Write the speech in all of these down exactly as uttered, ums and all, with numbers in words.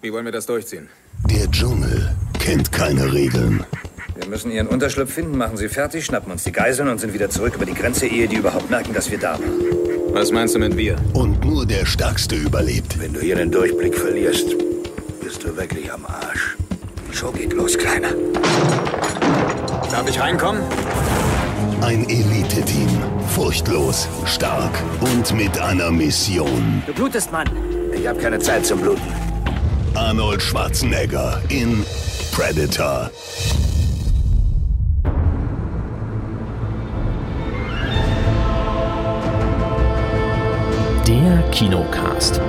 Wie wollen wir das durchziehen? Der Dschungel kennt keine Regeln. Wir müssen ihren Unterschlupf finden, machen sie fertig, schnappen uns die Geiseln und sind wieder zurück über die Grenze, ehe die überhaupt merken, dass wir da waren. Was meinst du mit wir? Und nur der Stärkste überlebt. Wenn du hier den Durchblick verlierst, bist du wirklich am Arsch. Die Show geht los, Kleiner. Darf ich reinkommen? Ein Elite-Team. Furchtlos, stark und mit einer Mission. Du blutest, Mann. Ich habe keine Zeit zum Bluten. Arnold Schwarzenegger in Predator. Der Kinocast.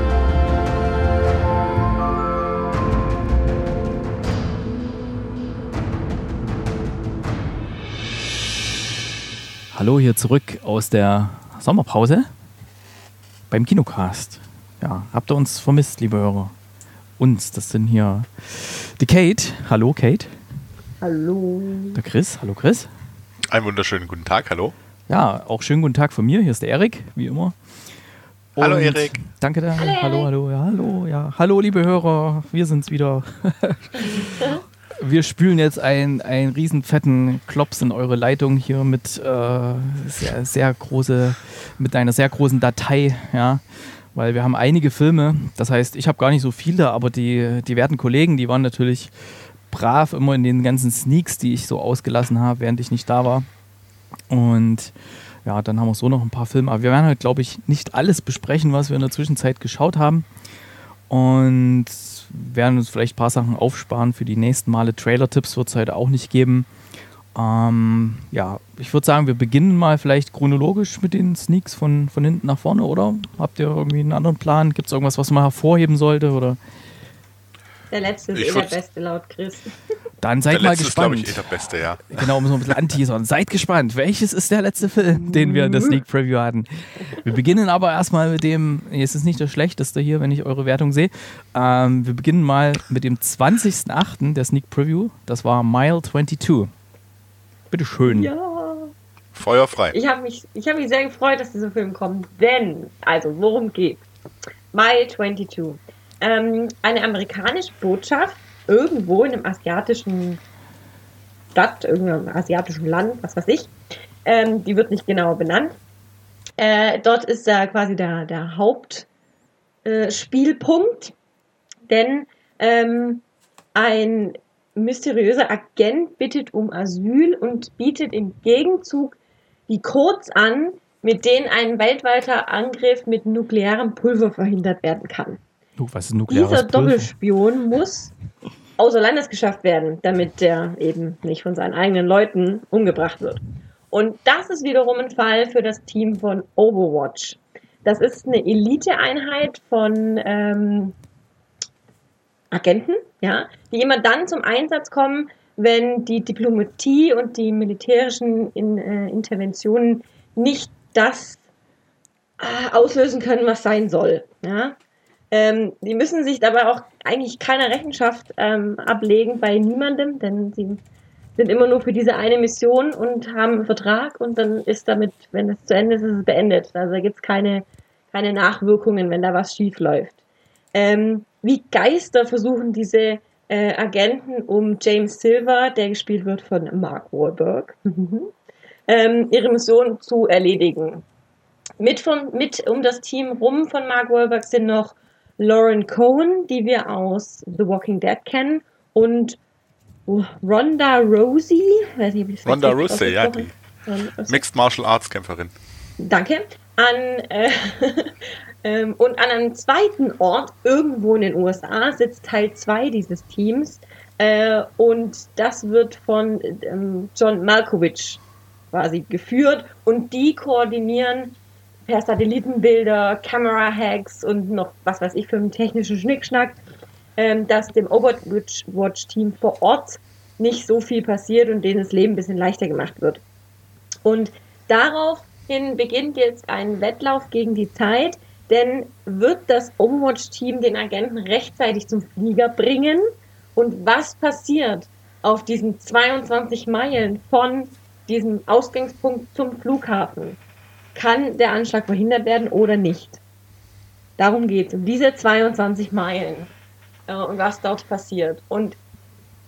Hallo, hier zurück aus der Sommerpause beim Kinocast. Ja, habt ihr uns vermisst, liebe Hörer? Uns, das sind hier die Kate. Hallo, Kate. Hallo. Der Chris. Hallo, Chris. Einen wunderschönen guten Tag, hallo. Ja, auch schönen guten Tag von mir. Hier ist der Erik, wie immer. Und hallo, Erik. Danke, da. Hallo, hallo, hallo, ja, hallo, ja. Hallo, liebe Hörer, wir sind's wieder. Wir spülen jetzt einen, einen riesen fetten Klops in eure Leitung hier mit, äh, sehr, sehr große, mit einer sehr großen Datei, ja, weil wir haben einige Filme, das heißt, ich habe gar nicht so viele, aber die, die werten Kollegen, die waren natürlich brav immer in den ganzen Sneaks, die ich so ausgelassen habe, während ich nicht da war, und ja, dann haben wir so noch ein paar Filme, aber wir werden halt, glaube ich, nicht alles besprechen, was wir in der Zwischenzeit geschaut haben, und werden uns vielleicht ein paar Sachen aufsparen für die nächsten Male. Trailer-Tipps wird es heute auch nicht geben. Ähm, ja, ich würde sagen, wir beginnen mal vielleicht chronologisch mit den Sneaks von, von hinten nach vorne, oder? Habt ihr irgendwie einen anderen Plan? Gibt es irgendwas, was man hervorheben sollte? Oder? Der letzte ist eh der beste, laut Chris. Dann seid mal gespannt. Der letzte ist, glaube ich, eh der beste, ja. Genau, müssen wir ein bisschen anteasern. Seid gespannt, welches ist der letzte Film, den wir in der Sneak Preview hatten. Wir beginnen aber erstmal mit dem, jetzt ist nicht der schlechteste hier, wenn ich eure Wertung sehe. Ähm, wir beginnen mal mit dem zwanzigsten achten der Sneak Preview. Das war Mile zweiundzwanzig. Bitteschön. Ja. Feuerfrei. Ich habe mich, ich hab mich sehr gefreut, dass dieser Film kommt, denn, also worum geht's? Mile zweiundzwanzig. Ähm, eine amerikanische Botschaft irgendwo in einem asiatischen Stadt, irgendeinem asiatischen Land, was weiß ich. Ähm, die wird nicht genau benannt. Äh, dort ist da quasi der, der Hauptspielpunkt, äh, denn ähm, ein mysteriöser Agent bittet um Asyl und bietet im Gegenzug die Codes an, mit denen ein weltweiter Angriff mit nuklearem Pulver verhindert werden kann. Was ist nukleares Dieser Pulver? Doppelspion muss außer Landes geschafft werden, damit der eben nicht von seinen eigenen Leuten umgebracht wird. Und das ist wiederum ein Fall für das Team von Overwatch. Das ist eine Elite-Einheit von ähm, Agenten, ja, die immer dann zum Einsatz kommen, wenn die Diplomatie und die militärischen in, äh, Interventionen nicht das äh, auslösen können, was sein soll, ja. Ähm, die müssen sich dabei auch eigentlich keiner Rechenschaft ähm, ablegen bei niemandem, denn sie sind immer nur für diese eine Mission und haben einen Vertrag, und dann ist damit, wenn es zu Ende ist, ist es beendet. Also da gibt es keine, keine Nachwirkungen, wenn da was schief läuft. Ähm, wie Geister versuchen diese äh, Agenten um James Silver, der gespielt wird von Mark Wahlberg, ähm, ihre Mission zu erledigen. Mit, von, mit um das Team rum von Mark Wahlberg sind noch Lauren Cohen, die wir aus The Walking Dead kennen, und Ronda Rousey. Weiß nicht, ob ich Ronda Rousey, ja, die Mixed Martial Arts Kämpferin. Danke. An, äh, ähm, und an einem zweiten Ort, irgendwo in den U S A, sitzt Teil zwei dieses Teams, äh, und das wird von ähm, John Malkovich quasi geführt, und die koordinieren per Satellitenbilder, Kamera-Hacks und noch was weiß ich für einen technischen Schnickschnack, ähm, dass dem Overwatch-Team vor Ort nicht so viel passiert und denen das Leben ein bisschen leichter gemacht wird. Und daraufhin beginnt jetzt ein Wettlauf gegen die Zeit, denn wird das Overwatch-Team den Agenten rechtzeitig zum Flieger bringen? Und was passiert auf diesen zweiundzwanzig Meilen von diesem Ausgangspunkt zum Flughafen? Kann der Anschlag verhindert werden oder nicht? Darum geht es, um diese zweiundzwanzig Meilen. äh, und was dort passiert. Und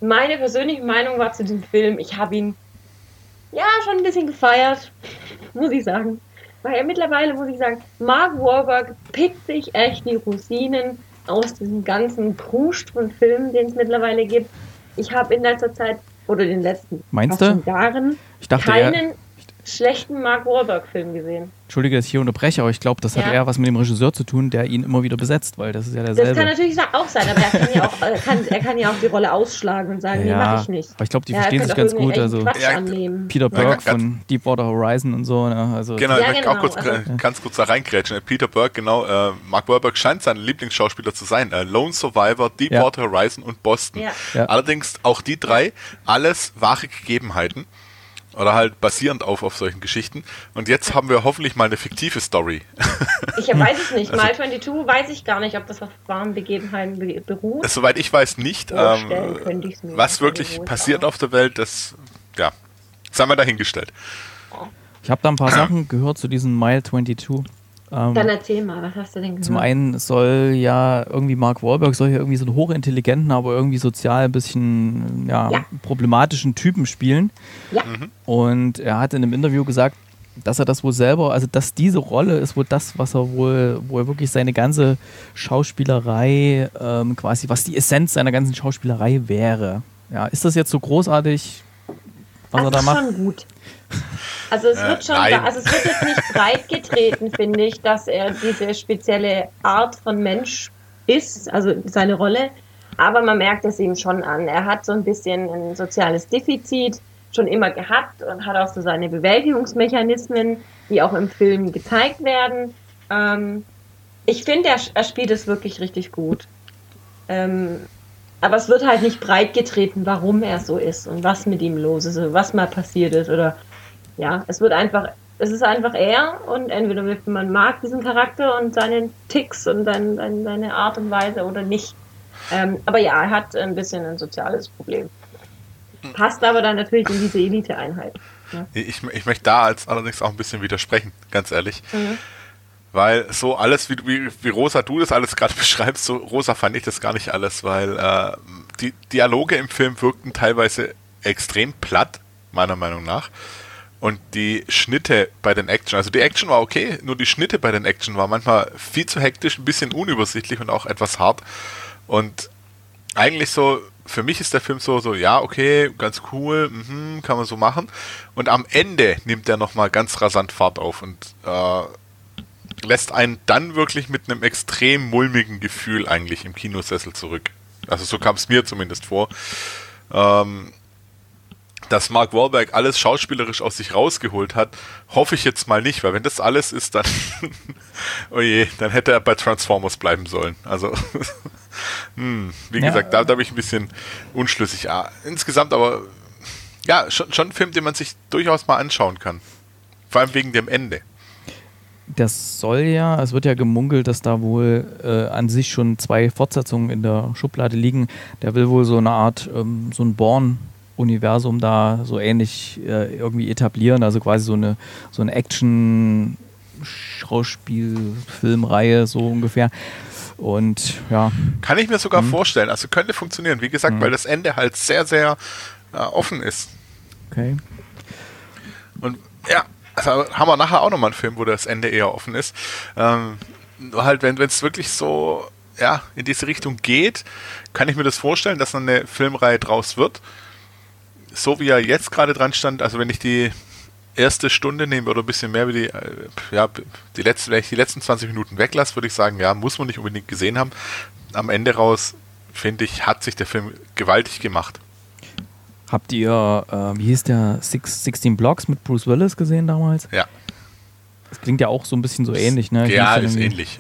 meine persönliche Meinung war zu dem Film, ich habe ihn ja schon ein bisschen gefeiert, muss ich sagen. Weil er mittlerweile, muss ich sagen, Mark Wahlberg pickt sich echt die Rosinen aus diesem ganzen Kruscht von Filmen, den es mittlerweile gibt. Ich habe in letzter Zeit, oder den letzten Meinst du? Jahren, ich dachte, keinen er... schlechten Mark Wahlberg-Film gesehen. Entschuldige, dass ich hier unterbreche, aber ich glaube, das ja. hat eher was mit dem Regisseur zu tun, der ihn immer wieder besetzt, weil das ist ja derselbe. Das kann natürlich auch sein, aber er kann ja auch, er kann, er kann ja auch die Rolle ausschlagen und sagen, ja, nee, mach ich nicht. Aber ich glaube, die ja, verstehen sich ganz gut. Also ja, Peter Berg ja, von Deepwater Horizon und so. Ne? Also genau, ja, ich genau. auch kurz, also, ganz kurz da reingrätschen. Peter Berg, genau, äh, Mark Wahlberg scheint sein Lieblingsschauspieler zu sein. Äh, Lone Survivor, Deepwater ja. Horizon und Boston. Ja. Ja. Allerdings auch die drei, alles wahre Gegebenheiten. Oder halt basierend auf, auf solchen Geschichten. Und jetzt haben wir hoffentlich mal eine fiktive Story. Ich weiß es nicht. Also, Mile zweiundzwanzig weiß ich gar nicht, ob das auf wahren Begebenheiten beruht. Soweit ich weiß nicht. Ähm, mir was wirklich passiert auf der Welt, das, ja, das haben wir dahingestellt. Ich habe da ein paar Sachen gehört zu diesem Mile zweiundzwanzig. Ähm, Dann erzähl mal, was hast du denn gehört? Zum einen soll ja irgendwie Mark Wahlberg soll ja irgendwie so einen hochintelligenten, aber irgendwie sozial ein bisschen ja, ja. problematischen Typen spielen. Ja. Mhm. Und er hat in einem Interview gesagt, dass er das wohl selber, also dass diese Rolle ist wohl das, was er wohl, wo er wirklich seine ganze Schauspielerei ähm, quasi, was die Essenz seiner ganzen Schauspielerei wäre. Ja, ist das jetzt so großartig, was das er da macht? Das ist schon gut. Also es wird schon, äh, also es wird jetzt nicht breit getreten, finde ich, dass er diese spezielle Art von Mensch ist, also seine Rolle, aber man merkt es ihm schon an. Er hat so ein bisschen ein soziales Defizit schon immer gehabt und hat auch so seine Bewältigungsmechanismen, die auch im Film gezeigt werden. Ähm, ich finde, er, er spielt es wirklich richtig gut. Ähm, Aber es wird halt nicht breit getreten, warum er so ist und was mit ihm los ist oder was mal passiert ist oder ja, es wird einfach, es ist einfach er und entweder man mag diesen Charakter und seinen Ticks und dann, dann seine Art und Weise oder nicht. Ähm, aber ja, er hat ein bisschen ein soziales Problem. Passt aber dann natürlich in diese Elite-Einheit. Ja. Ich, ich möchte da als allerdings auch ein bisschen widersprechen, ganz ehrlich. Mhm. Weil so alles, wie, wie, wie Rosa du das alles gerade beschreibst, so Rosa fand ich das gar nicht alles, weil äh, die Dialoge im Film wirkten teilweise extrem platt, meiner Meinung nach. Und die Schnitte bei den Action, also die Action war okay, nur die Schnitte bei den Action war manchmal viel zu hektisch, ein bisschen unübersichtlich und auch etwas hart. Und eigentlich so, für mich ist der Film so, so ja, okay, ganz cool, mhm, kann man so machen. Und am Ende nimmt er nochmal ganz rasant Fahrt auf und äh, lässt einen dann wirklich mit einem extrem mulmigen Gefühl eigentlich im Kinosessel zurück. Also so kam es mir zumindest vor. Ähm, dass Mark Wahlberg alles schauspielerisch aus sich rausgeholt hat, hoffe ich jetzt mal nicht, weil wenn das alles ist, dann oh je, dann hätte er bei Transformers bleiben sollen. Also hm, wie ja, gesagt, da, da bin ich ein bisschen unschlüssig. Ah, insgesamt aber ja, schon, schon ein Film, den man sich durchaus mal anschauen kann. Vor allem wegen dem Ende. Das soll ja, es wird ja gemunkelt, dass da wohl äh, an sich schon zwei Fortsetzungen in der Schublade liegen. Der will wohl so eine Art, ähm, so ein Bourne-Universum da so ähnlich äh, irgendwie etablieren. Also quasi so eine, so eine Action-Schauspiel-Filmreihe, so ungefähr. Und ja. Kann ich mir sogar hm. vorstellen. Also könnte funktionieren, wie gesagt, hm. weil das Ende halt sehr, sehr äh, offen ist. Okay. Und ja. Also haben wir nachher auch nochmal einen Film, wo das Ende eher offen ist. Ähm, halt, wenn es wirklich so ja, in diese Richtung geht, kann ich mir das vorstellen, dass dann eine Filmreihe draus wird. So wie er jetzt gerade dran stand, also wenn ich die erste Stunde nehme oder ein bisschen mehr wie die, ja, die letzten, wenn ich die letzten zwanzig Minuten weglasse, würde ich sagen, ja, muss man nicht unbedingt gesehen haben. Am Ende raus, finde ich, hat sich der Film gewaltig gemacht. Habt ihr, äh, wie hieß der, sechzehn Blocks mit Bruce Willis gesehen damals? Ja. Das klingt ja auch so ein bisschen so ähnlich, ne? Ich ja, ist ähnlich.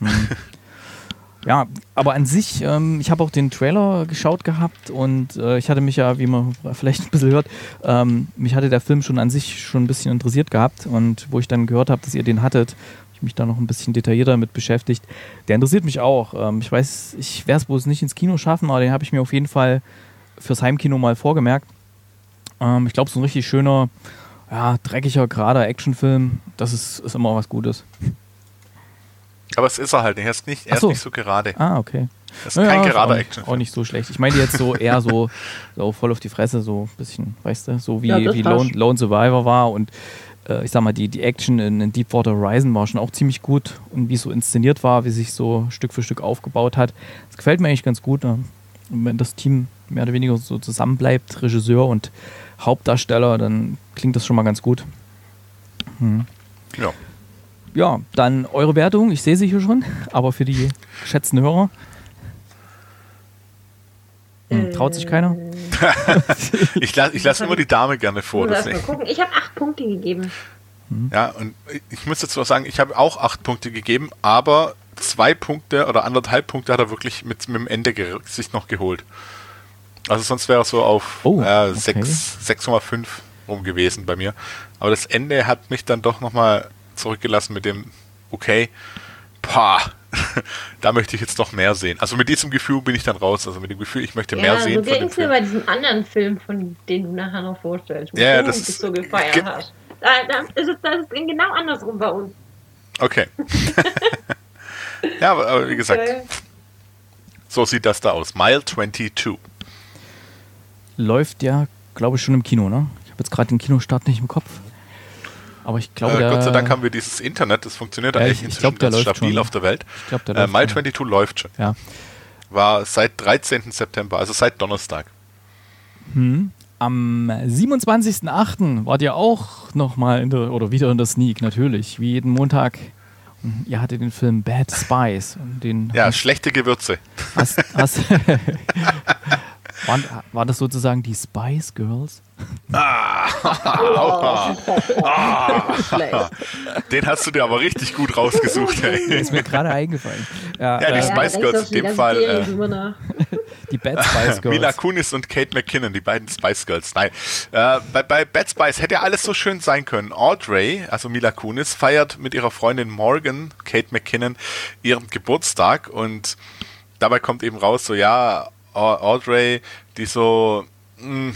Ja, aber an sich, ähm, ich habe auch den Trailer geschaut gehabt und äh, ich hatte mich ja, wie man vielleicht ein bisschen hört, ähm, mich hatte der Film schon an sich schon ein bisschen interessiert gehabt und wo ich dann gehört habe, dass ihr den hattet, ich mich da noch ein bisschen detaillierter mit beschäftigt. Der interessiert mich auch. Ähm, ich weiß, ich werde es bloß nicht ins Kino schaffen, aber den habe ich mir auf jeden Fall fürs Heimkino mal vorgemerkt. Ich glaube, so ein richtig schöner, ja, dreckiger, gerader Actionfilm, das ist, ist immer was Gutes. Aber es ist er halt, er ist nicht, er ist so. nicht so gerade. Ah, okay. Das ist naja, kein gerader Action. Auch nicht so schlecht. Ich meine jetzt so eher so, so voll auf die Fresse, so ein bisschen, weißt du, so wie, ja, wie Lone, Lone Survivor war und äh, ich sag mal, die, die Action in, in Deepwater Horizon war schon auch ziemlich gut und wie es so inszeniert war, wie sich so Stück für Stück aufgebaut hat. Das gefällt mir eigentlich ganz gut, ne? Wenn das Team mehr oder weniger so zusammenbleibt, Regisseur und Hauptdarsteller, dann klingt das schon mal ganz gut. Hm. Ja. Ja, dann eure Wertung. Ich sehe sie hier schon, aber für die geschätzten Hörer. Hm, traut sich keiner? ich lasse ich lass immer die Dame gerne vor. Du deswegen. Mal gucken. Ich habe acht Punkte gegeben. Hm. Ja, und ich muss dazu sagen, ich habe auch acht Punkte gegeben, aber zwei Punkte oder anderthalb Punkte hat er wirklich mit, mit dem Ende ge- sich noch geholt. Also sonst wäre er so auf oh, äh, okay. sechs Komma fünf rum gewesen bei mir. Aber das Ende hat mich dann doch nochmal zurückgelassen mit dem, okay, pah, da möchte ich jetzt noch mehr sehen. Also mit diesem Gefühl bin ich dann raus. Also mit dem Gefühl, ich möchte ja, mehr so sehen. Ja, so ging es mir bei diesem anderen Film, von dem du nachher noch vorstellst, wo ja, du das dich so gefeiert ge- hast. Da, da, das, ist, das ist genau andersrum bei uns. Okay. Ja, aber, aber wie gesagt, okay. So sieht das da aus. Mile zweiundzwanzig. Läuft ja, glaube ich, schon im Kino, ne? Ich habe jetzt gerade den Kinostart nicht im Kopf. Aber ich glaube, äh, Gott sei Dank haben wir dieses Internet, das funktioniert ja, eigentlich ich, ich inzwischen glaub, ganz stabil schon. Auf der Welt. Ich glaub, der äh, Mile zweiundzwanzig schon. Läuft schon. Ja. War seit dreizehnten September, also seit Donnerstag. Hm. Am siebenundzwanzigsten achten wart ihr auch nochmal in der, oder wieder in der Sneak, natürlich, wie jeden Montag. Ihr hattet den Film Bad Spies. Und den ja, hast, schlechte Gewürze. Hast, hast Waren, waren das sozusagen die Spice Girls? Ah, oh, oh, den hast du dir aber richtig gut rausgesucht. Ey. Ist mir gerade eingefallen. Ja, ja die äh, Spice Girls in dem Fall. Äh, die Bad Spice Girls. Mila Kunis und Kate McKinnon, die beiden Spice Girls. Nein, äh, bei, bei Bad Spice hätte alles so schön sein können. Audrey, also Mila Kunis, feiert mit ihrer Freundin Morgan, Kate McKinnon, ihren Geburtstag und dabei kommt eben raus, so ja, Audrey, die so, mh,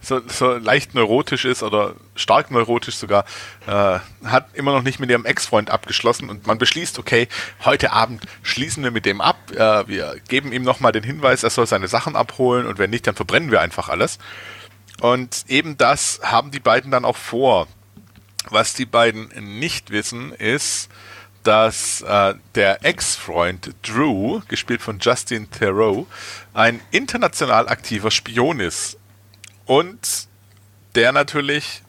so, so leicht neurotisch ist oder stark neurotisch sogar, äh, hat immer noch nicht mit ihrem Ex-Freund abgeschlossen und man beschließt, okay, heute Abend schließen wir mit dem ab, äh, wir geben ihm nochmal den Hinweis, er soll seine Sachen abholen und wenn nicht, dann verbrennen wir einfach alles. Und eben das haben die beiden dann auch vor. Was die beiden nicht wissen, ist, dass äh, der Ex-Freund Drew, gespielt von Justin Theroux, ein international aktiver Spion ist. Und der natürlich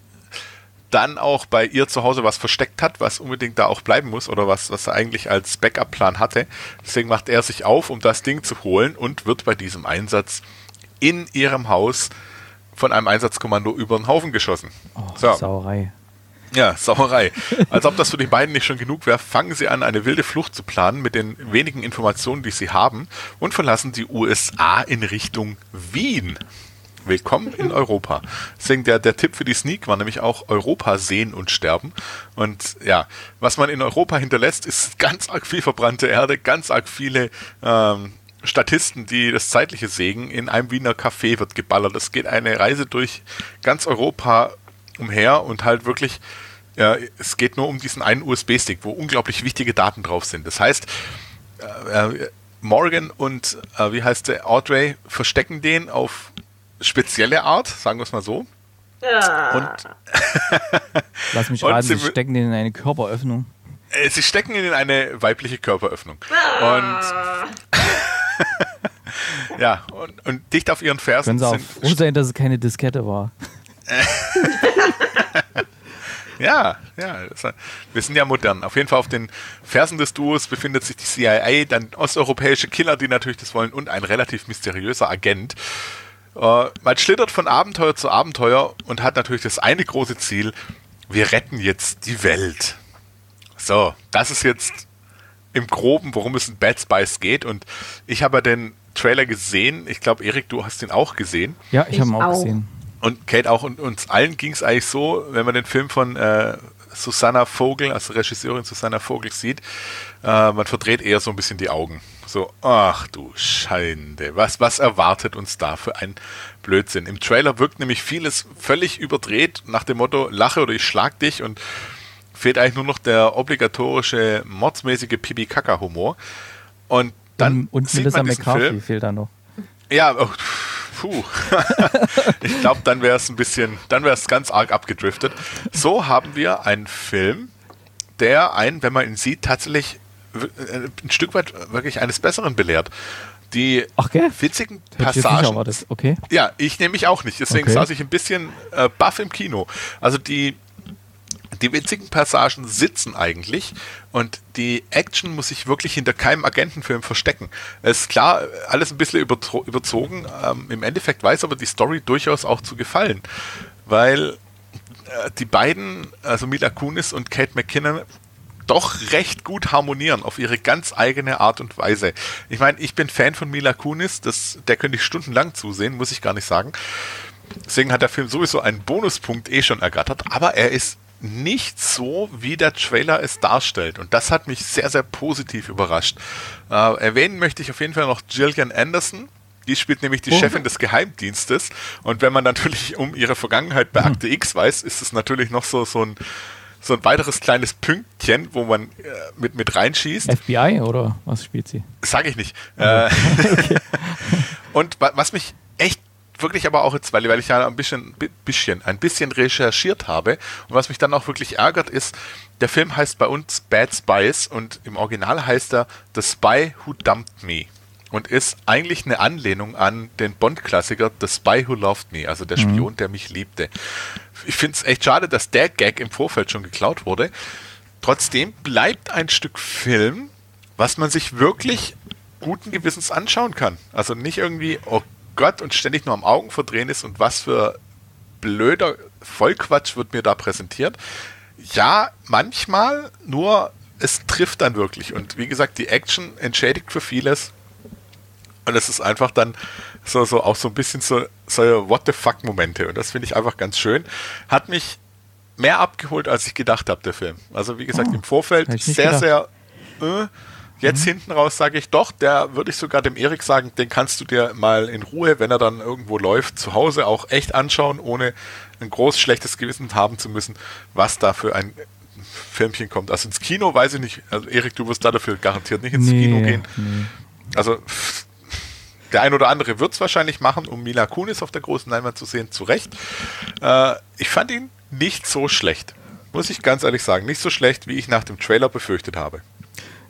dann auch bei ihr zu Hause was versteckt hat, was unbedingt da auch bleiben muss oder was, was er eigentlich als Backup-Plan hatte. Deswegen macht er sich auf, um das Ding zu holen und wird bei diesem Einsatz in ihrem Haus von einem Einsatzkommando über den Haufen geschossen. Oh, so. Sauerei. Ja, Sauerei. Als ob das für die beiden nicht schon genug wäre, fangen sie an, eine wilde Flucht zu planen mit den wenigen Informationen, die sie haben und verlassen die U S A in Richtung Wien. Willkommen in Europa. Deswegen der, der Tipp für die Sneak war nämlich auch Europa sehen und sterben. Und ja, was man in Europa hinterlässt, ist ganz arg viel verbrannte Erde, ganz arg viele ähm, Statisten, die das Zeitliche sägen. In einem Wiener Café wird geballert. Es geht eine Reise durch ganz Europa umher und halt wirklich, ja, es geht nur um diesen einen U S B-Stick, wo unglaublich wichtige Daten drauf sind. Das heißt, äh, Morgan und, äh, wie heißt der, Audrey verstecken den auf spezielle Art, sagen wir es mal so. Ja. Und lass mich raten, sie, sie stecken den in eine Körperöffnung. Äh, sie stecken ihn in eine weibliche Körperöffnung. Ah. Und ja, und, und dicht auf ihren Fersen sind... Können sie auch froh sein, dass es keine Diskette war. ja, ja, wir sind ja modern. Auf jeden Fall auf den Fersen des Duos befindet sich die C I A, dann osteuropäische Killer, die natürlich das wollen, und ein relativ mysteriöser Agent. Äh, man schlittert von Abenteuer zu Abenteuer und hat natürlich das eine große Ziel, wir retten jetzt die Welt. So, das ist jetzt im Groben, worum es in Bad Spice geht, und ich habe ja den Trailer gesehen. Ich glaube, Erik, du hast den auch gesehen. Ja, ich, ich habe ihn auch gesehen. Und Kate auch und uns allen ging es eigentlich so, wenn man den Film von äh, Susanna Vogel, also Regisseurin Susanna Vogel sieht, äh, man verdreht eher so ein bisschen die Augen. So, ach du Schande, was, was erwartet uns da für ein Blödsinn? Im Trailer wirkt nämlich vieles völlig überdreht, nach dem Motto, lache oder ich schlag dich, und fehlt eigentlich nur noch der obligatorische mordsmäßige Pipi-Kaka-Humor. Und dann und sieht Melissa man diesen McCarthy Film. Fehlt da noch. Ja, oh, puh. Ich glaube, dann wäre es ein bisschen, dann wäre es ganz arg abgedriftet. So haben wir einen Film, der einen, wenn man ihn sieht, tatsächlich ein Stück weit wirklich eines Besseren belehrt. Die okay. witzigen Passagen. Nicht, das, okay. Ja, ich nehme mich auch nicht. Deswegen okay. saß ich ein bisschen äh, baff im Kino. Also die, die witzigen Passagen sitzen eigentlich und die Action muss sich wirklich hinter keinem Agentenfilm verstecken. Es ist klar, alles ein bisschen übertro- überzogen. Ähm, im Endeffekt weiß aber die Story durchaus auch zu gefallen. Weil äh, die beiden, also Mila Kunis und Kate McKinnon, doch recht gut harmonieren auf ihre ganz eigene Art und Weise. Ich meine, ich bin Fan von Mila Kunis, das, der könnte ich stundenlang zusehen, muss ich gar nicht sagen. Deswegen hat der Film sowieso einen Bonuspunkt eh schon ergattert, aber er ist nicht so, wie der Trailer es darstellt. Und das hat mich sehr, sehr positiv überrascht. Äh, erwähnen möchte ich auf jeden Fall noch Gillian Anderson. Die spielt nämlich die oh. Chefin des Geheimdienstes. Und wenn man natürlich um ihre Vergangenheit bei Akte X weiß, ist es natürlich noch so, so ein so ein weiteres kleines Pünktchen, wo man äh, mit, mit reinschießt. F B I oder was spielt sie? Sag ich nicht. Okay. Okay. Und wa- was mich echt wirklich aber auch jetzt, weil, weil ich ja ein bisschen, bi- bisschen, ein bisschen recherchiert habe und was mich dann auch wirklich ärgert ist, der Film heißt bei uns Bad Spies und im Original heißt er The Spy Who Dumped Me und ist eigentlich eine Anlehnung an den Bond-Klassiker The Spy Who Loved Me, also der mhm. Spion, der mich liebte. Ich finde es echt schade, dass der Gag im Vorfeld schon geklaut wurde. Trotzdem bleibt ein Stück Film, was man sich wirklich guten Gewissens anschauen kann. Also nicht irgendwie, oh Gott, und ständig nur am Augen verdrehen ist und was für blöder Vollquatsch wird mir da präsentiert. Ja, manchmal, nur es trifft dann wirklich. Und wie gesagt, die Action entschädigt für vieles. Und es ist einfach dann so, so auch so ein bisschen so, so What-the-fuck-Momente. Und das finde ich einfach ganz schön. Hat mich mehr abgeholt, als ich gedacht habe, der Film. Also wie gesagt, oh, im Vorfeld sehr, gedacht. sehr... Äh, jetzt mhm. hinten raus sage ich doch, der würde ich sogar dem Erik sagen, den kannst du dir mal in Ruhe, wenn er dann irgendwo läuft, zu Hause auch echt anschauen, ohne ein groß schlechtes Gewissen haben zu müssen, was da für ein Filmchen kommt. Also ins Kino weiß ich nicht. Also Erik, du wirst da dafür garantiert nicht ins nee, Kino gehen. Nee. Also... Der ein oder andere wird es wahrscheinlich machen, um Mila Kunis auf der großen Leinwand zu sehen, zu Recht. Äh, ich fand ihn nicht so schlecht. Muss ich ganz ehrlich sagen. Nicht so schlecht, wie ich nach dem Trailer befürchtet habe.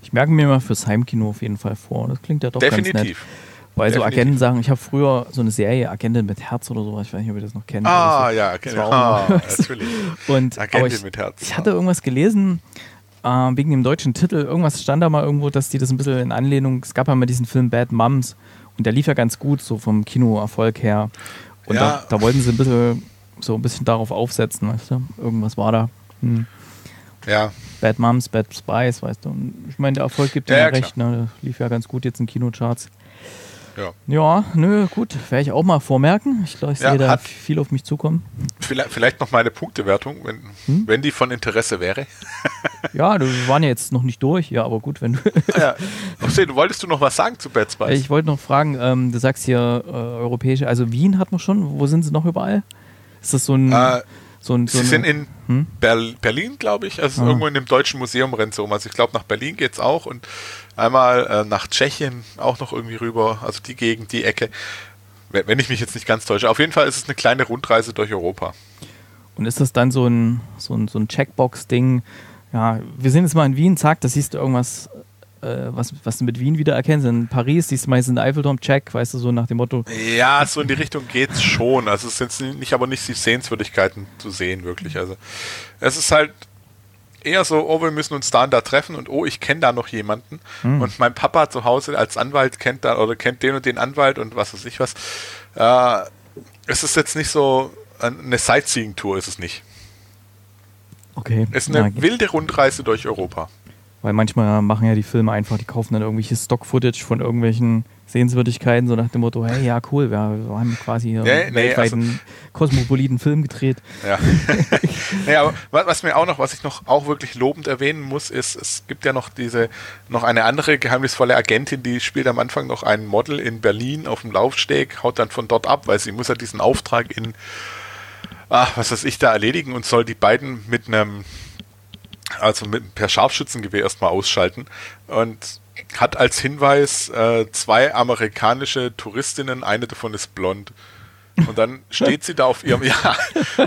Ich merke mir mal fürs Heimkino auf jeden Fall vor. Das klingt ja doch Definitiv. ganz nett. Weil Definitiv. so Agentensachen, ich habe früher so eine Serie, Agentin mit Herz oder sowas, ich weiß nicht, ob ihr das noch kennt. Ah, so, ja, Agentin. Ah, natürlich. Und, Agentin ich, mit Herz. Ich hatte irgendwas gelesen, äh, wegen dem deutschen Titel. Irgendwas stand da mal irgendwo, dass die das ein bisschen in Anlehnung, es gab ja mal diesen Film Bad Moms. Und der lief ja ganz gut, so vom Kinoerfolg her. Und ja. da, da wollten sie ein bisschen, so ein bisschen darauf aufsetzen, weißt du? Irgendwas war da. Hm. Ja. Bad Moms, Bad Spies, weißt du? Und ich meine, der Erfolg gibt ja, ja recht, ne? Das lief ja ganz gut jetzt in Kinocharts. Ja. Ja, nö, gut, werde ich auch mal vormerken. Ich glaube, ich ja, sehe da viel auf mich zukommen. Vielleicht, vielleicht noch meine Punktewertung, wenn, hm? wenn die von Interesse wäre. Ja, wir waren ja jetzt noch nicht durch, ja, aber gut, wenn du... Ja. Verstehe, wolltest du noch was sagen zu Bad Spice? Ich wollte noch fragen, ähm, du sagst hier äh, europäische, also Wien hat man schon, wo sind sie noch überall? Ist das so ein... Äh, so ein so sie eine, sind in hm? Berl- Berlin, glaube ich, also ah. irgendwo in dem Deutschen Museum rennt so rum. Also ich glaube, nach Berlin geht's auch und einmal äh, nach Tschechien auch noch irgendwie rüber, also die Gegend, die Ecke, wenn, wenn ich mich jetzt nicht ganz täusche. Auf jeden Fall ist es eine kleine Rundreise durch Europa. Und ist das dann so ein, so ein, so ein Checkbox-Ding? Ja, wir sind jetzt mal in Wien, zack, da siehst du irgendwas, äh, was, was du mit Wien wieder erkennst. In Paris siehst du meistens den Eiffelturm, check, weißt du, so nach dem Motto. Ja, so in die Richtung geht's schon. Also es sind nicht, aber nicht die Sehenswürdigkeiten zu sehen, wirklich. Also es ist halt eher so, oh, wir müssen uns da und da treffen und oh, ich kenne da noch jemanden. Mhm. Und mein Papa zu Hause als Anwalt kennt da oder kennt den und den Anwalt und was weiß ich was. Äh, es ist jetzt nicht so, eine Sightseeing-Tour ist es nicht. Okay. Es ist eine Na, wilde Rundreise durch Europa. Weil manchmal machen ja die Filme einfach, die kaufen dann irgendwelche Stock-Footage von irgendwelchen Sehenswürdigkeiten, so nach dem Motto, hey, ja, cool, wir haben quasi hier nee, einen nee, weltweiten also, kosmopoliten Film gedreht. Ja. Naja, aber was mir auch noch, was ich noch auch wirklich lobend erwähnen muss, ist, es gibt ja noch diese, noch eine andere geheimnisvolle Agentin, die spielt am Anfang noch einen Model in Berlin auf dem Laufsteg, haut dann von dort ab, weil sie muss ja diesen Auftrag in ach, was weiß ich da erledigen und soll die beiden mit einem also mit, per Scharfschützengewehr erstmal ausschalten und hat als Hinweis äh, zwei amerikanische Touristinnen, eine davon ist blond. Und dann steht sie da auf ihrem, ja,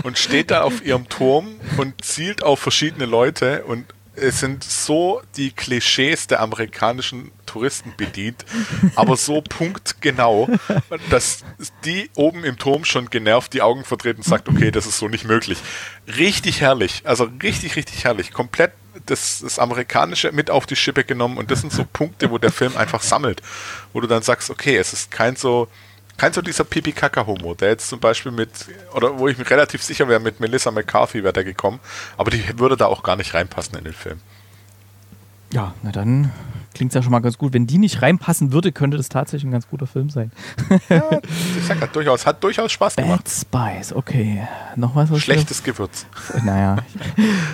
und steht da auf ihrem Turm und zielt auf verschiedene Leute und es sind so die Klischees der amerikanischen Touristen bedient, aber so punktgenau, dass die oben im Turm schon genervt die Augen verdreht und sagt, okay, das ist so nicht möglich. Richtig herrlich, also richtig, richtig herrlich. Komplett das, das Amerikanische mit auf die Schippe genommen und das sind so Punkte, wo der Film einfach sammelt, wo du dann sagst, okay, es ist kein so... Kein so dieser Pipi-Kaka-Humor, der jetzt zum Beispiel mit, oder wo ich mir relativ sicher wäre, mit Melissa McCarthy wäre der gekommen, aber die würde da auch gar nicht reinpassen in den Film. Ja, na dann klingt es ja schon mal ganz gut. Wenn die nicht reinpassen würde, könnte das tatsächlich ein ganz guter Film sein. Ja, ich sag ja, durchaus, hat durchaus Spaß Bad gemacht. Bad Spice, okay. Noch was, was Schlechtes mir, Gewürz. Naja,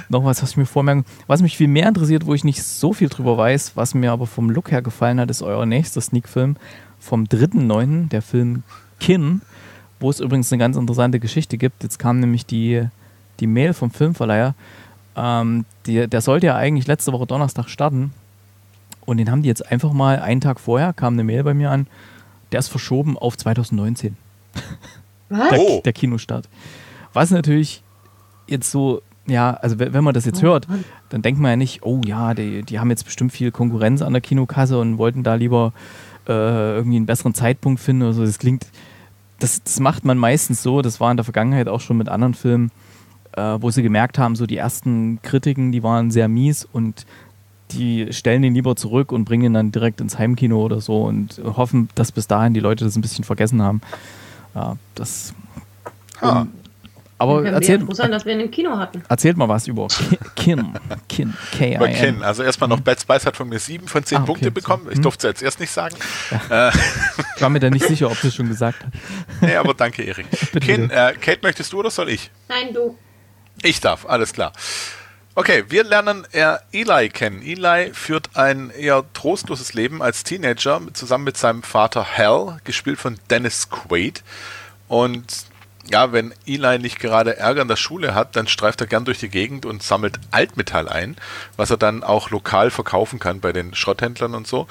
noch was, was ich mir vormerken. Was mich viel mehr interessiert, wo ich nicht so viel drüber weiß, was mir aber vom Look her gefallen hat, ist euer nächster Sneak-Film. Vom dritten neunten der Film Kin, wo es übrigens eine ganz interessante Geschichte gibt. Jetzt kam nämlich die, die Mail vom Filmverleiher. Ähm, die, der sollte ja eigentlich letzte Woche Donnerstag starten. Und den haben die jetzt einfach mal einen Tag vorher, kam eine Mail bei mir an, der ist verschoben auf zwanzig neunzehn. Was? Der, der Kinostart. Was natürlich jetzt so, ja, also wenn man das jetzt hört, dann denkt man ja nicht, oh ja, die, die haben jetzt bestimmt viel Konkurrenz an der Kinokasse und wollten da lieber irgendwie einen besseren Zeitpunkt finden oder so. Das klingt, das, das macht man meistens so, das war in der Vergangenheit auch schon mit anderen Filmen, äh, wo sie gemerkt haben, so die ersten Kritiken, die waren sehr mies und die stellen den lieber zurück und bringen ihn dann direkt ins Heimkino oder so und hoffen, dass bis dahin die Leute das ein bisschen vergessen haben. Ja, das... Ha. Um, aber wir erzählt, froh sein, dass wir ihn im Kino hatten. Erzählt mal was über Kin. Kin. K I N. Über Kin. Also erstmal noch, Bad Spice hat von mir sieben von zehn ah, okay, Punkte bekommen. So. Ich hm. durfte es jetzt erst nicht sagen. Ja. Äh. Ich war mir da nicht sicher, ob du es schon gesagt hast. Nee, aber danke, Erik. Kin, äh, Kate, möchtest du oder soll ich? Nein, du. Ich darf, alles klar. Okay, wir lernen Eli kennen. Eli führt ein eher trostloses Leben als Teenager zusammen mit seinem Vater Hal, gespielt von Dennis Quaid. Und ja, wenn Eli nicht gerade Ärger in der Schule hat, dann streift er gern durch die Gegend und sammelt Altmetall ein, was er dann auch lokal verkaufen kann bei den Schrotthändlern und so.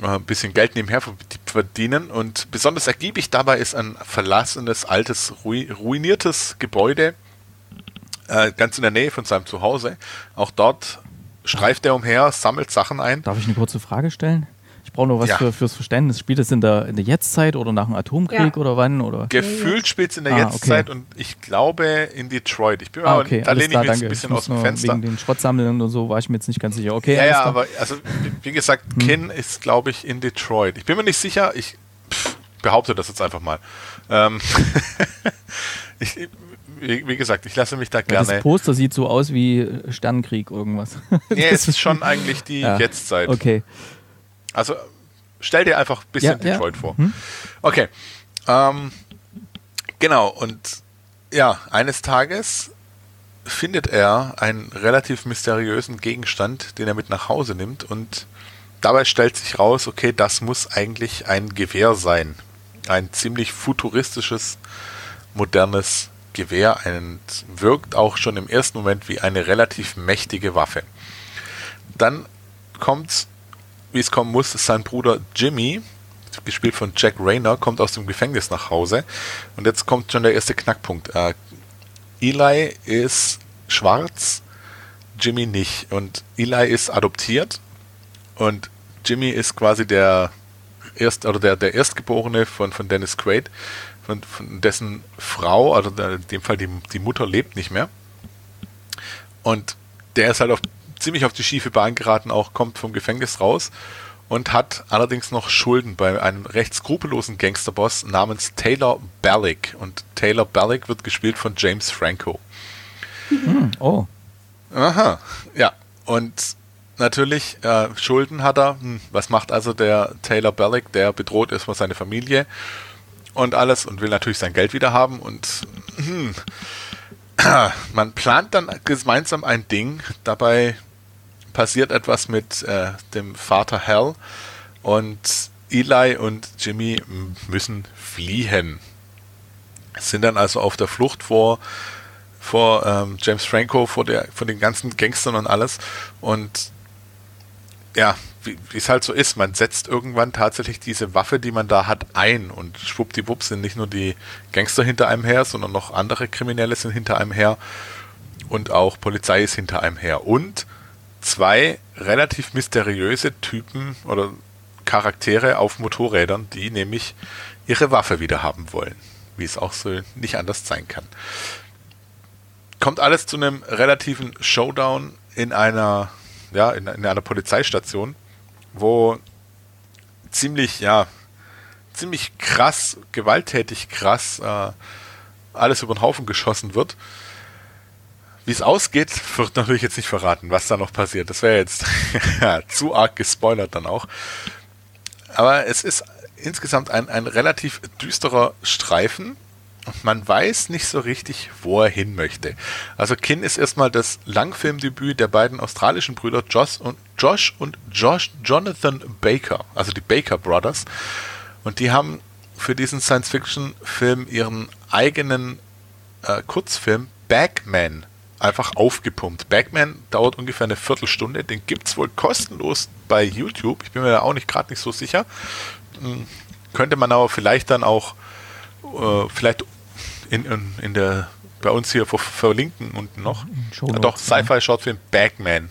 Ein bisschen Geld nebenher verdienen und besonders ergiebig dabei ist ein verlassenes, altes, ruiniertes Gebäude äh, ganz in der Nähe von seinem Zuhause. Auch dort streift er umher, sammelt Sachen ein. Darf ich eine kurze Frage stellen? Ich brauche nur was ja. für, fürs Verständnis. Spielt es in der, in der Jetztzeit oder nach dem Atomkrieg ja. oder wann? Oder? Gefühlt spielt es in der ah, Jetztzeit okay. und ich glaube in Detroit. Ich bin ah, okay, aber, da lehne ich mich jetzt ein bisschen aus dem Fenster. Wegen den Schrottsammeln und so war ich mir jetzt nicht ganz sicher. Okay, ja, ja aber also, wie gesagt, hm. Kin ist, glaube ich, in Detroit. Ich bin mir nicht sicher. Ich pff, behaupte das jetzt einfach mal. Ähm, ich, wie, wie gesagt, ich lasse mich da gerne... Ja, das Poster sieht so aus wie Sternenkrieg irgendwas. Nee, es ist schon eigentlich die ja. Jetztzeit. Okay. Also stell dir einfach ein bisschen ja, Detroit ja. vor. Hm? Okay. Ähm, genau. Und ja, eines Tages findet er einen relativ mysteriösen Gegenstand, den er mit nach Hause nimmt. Und dabei stellt sich raus, okay, das muss eigentlich ein Gewehr sein. Ein ziemlich futuristisches, modernes Gewehr. Und wirkt auch schon im ersten Moment wie eine relativ mächtige Waffe. Dann kommt's, wie es kommen muss, ist sein Bruder Jimmy, gespielt von Jack Rayner, kommt aus dem Gefängnis nach Hause. Und jetzt kommt schon der erste Knackpunkt. Äh, Eli ist schwarz, Jimmy nicht. Und Eli ist adoptiert und Jimmy ist quasi der Erst, oder der, der Erstgeborene von, von Dennis Quaid, von, von dessen Frau, also in dem Fall die, die Mutter, lebt nicht mehr. Und der ist halt auf ziemlich auf die schiefe Bahn geraten, auch kommt vom Gefängnis raus und hat allerdings noch Schulden bei einem recht skrupellosen Gangsterboss namens Taylor Balak. Und Taylor Balak wird gespielt von James Franco. Hm, oh. Aha, ja. Und natürlich, äh, Schulden hat er. Hm, was macht also der Taylor Balak, der bedroht ist von seiner Familie und alles und will natürlich sein Geld wieder haben und hm, man plant dann gemeinsam ein Ding, dabei passiert etwas mit äh, dem Vater Hal und Eli und Jimmy müssen fliehen. Sind dann also auf der Flucht vor vor ähm, James Franco, vor der, vor den ganzen Gangstern und alles. Und ja, wie es halt so ist, man setzt irgendwann tatsächlich diese Waffe, die man da hat, ein und schwuppdiwupp sind nicht nur die Gangster hinter einem her, sondern noch andere Kriminelle sind hinter einem her und auch Polizei ist hinter einem her. Und zwei relativ mysteriöse Typen oder Charaktere auf Motorrädern, die nämlich ihre Waffe wieder haben wollen, wie es auch so nicht anders sein kann. Kommt alles zu einem relativen Showdown in einer, ja, in, in einer Polizeistation, wo ziemlich, ja, ziemlich krass, gewalttätig krass äh, alles über den Haufen geschossen wird. Wie es ausgeht, wird natürlich jetzt nicht verraten, was da noch passiert. Das wäre jetzt zu arg gespoilert dann auch. Aber es ist insgesamt ein, ein relativ düsterer Streifen und man weiß nicht so richtig, wo er hin möchte. Also Kin ist erstmal das Langfilmdebüt der beiden australischen Brüder Josh und Josh und Josh Jonathan Baker, also die Baker Brothers. Und die haben für diesen Science-Fiction-Film ihren eigenen äh, Kurzfilm Bagman einfach aufgepumpt. Bagman dauert ungefähr eine Viertelstunde, den gibt es wohl kostenlos bei YouTube, ich bin mir da auch nicht gerade nicht so sicher. Könnte man aber vielleicht dann auch äh, vielleicht in, in, in der bei uns hier ver- verlinken unten noch. Ja, doch, Sci-Fi-Shortfilm Bagman.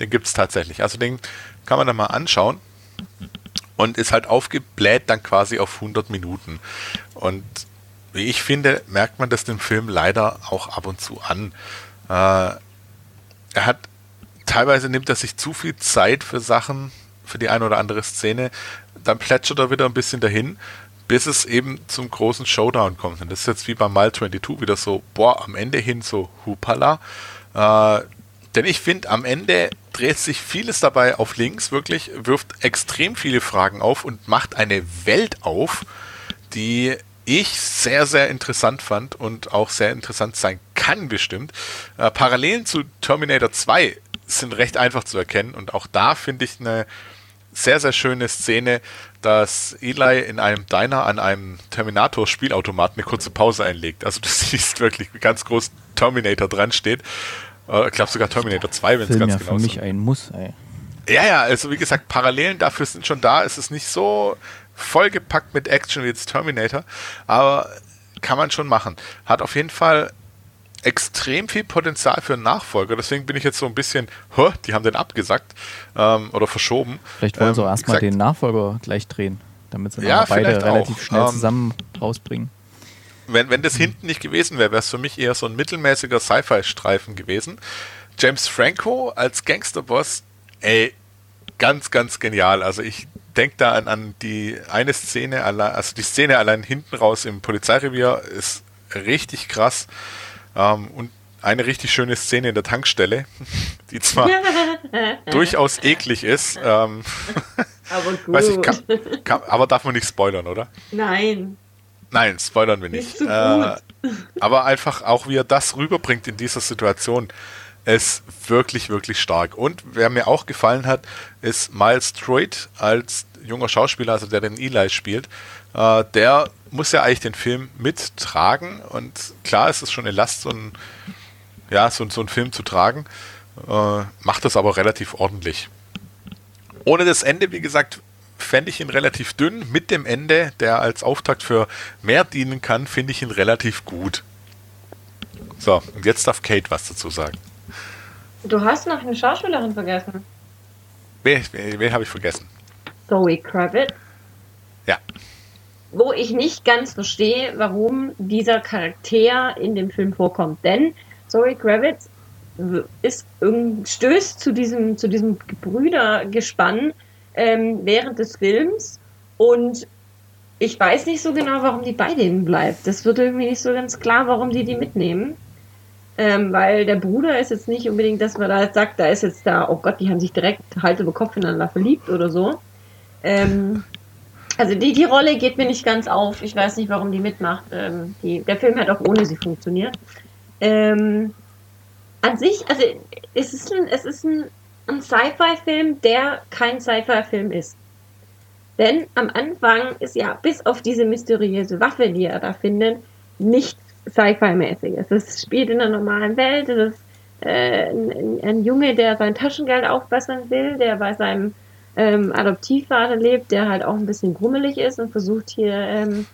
Den gibt es tatsächlich. Also den kann man dann mal anschauen und ist halt aufgebläht dann quasi auf hundert Minuten. Und wie ich finde, merkt man das dem Film leider auch ab und zu an. Äh, er hat teilweise nimmt er sich zu viel Zeit für Sachen, für die eine oder andere Szene, dann plätschert er wieder ein bisschen dahin, bis es eben zum großen Showdown kommt. Und das ist jetzt wie bei Mile zweiundzwanzig wieder so, boah, am Ende hin so hupala. Äh, denn ich finde, am Ende dreht sich vieles dabei auf links, wirklich, wirft extrem viele Fragen auf und macht eine Welt auf, die ich sehr, sehr interessant fand und auch sehr interessant sein kann bestimmt. Äh, Parallelen zu Terminator zwei sind recht einfach zu erkennen und auch da finde ich eine sehr, sehr schöne Szene, dass Eli in einem Diner an einem Terminator-Spielautomaten eine kurze Pause einlegt. Also du siehst wirklich, wie ganz groß Terminator dran steht. Äh, ich glaube sogar Terminator zwei, wenn es ganz ja genau ist. Für mich ein Muss, ey. Ja, ja, also wie gesagt, Parallelen dafür sind schon da. Es ist nicht so vollgepackt mit Action wie jetzt Terminator, aber kann man schon machen. Hat auf jeden Fall extrem viel Potenzial für einen Nachfolger, deswegen bin ich jetzt so ein bisschen, die haben den abgesagt ähm, oder verschoben. Vielleicht wollen sie auch ähm, erstmal den Nachfolger gleich drehen, damit sie ja, beide relativ auch. schnell zusammen ähm, rausbringen. Wenn, wenn das hinten nicht gewesen wäre, wäre es für mich eher so ein mittelmäßiger Sci-Fi-Streifen gewesen. James Franco als Gangsterboss, ey, ganz, ganz genial. Also ich denke da an, an die eine Szene, also die Szene allein hinten raus im Polizeirevier ist richtig krass. Um, und eine richtig schöne Szene in der Tankstelle, die zwar durchaus eklig ist, ähm, aber gut. Weiß ich, kann, kann, aber darf man nicht spoilern, oder? Nein. Nein, spoilern wir nicht. nicht so äh, aber einfach auch, wie er das rüberbringt in dieser Situation, ist wirklich, wirklich stark. Und wer mir auch gefallen hat, ist Miles Troit als junger Schauspieler, also der den Eli spielt, äh, der muss ja eigentlich den Film mittragen und klar, es ist schon eine Last, so ein, ja, so, so einen Film zu tragen, äh, macht das aber relativ ordentlich. Ohne das Ende, wie gesagt, fände ich ihn relativ dünn, mit dem Ende, der als Auftakt für mehr dienen kann, finde ich ihn relativ gut. So, und jetzt darf Kate was dazu sagen. Du hast noch eine Schauspielerin vergessen. Wen, wen, wen habe ich vergessen? Zoe Kravitz. Ja. Wo ich nicht ganz verstehe, warum dieser Charakter in dem Film vorkommt. Denn Zoe Kravitz ist, stößt zu diesem, zu diesem Brüdergespann ähm, während des Films und ich weiß nicht so genau, warum die bei denen bleibt. Das wird irgendwie nicht so ganz klar, warum die die mitnehmen. Ähm, weil der Bruder ist jetzt nicht unbedingt, dass man da jetzt sagt, da ist jetzt da, oh Gott, die haben sich direkt Hals über Kopf ineinander verliebt oder so. Ähm... Also die, die Rolle geht mir nicht ganz auf. Ich weiß nicht, warum die mitmacht. Ähm, die, der Film hat auch ohne sie funktioniert. Ähm, an sich, also es ist ein, es ist ein, ein Sci-Fi-Film, der kein Sci-Fi-Film ist. Denn am Anfang ist ja bis auf diese mysteriöse Waffe, die er da findet, nichts Sci-Fi-mäßig ist. Es spielt in der normalen Welt, es ist äh, ein, ein Junge, der sein Taschengeld aufbessern will, der bei seinem ähm, Adoptivvater lebt, der halt auch ein bisschen grummelig ist und versucht hier ähm,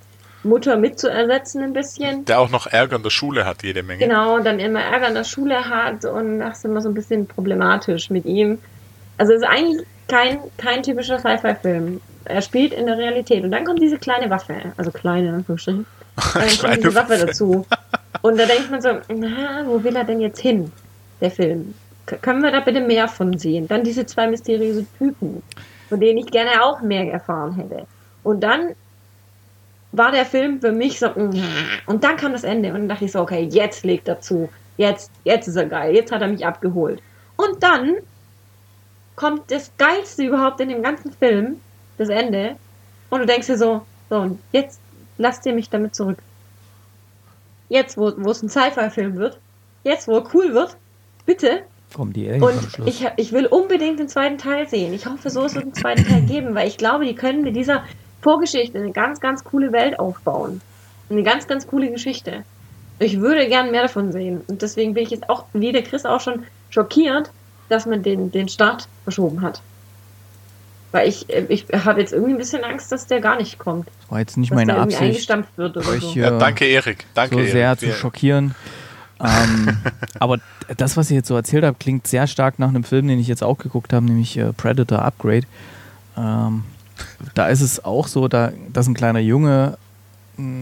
Mutter mitzuersetzen ein bisschen. Der auch noch Ärger in der Schule hat, jede Menge. Genau, und dann immer Ärger in der Schule hat und das ist immer so ein bisschen problematisch mit ihm. Also es ist eigentlich kein, kein typischer Sci-Fi-Film. Er spielt in der Realität. Und dann kommt diese kleine Waffe, also kleine, so schön. Dann kommt diese Waffe dazu. Und da denkt man so, na, wo will er denn jetzt hin, der Film? K- können wir da bitte mehr von sehen? Dann diese zwei mysteriösen Typen, von denen ich gerne auch mehr erfahren hätte. Und dann war der Film für mich so, na. Und dann kam das Ende. Und dann dachte ich so, okay, jetzt legt er zu. Jetzt, jetzt ist er geil. Jetzt hat er mich abgeholt. Und dann kommt das Geilste überhaupt in dem ganzen Film, das Ende, und du denkst dir so, so, und jetzt lasst ihr mich damit zurück. Jetzt, wo, wo es ein Sci-Fi-Film wird, jetzt, wo er cool wird, bitte. Komm, die und ich, ich will unbedingt den zweiten Teil sehen. Ich hoffe, so es wird einen zweiten Teil geben, weil ich glaube, die können mit dieser Vorgeschichte eine ganz, ganz coole Welt aufbauen. Eine ganz, ganz coole Geschichte. Ich würde gern mehr davon sehen. Und deswegen bin ich jetzt auch, wie der Chris auch schon, schockiert, dass man den, den Start verschoben hat. Weil ich, ich habe jetzt irgendwie ein bisschen Angst, dass der gar nicht kommt. Das war jetzt nicht dass meine der Absicht. Eingestampft wird oder so. Ja, danke, Erik. Danke, so sehr Erik. Zu schockieren. ähm, aber das, was ich jetzt so erzählt habe, klingt sehr stark nach einem Film, den ich jetzt auch geguckt habe, nämlich äh, Predator Upgrade. Ähm, da ist es auch so, da, dass ein kleiner Junge,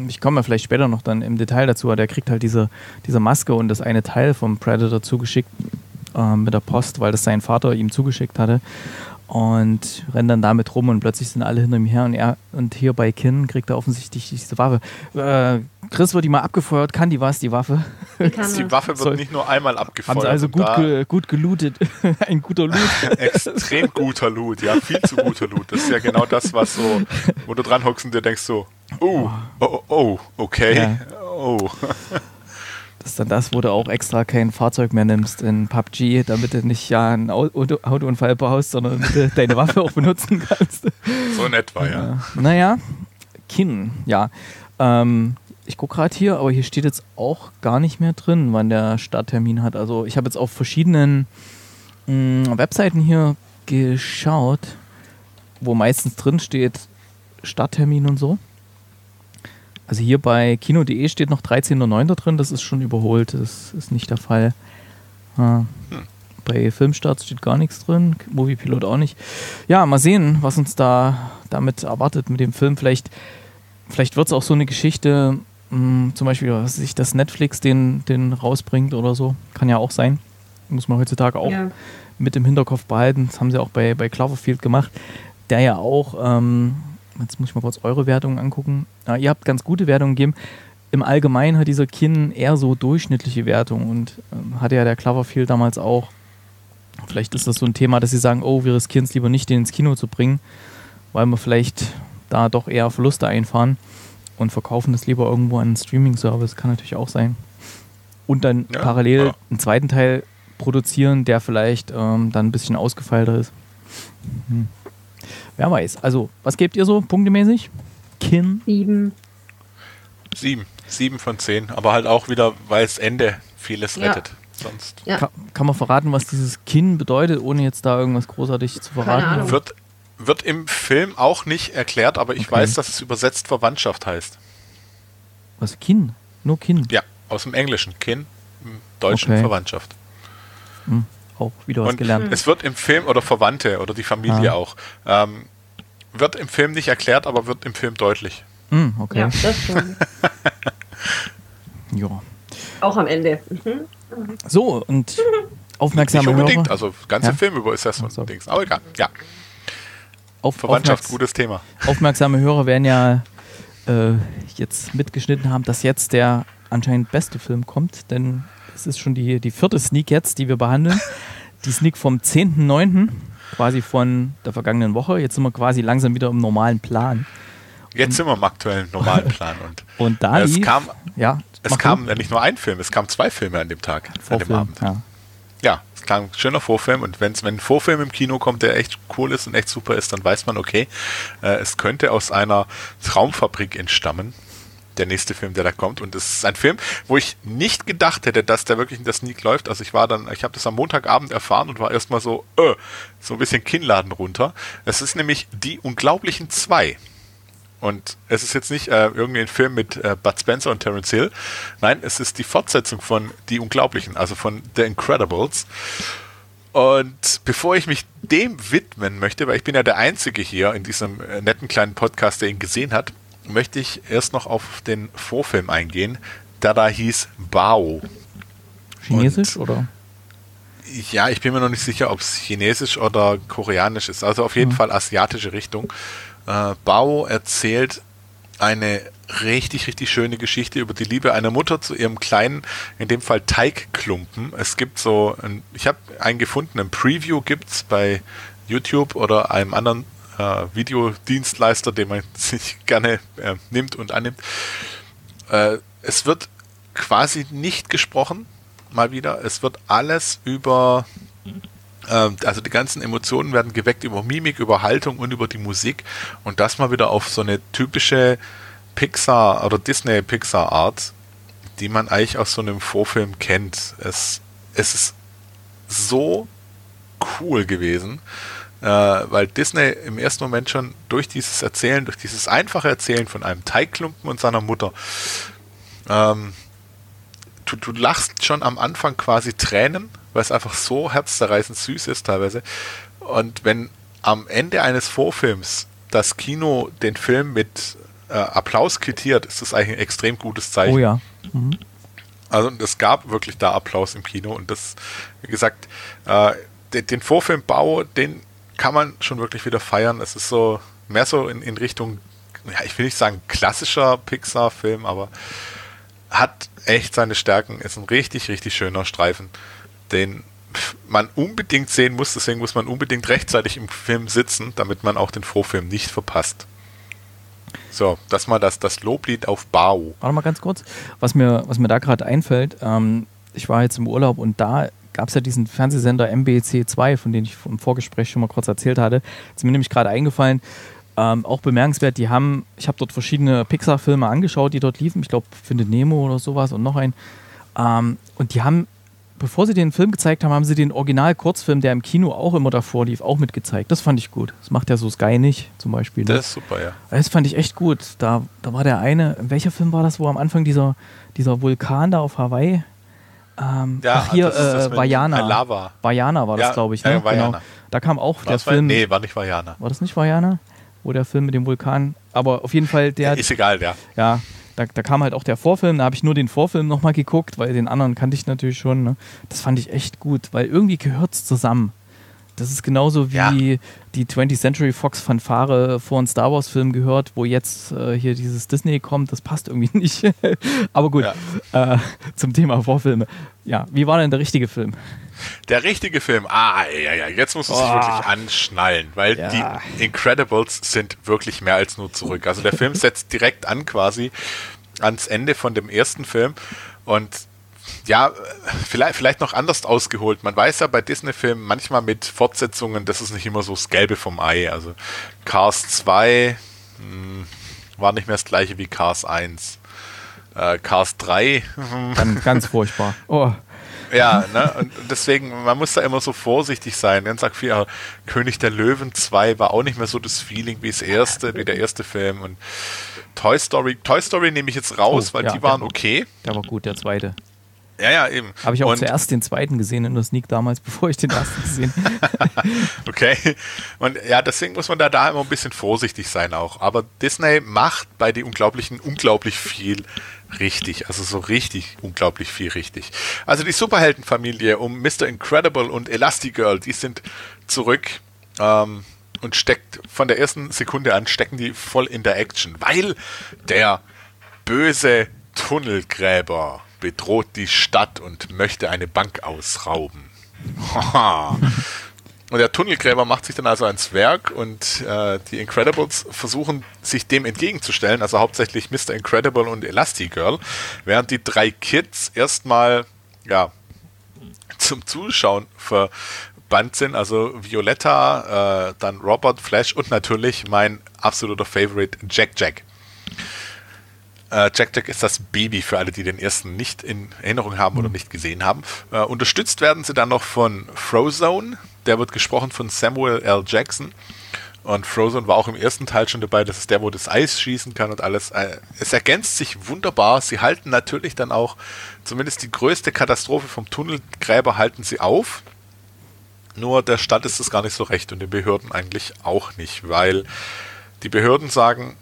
ich komme ja vielleicht später noch dann im Detail dazu, aber der kriegt halt diese, diese Maske und das eine Teil vom Predator zugeschickt äh, mit der Post, weil das sein Vater ihm zugeschickt hatte. Und rennt dann damit rum und plötzlich sind alle hinter ihm her und er und hier bei Kinn kriegt er offensichtlich diese Waffe. Äh, Chris wird die mal abgefeuert, kann die was, die Waffe? Die, kann die Waffe wird so, nicht nur einmal abgefeuert. Haben sie also gut, ge- gut gelootet. Ein guter Loot. Extrem guter Loot, ja, viel zu guter Loot. Das ist ja genau das, was so, wo du dran hockst und dir denkst so, oh, oh, oh, okay, ja. oh. Das ist dann das, wo du auch extra kein Fahrzeug mehr nimmst in P U B G, damit du nicht ja einen Auto- Autounfall baust, sondern deine Waffe auch benutzen kannst. So in etwa, ja. Äh, naja, Kinn, ja. Ähm, ich gucke gerade hier, aber hier steht jetzt auch gar nicht mehr drin, wann der Starttermin hat. Also ich habe jetzt auf verschiedenen mh, Webseiten hier geschaut, wo meistens drin steht Starttermin und so. Also hier bei kino punkt de steht noch dreizehnter neunter drin, das ist schon überholt, das ist nicht der Fall. Ja. Hm. Bei Filmstarts steht gar nichts drin, Moviepilot auch nicht. Ja, mal sehen, was uns da damit erwartet mit dem Film. Vielleicht, vielleicht wird es auch so eine Geschichte, mh, zum Beispiel, dass sich das Netflix den, den rausbringt oder so. Kann ja auch sein, muss man heutzutage auch ja. mit im Hinterkopf behalten. Das haben sie auch bei, bei Cloverfield gemacht, der ja auch... Ähm, jetzt muss ich mal kurz eure Wertungen angucken. Ja, ihr habt ganz gute Wertungen gegeben. Im Allgemeinen hat dieser Kinn eher so durchschnittliche Wertungen und ähm, hatte ja der Cloverfield damals auch. Vielleicht ist das so ein Thema, dass sie sagen, oh, wir riskieren es lieber nicht, den ins Kino zu bringen, weil wir vielleicht da doch eher Verluste einfahren und verkaufen das lieber irgendwo an einen Streaming-Service. Kann natürlich auch sein. Und dann ja, parallel ja. einen zweiten Teil produzieren, der vielleicht ähm, dann ein bisschen ausgefeilter ist. Hm. Wer weiß. Also, was gebt ihr so punktemäßig? Kinn? Sieben. Sieben. Sieben von zehn. Aber halt auch wieder, weil das Ende vieles ja. rettet. Sonst. Ja. Ka- kann man verraten, was dieses Kinn bedeutet, ohne jetzt da irgendwas großartig zu verraten? Wird, wird im Film auch nicht erklärt, aber ich okay. weiß, dass es übersetzt Verwandtschaft heißt. Was? Kinn? Nur Kinn? Ja, aus dem Englischen. Kinn, im Deutschen okay. Verwandtschaft. Hm. Auch wieder was und gelernt. Es wird im Film, oder Verwandte, oder die Familie ah. auch, ähm, wird im Film nicht erklärt, aber wird im Film deutlich. Mm, okay. Ja, das schon. Ja. Auch am Ende. Mhm. So, und aufmerksame Hörer. Nicht unbedingt, Hörer. Also ganze ja? Film über ist das so ein Ding. Aber egal, ja. Auf, Verwandtschaft, aufmerks- gutes Thema. Aufmerksame Hörer werden ja äh, jetzt mitgeschnitten haben, dass jetzt der anscheinend beste Film kommt, denn es ist schon die, die vierte Sneak jetzt, die wir behandeln. Die Sneak vom zehnter neunter, quasi von der vergangenen Woche. Jetzt sind wir quasi langsam wieder im normalen Plan. Jetzt und sind wir im aktuellen normalen Plan. Und, und da es lief, kam, ja, es kam nicht nur ein Film, es kamen zwei Filme an dem Tag, Vorfilm, an dem Abend. Ja, ja, es kam ein schöner Vorfilm. Und wenn's, wenn ein Vorfilm im Kino kommt, der echt cool ist und echt super ist, dann weiß man, okay, äh, es könnte aus einer Traumfabrik entstammen. der nächste Film, der da kommt. Und es ist ein Film, wo ich nicht gedacht hätte, dass der wirklich in der Sneak läuft. Also ich war dann, ich habe das am Montagabend erfahren und war erstmal so, äh, so ein bisschen Kinnladen runter. Es ist nämlich Die Unglaublichen zwei. Und es ist jetzt nicht äh, irgendein Film mit äh, Bud Spencer und Terence Hill. Nein, es ist die Fortsetzung von Die Unglaublichen, also von The Incredibles. Und bevor ich mich dem widmen möchte, weil ich bin ja der Einzige hier in diesem netten kleinen Podcast, der ihn gesehen hat, möchte ich erst noch auf den Vorfilm eingehen, der da hieß Bao. Chinesisch, und, oder? Ja, ich bin mir noch nicht sicher, ob es chinesisch oder koreanisch ist. Also auf jeden mhm. Fall asiatische Richtung. Äh, Bao erzählt eine richtig, richtig schöne Geschichte über die Liebe einer Mutter zu ihrem kleinen, in dem Fall Teigklumpen. Es gibt so, ein, ich habe einen gefunden, ein Preview gibt es bei YouTube oder einem anderen äh, Videodienstleister, den man sich gerne äh, nimmt und annimmt. Äh, es wird quasi nicht gesprochen, mal wieder. Es wird alles über, äh, also die ganzen Emotionen werden geweckt über Mimik, über Haltung und über die Musik. Und das mal wieder auf so eine typische Pixar oder Disney Pixar Art, die man eigentlich aus so einem Vorfilm kennt. Es, es ist so cool gewesen, äh, weil Disney im ersten Moment schon durch dieses Erzählen, durch dieses einfache Erzählen von einem Teigklumpen und seiner Mutter, ähm, du, du lachst schon am Anfang quasi Tränen, weil es einfach so herzzerreißend süß ist teilweise. Und wenn am Ende eines Vorfilms das Kino den Film mit Äh, Applaus quittiert, ist das eigentlich ein extrem gutes Zeichen. Oh ja. Mhm. Also es gab wirklich da Applaus im Kino und das, wie gesagt, äh, den, den Vorfilmbau, den kann man schon wirklich wieder feiern. Es ist so, mehr so in, in Richtung, ja, ich will nicht sagen klassischer Pixar-Film, aber hat echt seine Stärken. Ist ein richtig, richtig schöner Streifen, den man unbedingt sehen muss, deswegen muss man unbedingt rechtzeitig im Film sitzen, damit man auch den Vorfilm nicht verpasst. So, das mal das, das Loblied auf Bao. Warte mal ganz kurz, was mir, was mir da gerade einfällt, ähm, ich war jetzt im Urlaub und da gab es ja diesen Fernsehsender M B C zwei, von dem ich im Vorgespräch schon mal kurz erzählt hatte, ist mir nämlich gerade eingefallen, ähm, auch bemerkenswert, die haben, ich habe dort verschiedene Pixar-Filme angeschaut, die dort liefen, ich glaube Findet Nemo oder sowas und noch einen, ähm, und die haben, bevor sie den Film gezeigt haben, haben sie den Original-Kurzfilm, der im Kino auch immer davor lief, auch mitgezeigt. Das fand ich gut. Das macht ja so Sky nicht, zum Beispiel. Ne? Das ist super, ja. Das fand ich echt gut. Da, da war der eine, welcher Film war das, wo am Anfang dieser, dieser Vulkan da auf Hawaii, ähm, ja, ach hier, äh, Vaiana. Lava. Vaiana war das, ja, glaube ich. Ne? Ja, Vaiana. Genau. Da kam auch war der Film. Nee, war nicht Vaiana. War das nicht Vaiana? Wo der Film mit dem Vulkan, aber auf jeden Fall der... Ist egal, ja. Ja. Da, da kam halt auch der Vorfilm, da habe ich nur den Vorfilm nochmal geguckt, weil den anderen kannte ich natürlich schon. Ne? Das fand ich echt gut, weil irgendwie gehört es zusammen. Das ist genauso wie ja. die twentieth Century Fox Fanfare vor einen Star Wars Film gehört, wo jetzt äh, hier dieses Disney kommt, das passt irgendwie nicht. Aber gut, ja. äh, zum Thema Vorfilme. Ja, wie war denn der richtige Film? Der richtige Film, ah, ja, ja, jetzt musst du es oh. wirklich anschnallen, weil ja. die Incredibles sind wirklich mehr als nur zurück. Also der Film setzt direkt an quasi ans Ende von dem ersten Film und ja, vielleicht, vielleicht noch anders ausgeholt. Man weiß ja bei Disney-Filmen manchmal mit Fortsetzungen, das ist nicht immer so das Gelbe vom Ei. Also Cars zwei mh, war nicht mehr das gleiche wie Cars eins. Äh, Cars drei. Ganz, ganz furchtbar. Oh. Ja, ne? Und deswegen, man muss da immer so vorsichtig sein. Dann sagt viel, ja, König der Löwen zwei war auch nicht mehr so das Feeling wie das erste, wie der erste Film. Und Toy Story, Toy Story nehme ich jetzt raus, oh, weil ja, die waren der, okay. Der war gut, der zweite. Ja, ja, eben. Habe ich auch und zuerst den zweiten gesehen in der Sneak damals, bevor ich den ersten gesehen habe. Okay. Und ja, deswegen muss man da, da immer ein bisschen vorsichtig sein auch. Aber Disney macht bei den Unglaublichen unglaublich viel richtig. Also so richtig unglaublich viel richtig. Also die Superheldenfamilie um Mister Incredible und Elastigirl, die sind zurück. Ähm, und steckt von der ersten Sekunde an, stecken die voll in der Action. Weil der böse Tunnelgräber bedroht die Stadt und möchte eine Bank ausrauben. Und der Tunnelgräber macht sich dann also ans Werk und äh, die Incredibles versuchen, sich dem entgegenzustellen, also hauptsächlich Mister Incredible und Elastigirl, während die drei Kids erstmal ja, zum Zuschauen verbannt sind, also Violetta, äh, dann Robert, Flash und natürlich mein absoluter Favorite Jack-Jack. Äh, Jack Jack ist das Baby, für alle, die den ersten nicht in Erinnerung haben oder nicht gesehen haben. Äh, unterstützt werden sie dann noch von Frozone. Der wird gesprochen von Samuel L. Jackson. Und Frozone war auch im ersten Teil schon dabei. Das ist der, wo das Eis schießen kann und alles. Es ergänzt sich wunderbar. Sie halten natürlich dann auch, zumindest die größte Katastrophe vom Tunnelgräber halten sie auf. Nur der Stadt ist es gar nicht so recht und den Behörden eigentlich auch nicht, weil die Behörden sagen,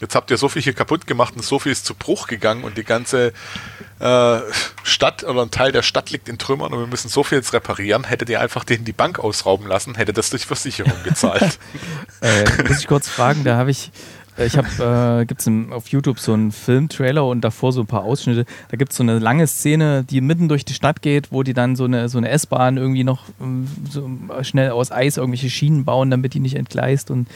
jetzt habt ihr so viel hier kaputt gemacht und so viel ist zu Bruch gegangen und die ganze äh, Stadt oder ein Teil der Stadt liegt in Trümmern und wir müssen so viel jetzt reparieren. Hättet ihr einfach denen die Bank ausrauben lassen, hätte das durch Versicherung gezahlt. äh, muss ich kurz fragen, da habe ich, ich habe, äh, gibt es auf YouTube so einen Filmtrailer und davor so ein paar Ausschnitte, da gibt es so eine lange Szene, die mitten durch die Stadt geht, wo die dann so eine, so eine S-Bahn irgendwie noch so schnell aus Eis irgendwelche Schienen bauen, damit die nicht entgleist und äh,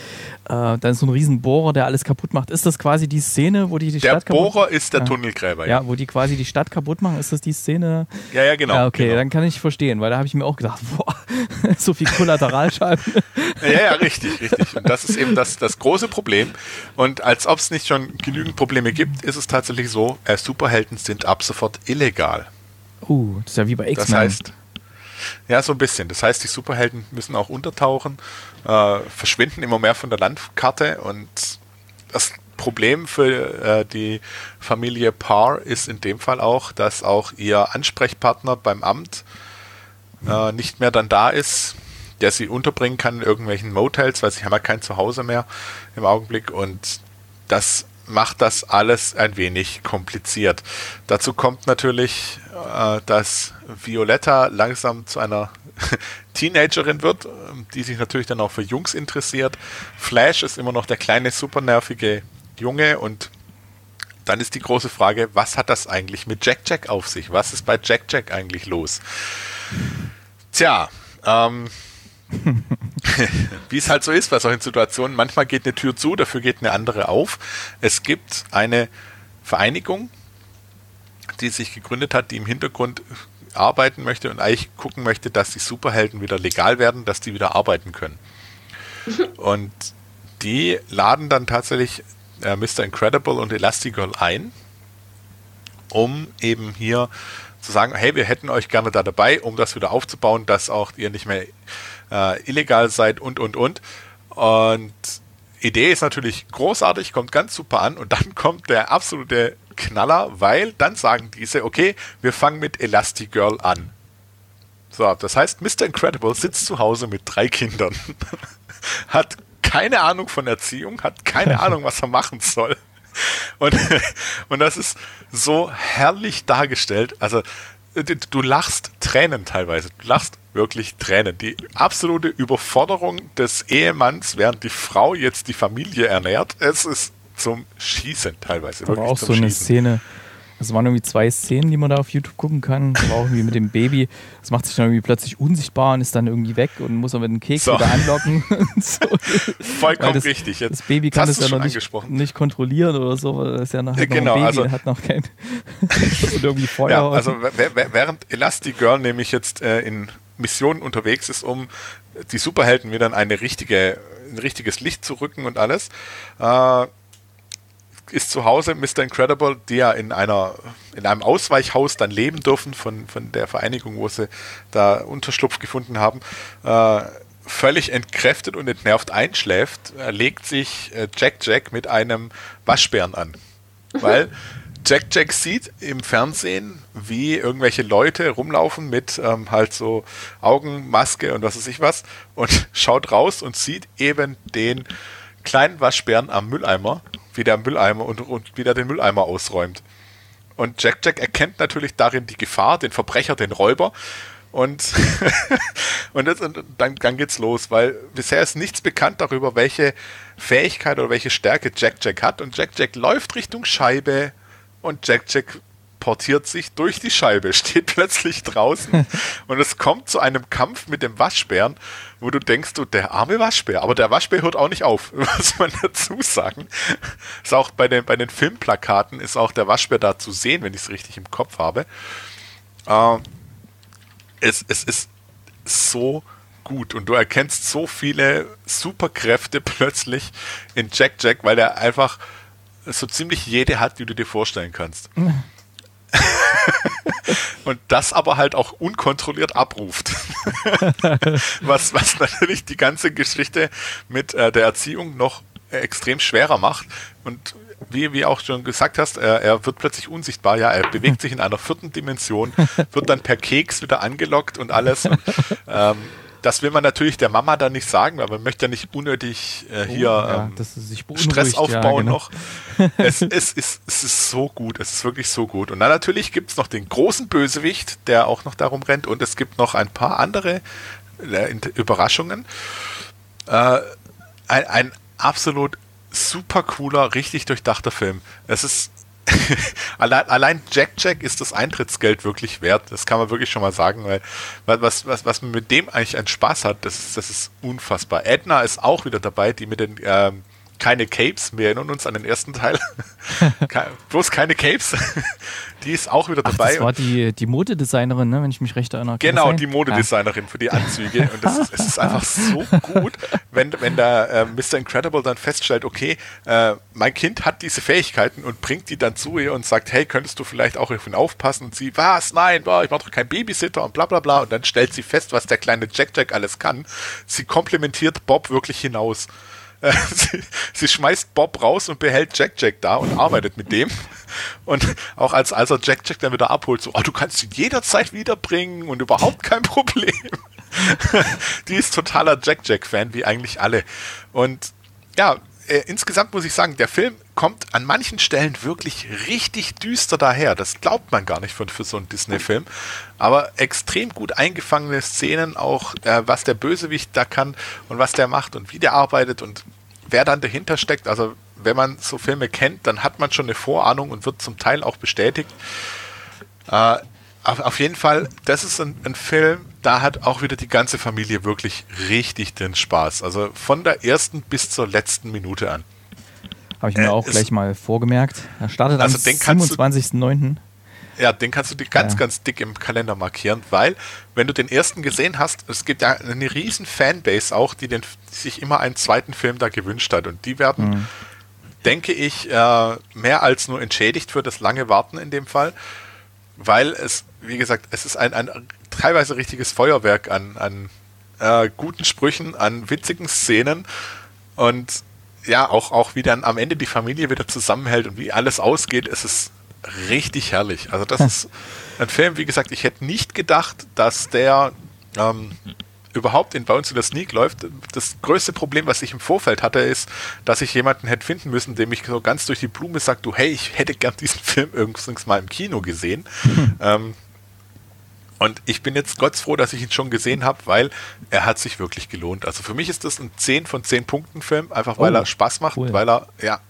dann ist so ein riesen Bohrer, der alles kaputt macht. Ist das quasi die Szene, wo die die der Stadt kaputt machen? Der Bohrer ist der Tunnelgräber. Ja, wo die quasi die Stadt kaputt machen, ist das die Szene? Ja, ja, genau. Ja, okay, genau. Dann kann ich verstehen, weil da habe ich mir auch gedacht, boah, so viel Kollateralschaden. Ja, ja, richtig, richtig. Und das ist eben das, das große Problem. Und als ob es nicht schon genügend Probleme gibt, ist es tatsächlich so, äh, Superhelden sind ab sofort illegal. Uh, das ist ja wie bei X-Men. Das heißt, ja, so ein bisschen. Das heißt, die Superhelden müssen auch untertauchen, äh, verschwinden immer mehr von der Landkarte. Und das Problem für äh, die Familie Parr ist in dem Fall auch, dass auch ihr Ansprechpartner beim Amt äh, nicht mehr dann da ist, der sie unterbringen kann in irgendwelchen Motels, weil sie haben ja kein Zuhause mehr im Augenblick und das macht das alles ein wenig kompliziert. Dazu kommt natürlich, äh, dass Violetta langsam zu einer Teenagerin wird, die sich natürlich dann auch für Jungs interessiert. Flash ist immer noch der kleine, supernervige Junge und dann ist die große Frage, was hat das eigentlich mit Jack Jack auf sich? Was ist bei Jack Jack eigentlich los? Tja, ähm, wie es halt so ist bei solchen Situationen, manchmal geht eine Tür zu, dafür geht eine andere auf. Es gibt eine Vereinigung, die sich gegründet hat, die im Hintergrund arbeiten möchte und eigentlich gucken möchte, dass die Superhelden wieder legal werden, dass die wieder arbeiten können. Und die laden dann tatsächlich äh, Mister Incredible und Elastigirl ein, um eben hier zu sagen, hey, wir hätten euch gerne da dabei, um das wieder aufzubauen, dass auch ihr nicht mehr äh, illegal seid und, und, und. Und Idee ist natürlich großartig, kommt ganz super an und dann kommt der absolute Knaller, weil dann sagen diese, okay, wir fangen mit Elastigirl an. So, das heißt, Mister Incredible sitzt zu Hause mit drei Kindern, hat keine Ahnung von Erziehung, hat keine Ahnung, was er machen soll. Und, und das ist so herrlich dargestellt, also du lachst Tränen teilweise, du lachst wirklich Tränen. Die absolute Überforderung des Ehemanns, während die Frau jetzt die Familie ernährt, es ist zum Schießen teilweise. Aber auch so eine Szene, es waren irgendwie zwei Szenen, die man da auf YouTube gucken kann, das war auch irgendwie mit dem Baby, das macht sich dann irgendwie plötzlich unsichtbar und ist dann irgendwie weg und muss aber den Keks so wieder anlocken. So. Vollkommen das, richtig. Jetzt das Baby kann es ja noch nicht, nicht kontrollieren oder so, das ist ja nachher genau, noch ein Baby, also, hat noch kein irgendwie Feuer. Ja, also während Elastigirl nämlich jetzt äh, in Missionen unterwegs ist, um die Superhelden wieder in eine richtige, ein richtiges Licht zu rücken und alles, äh, ist zu Hause Mister Incredible, die ja in einer in einem Ausweichhaus dann leben dürfen von, von der Vereinigung, wo sie da Unterschlupf gefunden haben, äh, völlig entkräftet und entnervt einschläft, legt sich äh, Jack Jack mit einem Waschbären an. Weil Jack Jack sieht im Fernsehen, wie irgendwelche Leute rumlaufen mit ähm, halt so Augenmaske und was weiß ich was und schaut raus und sieht eben den kleinen Waschbären am Mülleimer, wie der Mülleimer und, und wieder den Mülleimer ausräumt. Und Jack Jack erkennt natürlich darin die Gefahr, den Verbrecher, den Räuber und, und, das, und dann, dann geht's los, weil bisher ist nichts bekannt darüber, welche Fähigkeit oder welche Stärke Jack Jack hat und Jack Jack läuft Richtung Scheibe und Jack Jack portiert sich durch die Scheibe, steht plötzlich draußen und es kommt zu einem Kampf mit dem Waschbären, wo du denkst, du, der arme Waschbär, aber der Waschbär hört auch nicht auf, muss man dazu sagen. Ist auch bei den, bei den Filmplakaten ist auch der Waschbär da zu sehen, wenn ich es richtig im Kopf habe. Äh, es, es ist so gut und du erkennst so viele Superkräfte plötzlich in Jack Jack, weil er einfach so ziemlich jede hat, die du dir vorstellen kannst. Mhm. Und das aber halt auch unkontrolliert abruft. was, was natürlich die ganze Geschichte mit äh, der Erziehung noch äh, extrem schwerer macht. Und wie wie auch schon gesagt hast, er, er wird plötzlich unsichtbar. Ja, er bewegt sich in einer vierten Dimension, wird dann per Keks wieder angelockt und alles. Und, ähm, das will man natürlich der Mama dann nicht sagen, weil man möchte ja nicht unnötig äh, hier oh, ja, ähm, dass sich Stress aufbauen, ja, genau. noch. Es, es, ist, es ist so gut, es ist wirklich so gut. Und dann natürlich gibt es noch den großen Bösewicht, der auch noch darum rennt, und es gibt noch ein paar andere äh, Überraschungen. Äh, ein, ein absolut super cooler, richtig durchdachter Film. Es ist allein, allein Jack Jack ist das Eintrittsgeld wirklich wert. Das kann man wirklich schon mal sagen, weil was, was, was man mit dem eigentlich einen Spaß hat, das ist, das ist unfassbar. Edna ist auch wieder dabei, die mit den ähm, keine Capes, wir erinnern uns an den ersten Teil, Ke- bloß keine Capes, die ist auch wieder dabei. Ach, das war die, die Modedesignerin, ne? Wenn ich mich recht erinnere. Genau, die Modedesignerin ja. für die Anzüge, und das ist, es ist einfach so gut, wenn, wenn da äh, Mister Incredible dann feststellt, okay, äh, mein Kind hat diese Fähigkeiten, und bringt die dann zu ihr und sagt, hey, könntest du vielleicht auch auf ihn aufpassen, und sie, was, nein, boah, ich mach doch keinen Babysitter und bla bla bla, und dann stellt sie fest, was der kleine Jack-Jack alles kann. Sie komplementiert Bob wirklich hinaus. Sie, sie schmeißt Bob raus und behält Jack Jack da und arbeitet mit dem. Und auch als, als er Jack Jack dann wieder abholt, so, oh, du kannst ihn jederzeit wiederbringen und überhaupt kein Problem. Die ist totaler Jack Jack-Fan, wie eigentlich alle. Und ja, äh, insgesamt muss ich sagen, der Film kommt an manchen Stellen wirklich richtig düster daher. Das glaubt man gar nicht für, für so einen Disney-Film. Aber extrem gut eingefangene Szenen, auch äh, was der Bösewicht da kann und was der macht und wie der arbeitet und wer dann dahinter steckt. Also wenn man so Filme kennt, dann hat man schon eine Vorahnung und wird zum Teil auch bestätigt. Äh, auf, auf jeden Fall, das ist ein, ein Film, da hat auch wieder die ganze Familie wirklich richtig den Spaß. Also von der ersten bis zur letzten Minute an. Habe ich mir äh, auch gleich mal vorgemerkt. Er startet also am siebenundzwanzigsten neunten Ja, den kannst du dir ganz, ja. ganz dick im Kalender markieren, weil, wenn du den ersten gesehen hast, es gibt ja eine riesen Fanbase auch, die, den, die sich immer einen zweiten Film da gewünscht hat. Und die werden, mhm. denke ich, äh, mehr als nur entschädigt für das lange Warten in dem Fall, weil es, wie gesagt, es ist ein, ein teilweise richtiges Feuerwerk an, an äh, guten Sprüchen, an witzigen Szenen und ja, auch, auch wie dann am Ende die Familie wieder zusammenhält und wie alles ausgeht, ist es richtig herrlich. Also das ist ein Film, wie gesagt, ich hätte nicht gedacht, dass der ähm, überhaupt in, bei uns in der Sneak läuft. Das größte Problem, was ich im Vorfeld hatte, ist, dass ich jemanden hätte finden müssen, dem ich so ganz durch die Blume sage, du, hey, ich hätte gern diesen Film irgendwann mal im Kino gesehen. Hm. Ähm, und ich bin jetzt Gott froh, dass ich ihn schon gesehen habe, weil er hat sich wirklich gelohnt. Also für mich ist das ein zehn von zehn Punkten Film, einfach weil oh, er Spaß macht, cool. weil er ja,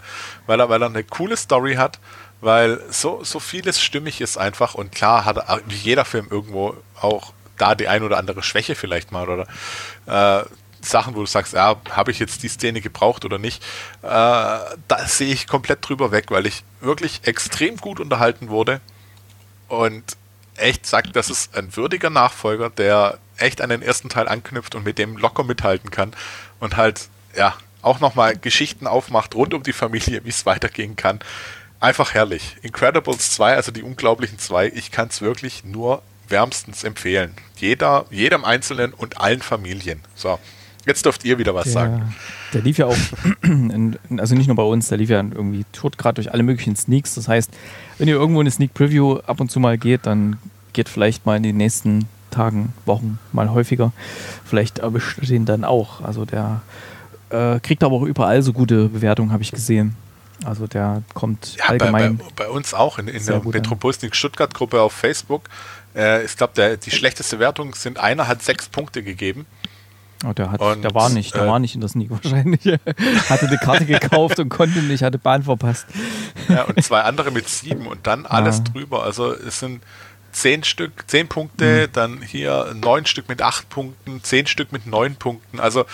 weil er, weil er eine coole Story hat, weil so, so vieles stimmig ist einfach, und klar hat er, wie jeder Film, irgendwo auch da die ein oder andere Schwäche vielleicht mal oder äh, Sachen, wo du sagst, ja, habe ich jetzt die Szene gebraucht oder nicht, äh, da sehe ich komplett drüber weg, weil ich wirklich extrem gut unterhalten wurde und echt sagt, das ist ein würdiger Nachfolger, der echt an den ersten Teil anknüpft und mit dem locker mithalten kann und halt, ja, auch nochmal Geschichten aufmacht rund um die Familie, wie es weitergehen kann. Einfach herrlich. Incredibles zwei, also die unglaublichen zwei, ich kann es wirklich nur wärmstens empfehlen. Jeder, jedem Einzelnen und allen Familien. So, jetzt dürft ihr wieder was der, sagen. Der lief ja auch, in, also nicht nur bei uns, der lief ja irgendwie tot gerade durch alle möglichen Sneaks. Das heißt, wenn ihr irgendwo in eine Sneak-Preview ab und zu mal geht, dann geht vielleicht mal in den nächsten Tagen, Wochen mal häufiger. Vielleicht erwischt ihr den dann auch. Also der äh, kriegt aber auch überall so gute Bewertungen, habe ich gesehen. Also der kommt ja, allgemein. Bei, bei, bei uns auch in, in der Metropolisnik Stuttgart-Gruppe auf Facebook. Äh, ich glaube, die schlechteste Wertung sind, einer hat sechs Punkte gegeben. Oh, der, hat, und, der war nicht, der äh, war nicht in der Sneak wahrscheinlich. Hatte eine Karte gekauft und konnte nicht, hatte Bahn verpasst. Ja, und zwei andere mit sieben und dann alles ja. drüber. Also es sind zehn Stück, zehn Punkte, mhm. dann hier neun Stück mit acht Punkten, zehn Stück mit neun Punkten. Also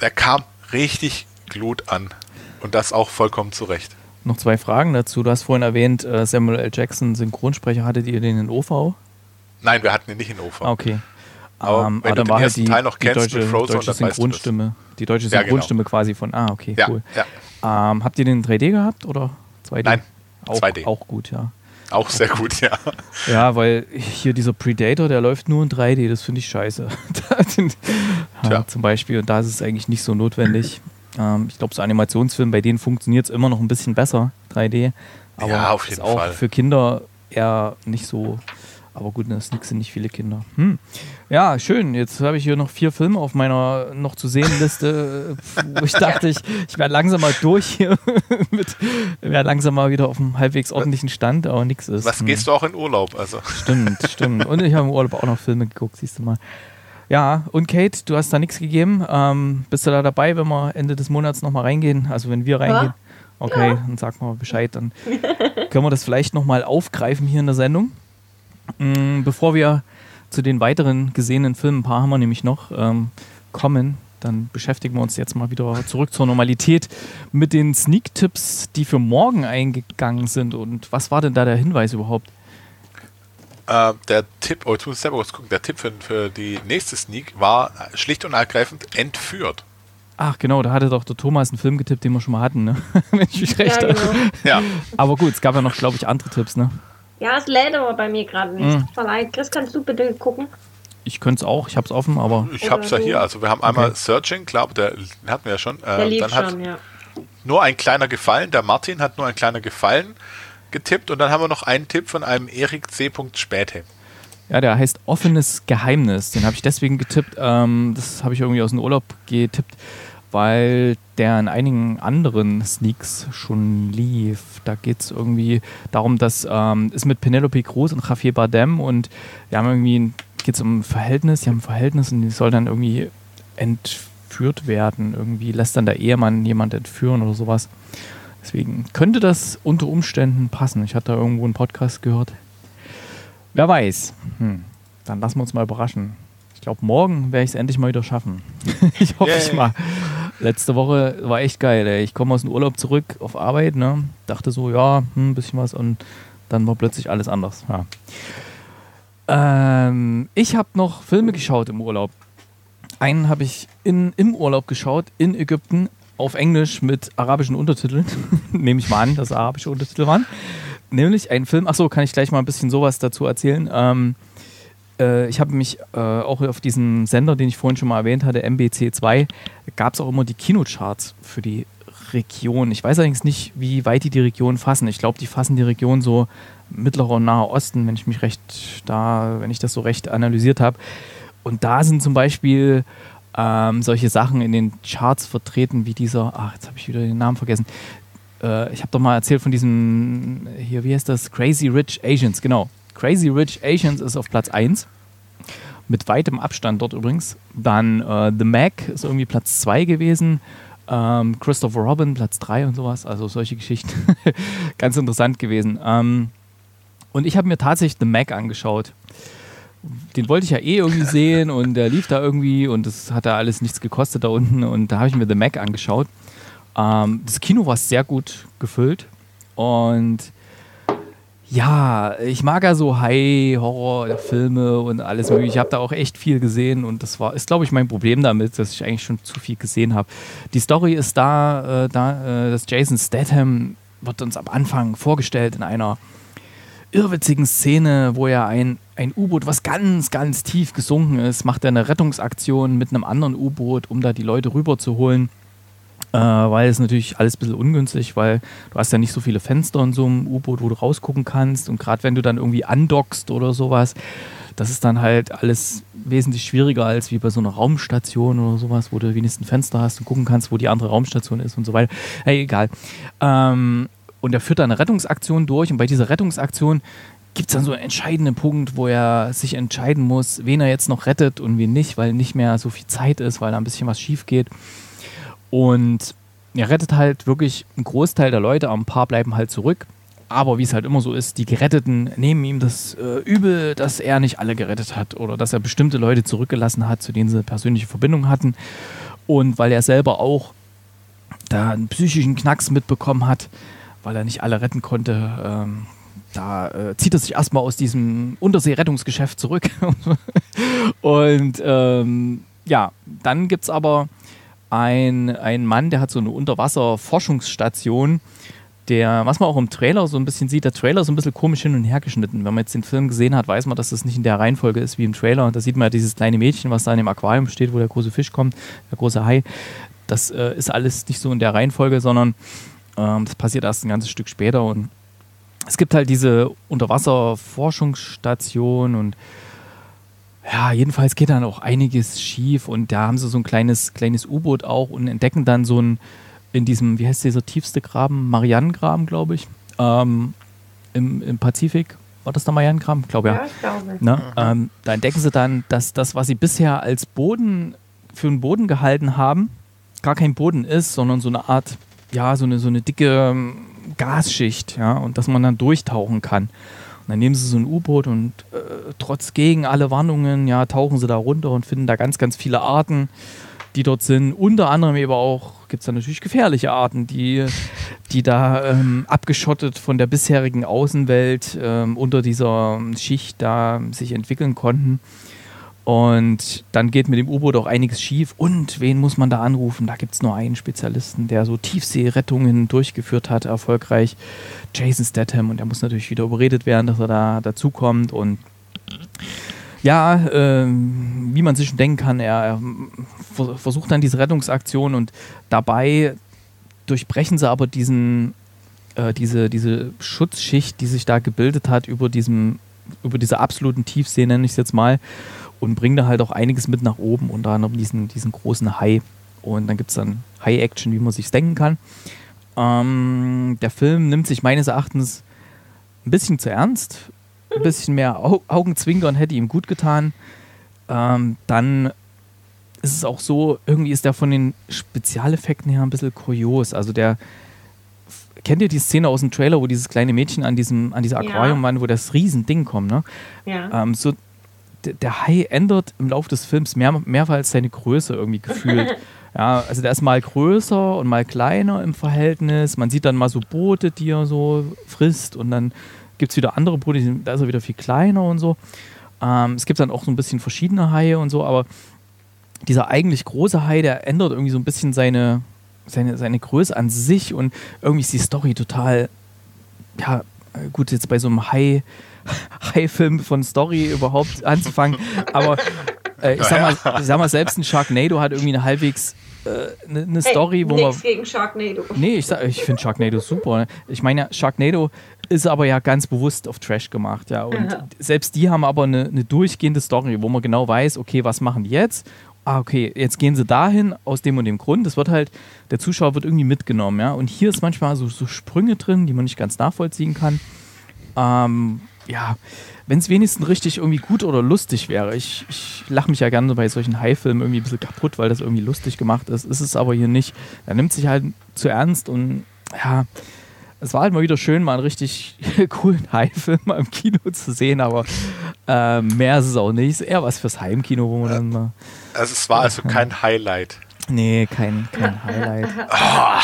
der kam richtig Glut an. Und das auch vollkommen zu Recht. Noch zwei Fragen dazu. Du hast vorhin erwähnt, Samuel L. Jackson, Synchronsprecher, hattet ihr den in O V? Nein, wir hatten ihn nicht in O V. Okay. Aber um, wenn aber du den ersten die, Teil noch kennst, die deutsche, mit Frozone, deutsche Synchronstimme, die deutsche Synchronstimme ja, genau. quasi von, ah, okay, ja, cool. Ja. Ähm, habt ihr den drei D gehabt oder zwei D? Nein, auch, zwei D. Auch gut, ja. Auch sehr gut, ja. Ja, weil hier dieser Predator, der läuft nur in drei D, das finde ich scheiße. Ja, zum Beispiel, und da ist es eigentlich nicht so notwendig. Ähm, ich glaube, so Animationsfilme, bei denen funktioniert es immer noch ein bisschen besser, drei D. Aber ja, auf jeden ist auch Fall. Für Kinder eher nicht so. Aber gut, das sind nicht viele Kinder. Hm. Ja, schön. Jetzt habe ich hier noch vier Filme auf meiner noch zu sehen Liste. Wo ich dachte, ich, ich wäre langsam mal durch hier. Wäre langsam mal wieder auf einem halbwegs ordentlichen Stand, aber nichts ist. Was gehst hm. du auch in Urlaub? Also. Stimmt, stimmt. Und ich habe im Urlaub auch noch Filme geguckt, siehst du mal. Ja, und Kate, du hast da nichts gegeben. Ähm, bist du da dabei, wenn wir Ende des Monats nochmal reingehen? Also wenn wir reingehen? Ja. Okay, ja. Dann sag mal Bescheid. Dann können wir das vielleicht nochmal aufgreifen hier in der Sendung. Bevor wir zu den weiteren gesehenen Filmen, ein paar haben wir nämlich noch, ähm, kommen, dann beschäftigen wir uns jetzt mal wieder zurück zur Normalität mit den Sneak-Tipps, die für morgen eingegangen sind. Und was war denn da der Hinweis überhaupt? Äh, der Tipp, oh, ich muss selber kurz gucken, der Tipp für, für die nächste Sneak war schlicht und ergreifend entführt. Ach genau, da hatte doch der Thomas einen Film getippt, den wir schon mal hatten, ne? Wenn ich mich recht habe. Ja, genau. Ja. Aber gut, es gab ja noch, glaube ich, andere Tipps, ne? Ja, es lädt aber bei mir gerade nicht. Mhm. Chris, kannst du bitte gucken? Ich könnte es auch, ich habe es offen, aber... Ich habe es ja hier, also wir haben einmal okay. Searching, glaube der hatten wir ja schon. Der äh, lief dann schon, hat ja. Nur ein kleiner Gefallen, der Martin hat nur ein kleiner Gefallen getippt und dann haben wir noch einen Tipp von einem Erik C. Späte. Ja, der heißt Offenes Geheimnis, den habe ich deswegen getippt, ähm, das habe ich irgendwie aus dem Urlaub getippt, weil der in einigen anderen Sneaks schon lief. Da geht es irgendwie darum, dass ähm, es mit Penelope Cruz und Javier Bardem und die haben irgendwie, geht es um ein Verhältnis, die haben ein Verhältnis und die soll dann irgendwie entführt werden. Irgendwie lässt dann der Ehemann jemand entführen oder sowas. Deswegen könnte das unter Umständen passen. Ich hatte da irgendwo einen Podcast gehört. Wer weiß. Hm. Dann lassen wir uns mal überraschen. Ich glaube, morgen werde ich es endlich mal wieder schaffen. Ich hoffe yeah. ich mal. Letzte Woche war echt geil, ey. Ich komme aus dem Urlaub zurück auf Arbeit, ne? Dachte so, ja, ein bisschen was und dann war plötzlich alles anders. Ja. Ähm, ich habe noch Filme geschaut im Urlaub. Einen habe ich in, im Urlaub geschaut, in Ägypten, auf Englisch mit arabischen Untertiteln. Nehme ich mal an, dass arabische Untertitel waren. Nämlich einen Film, achso, kann ich gleich mal ein bisschen sowas dazu erzählen. Ähm, Ich habe mich äh, auch auf diesen Sender, den ich vorhin schon mal erwähnt hatte, M B C zwei, gab es auch immer die Kinocharts für die Region. Ich weiß allerdings nicht, wie weit die die Region fassen. Ich glaube, die fassen die Region so Mittlerer und Nahe Osten, wenn ich mich recht da, wenn ich das so recht analysiert habe. Und da sind zum Beispiel ähm, solche Sachen in den Charts vertreten, wie dieser, ach, jetzt habe ich wieder den Namen vergessen. Äh, ich habe doch mal erzählt von diesem, hier, wie heißt das? Crazy Rich Asians, genau. Crazy Rich Asians ist auf Platz eins, mit weitem Abstand dort übrigens. Dann äh, The Meg ist irgendwie Platz zwei gewesen, ähm, Christopher Robin Platz drei und sowas, also solche Geschichten. Ganz interessant gewesen. Ähm, und ich habe mir tatsächlich The Meg angeschaut. Den wollte ich ja eh irgendwie sehen und der lief da irgendwie und das hat da alles nichts gekostet da unten und da habe ich mir The Meg angeschaut. Ähm, das Kino war sehr gut gefüllt und ja, ich mag ja so High-Horror-Filme und alles mögliche. Ich habe da auch echt viel gesehen und das war, ist, glaube ich, mein Problem damit, dass ich eigentlich schon zu viel gesehen habe. Die Story ist da, äh, da äh, dass Jason Statham wird uns am Anfang vorgestellt in einer irrwitzigen Szene, wo er ein, ein U-Boot, was ganz, ganz tief gesunken ist, macht er eine Rettungsaktion mit einem anderen U-Boot, um da die Leute rüberzuholen. Äh, weil es natürlich alles ein bisschen ungünstig, weil du hast ja nicht so viele Fenster in so einem U-Boot, wo du rausgucken kannst und gerade wenn du dann irgendwie andockst oder sowas, das ist dann halt alles wesentlich schwieriger als wie bei so einer Raumstation oder sowas, wo du wenigstens ein Fenster hast und gucken kannst, wo die andere Raumstation ist und so weiter. Hey, egal. Ähm, und er führt dann eine Rettungsaktion durch und bei dieser Rettungsaktion gibt es dann so einen entscheidenden Punkt, wo er sich entscheiden muss, wen er jetzt noch rettet und wen nicht, weil nicht mehr so viel Zeit ist, weil da ein bisschen was schief geht. Und er rettet halt wirklich einen Großteil der Leute, aber ein paar bleiben halt zurück. Aber wie es halt immer so ist, die Geretteten nehmen ihm das äh, übel, dass er nicht alle gerettet hat oder dass er bestimmte Leute zurückgelassen hat, zu denen sie persönliche Verbindung hatten. Und weil er selber auch da einen psychischen Knacks mitbekommen hat, weil er nicht alle retten konnte, ähm, da äh, zieht er sich erstmal aus diesem Unterseerettungsgeschäft zurück. Und ähm, ja, dann gibt es aber ein, ein Mann, der hat so eine Unterwasser-Forschungsstation, der, was man auch im Trailer so ein bisschen sieht, der Trailer ist so ein bisschen komisch hin und her geschnitten. Wenn man jetzt den Film gesehen hat, weiß man, dass das nicht in der Reihenfolge ist wie im Trailer. Und da sieht man ja dieses kleine Mädchen, was da in dem Aquarium steht, wo der große Fisch kommt, der große Hai. Das äh, ist alles nicht so in der Reihenfolge, sondern ähm, das passiert erst ein ganzes Stück später. Und es gibt halt diese Unterwasser-Forschungsstation und ja, jedenfalls geht dann auch einiges schief und da haben sie so ein kleines, kleines U-Boot auch und entdecken dann so ein, in diesem, wie heißt dieser tiefste Graben? Marianengraben, glaube ich. Ähm, im, im Pazifik. War das der Marianengraben? Ich glaube ja. Ja, ich glaube. Ne? Ähm, da entdecken sie dann, dass das, was sie bisher als Boden, für einen Boden gehalten haben, gar kein Boden ist, sondern so eine Art, ja, so eine, so eine dicke Gasschicht, ja, und dass man dann durchtauchen kann. Und dann nehmen sie so ein U-Boot und äh, trotz gegen alle Warnungen, ja, tauchen sie da runter und finden da ganz, ganz viele Arten, die dort sind. Unter anderem eben auch, gibt es da natürlich gefährliche Arten, die, die da ähm, abgeschottet von der bisherigen Außenwelt ähm, unter dieser Schicht da sich entwickeln konnten. Und dann geht mit dem U-Boot auch einiges schief. Und wen muss man da anrufen? Da gibt es nur einen Spezialisten, der so Tiefseerettungen durchgeführt hat, erfolgreich. Jason Statham. Und der muss natürlich wieder überredet werden, dass er da dazukommt. Und ja, äh, wie man sich schon denken kann, er, er versucht dann diese Rettungsaktion. Und dabei durchbrechen sie aber diesen, äh, diese, diese Schutzschicht, die sich da gebildet hat, über, diesem, über diese absoluten Tiefsee, nenne ich es jetzt mal. Und bringt da halt auch einiges mit nach oben, unter anderem diesen, diesen großen Hai. Und dann gibt es dann High-Action, wie man sich's denken kann. Ähm, der Film nimmt sich meines Erachtens ein bisschen zu ernst. Ein bisschen mehr Au- Augenzwinkern hätte ihm gut getan. Ähm, dann ist es auch so, irgendwie ist der von den Spezialeffekten her ein bisschen kurios. Also der, kennt ihr die Szene aus dem Trailer, wo dieses kleine Mädchen an diesem an dieser Aquarium war, ja, wo das Riesending kommt, ne? Ja. Ähm, so der Hai ändert im Laufe des Films mehr, mehrfach seine Größe irgendwie gefühlt. Ja, also der ist mal größer und mal kleiner im Verhältnis. Man sieht dann mal so Boote, die er so frisst und dann gibt es wieder andere Boote, da ist er wieder viel kleiner und so. Ähm, es gibt dann auch so ein bisschen verschiedene Haie und so, aber dieser eigentlich große Hai, der ändert irgendwie so ein bisschen seine, seine, seine Größe an sich und irgendwie ist die Story total, ja gut, jetzt bei so einem Hai Hai-Film von Story überhaupt anzufangen, aber äh, ich, sag mal, ich sag mal, selbst ein Sharknado hat irgendwie eine halbwegs eine äh, ne hey, Story, wo man... Nichts gegen Sharknado. Nee, ich, ich finde Sharknado super. Ne? Ich meine, ja, Sharknado ist aber ja ganz bewusst auf Trash gemacht, ja, und aha, selbst die haben aber eine ne durchgehende Story, wo man genau weiß, okay, was machen die jetzt? Ah, okay, jetzt gehen sie dahin, aus dem und dem Grund. Das wird halt, der Zuschauer wird irgendwie mitgenommen, ja, und hier ist manchmal so, so Sprünge drin, die man nicht ganz nachvollziehen kann. Ähm... Ja, wenn es wenigstens richtig irgendwie gut oder lustig wäre. Ich, ich lache mich ja gerne bei solchen Hai-Filmen irgendwie ein bisschen kaputt, weil das irgendwie lustig gemacht ist. Ist es aber hier nicht. Er nimmt sich halt zu ernst und ja, es war halt mal wieder schön, mal einen richtig coolen Hai-Film mal im Kino zu sehen, aber äh, mehr ist es auch nicht. Ist eher was fürs Heimkino, wo man dann mal... Also es war also kein Highlight. Nee, kein, kein Highlight. Oh. Ja.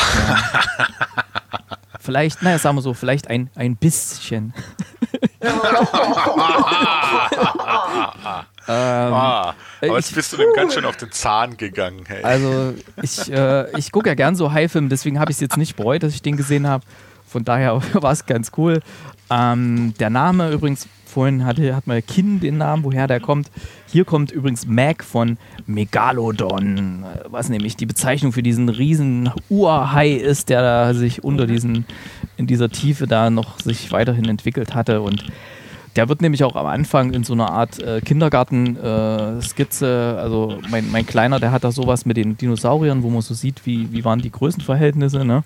Vielleicht, naja, sagen wir so, vielleicht ein, ein bisschen. ähm, ah, aber jetzt ich, bist du dem ganz schön auf den Zahn gegangen. Hey. Also ich, äh, ich gucke ja gern so Hai-Filme, deswegen habe ich es jetzt nicht bereut, dass ich den gesehen habe. Von daher war es ganz cool. Ähm, der Name übrigens, vorhin hatte, hat mal Kinn den Namen, woher der kommt. Hier kommt übrigens Meg von Megalodon, was nämlich die Bezeichnung für diesen riesen Urhai ist, der da sich unter diesen, in dieser Tiefe da noch sich weiterhin entwickelt hatte. Und der wird nämlich auch am Anfang in so einer Art äh, Kindergarten-Skizze, äh, also mein, mein Kleiner, der hat da sowas mit den Dinosauriern, wo man so sieht, wie, wie waren die Größenverhältnisse, ne?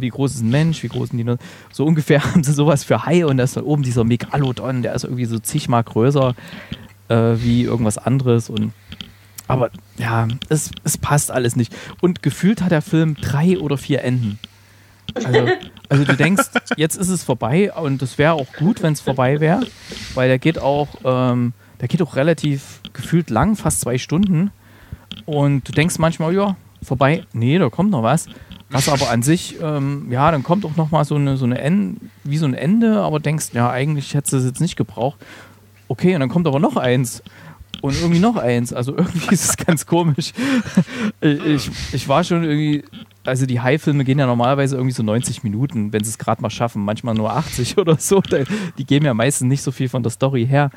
Wie groß ist ein Mensch, wie groß sind die... So ungefähr haben sie sowas für Haie und da ist dann oben dieser Megalodon, der ist irgendwie so zigmal größer äh, wie irgendwas anderes. Und aber ja, es, es passt alles nicht. Und gefühlt hat der Film drei oder vier Enden. Also, also du denkst, jetzt ist es vorbei und das wäre auch gut, wenn es vorbei wäre, weil der geht auch, ähm, der geht auch relativ gefühlt lang, fast zwei Stunden. Und du denkst manchmal, ja, vorbei, nee, da kommt noch was. Was aber an sich, ähm, ja, dann kommt auch nochmal so eine, so eine End, wie so ein Ende, aber denkst, ja, eigentlich hättest du es jetzt nicht gebraucht. Okay, und dann kommt aber noch eins. und irgendwie noch eins. Also irgendwie ist es ganz komisch. Ich, ich war schon irgendwie... Also die Hai-Filme gehen ja normalerweise irgendwie so neunzig Minuten, wenn sie es gerade mal schaffen. Manchmal nur achtzig oder so. Die geben ja meistens nicht so viel von der Story her.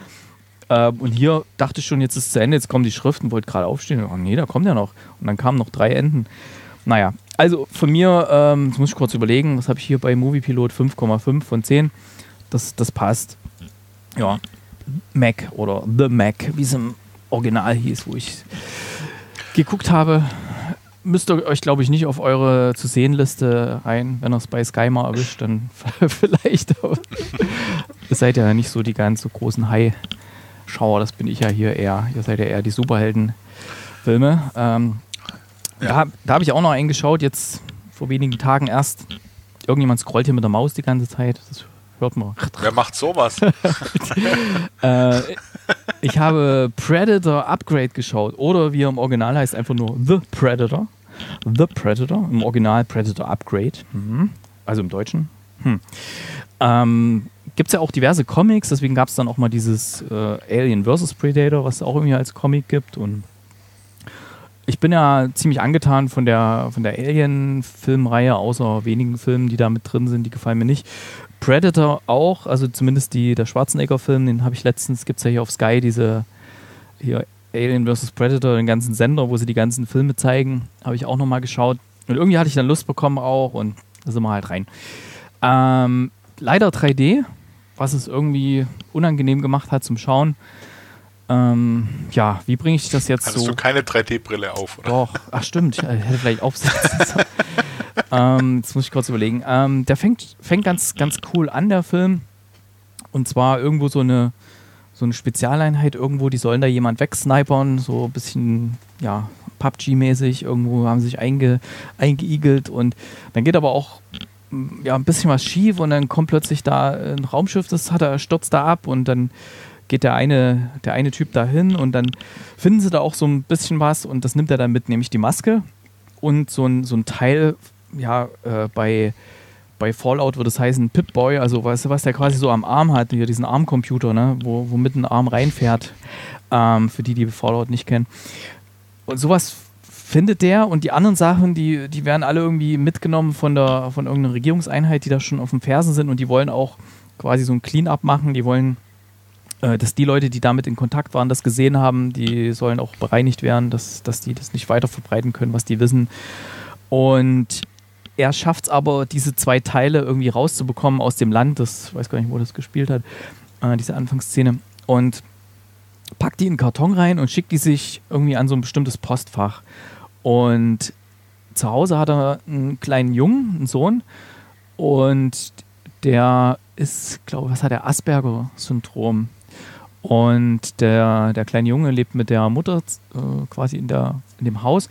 Und hier dachte ich schon, jetzt ist es zu Ende, jetzt kommen die Schriften, wollte gerade aufstehen. Oh nee, da kommt ja noch. Und dann kamen noch drei Enden. Naja, also von mir, ähm, jetzt muss ich kurz überlegen, was habe ich hier bei Moviepilot? fünf Komma fünf von zehn. Das, das passt. Ja, Meg oder The Meg, wie es im Original hieß, wo ich geguckt habe. Müsst ihr euch, glaube ich, nicht auf eure Zu-Sehen-Liste rein. Wenn ihr es bei Sky mal erwischt, dann vielleicht. Ihr seid ja nicht so die ganz so großen Hai-Schauer, das bin ich ja hier eher. Ihr seid ja eher die Superhelden-Filme. Ähm, ja. Da, da habe ich auch noch eingeschaut, jetzt vor wenigen Tagen erst. Irgendjemand scrollt hier mit der Maus die ganze Zeit. Das hört man. Wer macht sowas? äh, ich habe Predator Upgrade geschaut. Oder wie er im Original heißt, einfach nur The Predator. The Predator, im Original Predator Upgrade. Mhm. Also im Deutschen. Hm. Ähm, gibt es ja auch diverse Comics, deswegen gab es dann auch mal dieses äh, Alien versus. Predator, was es auch irgendwie als Comic gibt. Und ich bin ja ziemlich angetan von der, von der Alien-Filmreihe, außer wenigen Filmen, die da mit drin sind, die gefallen mir nicht. Predator auch, also zumindest die, der Schwarzenegger-Film, den habe ich letztens, gibt es ja hier auf Sky, diese hier Alien versus. Predator, den ganzen Sender, wo sie die ganzen Filme zeigen, habe ich auch nochmal geschaut. Und irgendwie hatte ich dann Lust bekommen auch und da sind wir halt rein. Ähm, leider drei D, was es irgendwie unangenehm gemacht hat zum Schauen. Ähm, ja, wie bringe ich das jetzt Hattest so? Hast du keine drei D-Brille auf, oder? Doch, ach stimmt, ich hätte vielleicht aufsetzen sollen. ähm, jetzt muss ich kurz überlegen. Ähm, der fängt, fängt ganz, ganz cool an, der Film. Und zwar irgendwo so eine, so eine Spezialeinheit irgendwo, die sollen da jemand wegsnipern, so ein bisschen, ja, P U B G-mäßig. Irgendwo haben sie sich einge, eingeigelt und dann geht aber auch ja, ein bisschen was schief und dann kommt plötzlich da ein Raumschiff, das hat er, stürzt da ab und dann geht der eine, der eine Typ da hin und dann finden sie da auch so ein bisschen was und das nimmt er dann mit, nämlich die Maske und so ein, so ein Teil, ja, äh, bei, bei Fallout würde es heißen Pip-Boy, also weißt du, was der quasi so am Arm hat, hier diesen Armcomputer, ne, wo, wo mit ein Arm reinfährt, ähm, für die, die Fallout nicht kennen. Und sowas findet der und die anderen Sachen, die, die werden alle irgendwie mitgenommen von, der, von irgendeiner Regierungseinheit, die da schon auf dem Fersen sind und die wollen auch quasi so ein Clean-Up machen, die wollen dass die Leute, die damit in Kontakt waren, das gesehen haben, die sollen auch bereinigt werden, dass, dass die das nicht weiter verbreiten können, was die wissen. Und er schafft es aber, diese zwei Teile irgendwie rauszubekommen aus dem Land. Das weiß gar nicht, wo das gespielt hat, äh, diese Anfangsszene. Und packt die in einen Karton rein und schickt die sich irgendwie an so ein bestimmtes Postfach. Und zu Hause hat er einen kleinen Jungen, einen Sohn, und der ist, glaube ich, was hat er? Asperger-Syndrom. Und der, der kleine Junge lebt mit der Mutter äh, quasi in, der, in dem Haus.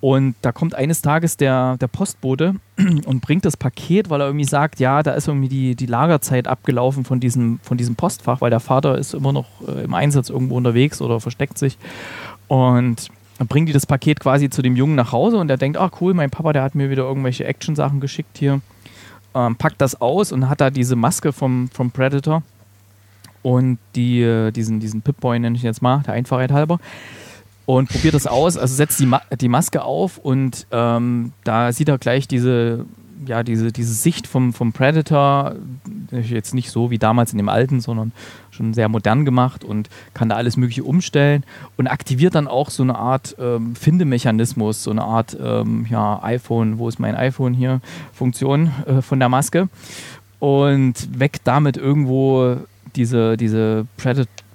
Und da kommt eines Tages der, der Postbote und bringt das Paket, weil er irgendwie sagt, ja, da ist irgendwie die, die Lagerzeit abgelaufen von diesem, von diesem Postfach, weil der Vater ist immer noch äh, im Einsatz irgendwo unterwegs oder versteckt sich. Und dann bringen die das Paket quasi zu dem Jungen nach Hause und der denkt, ach cool, mein Papa, der hat mir wieder irgendwelche Action-Sachen geschickt hier. Ähm, packt das aus und hat da diese Maske vom, vom Predator. Und die, diesen, diesen Pip-Boy nenne ich jetzt mal, der Einfachheit halber. Und probiert das aus, also setzt die, Ma- die Maske auf und ähm, da sieht er gleich diese, ja, diese, diese Sicht vom, vom Predator. Jetzt nicht so wie damals in dem alten, sondern schon sehr modern gemacht und kann da alles Mögliche umstellen. Und aktiviert dann auch so eine Art ähm, Findemechanismus, so eine Art ähm, ja, iPhone, wo ist mein iPhone hier, Funktion äh, von der Maske. Und weckt damit irgendwo... diese, diese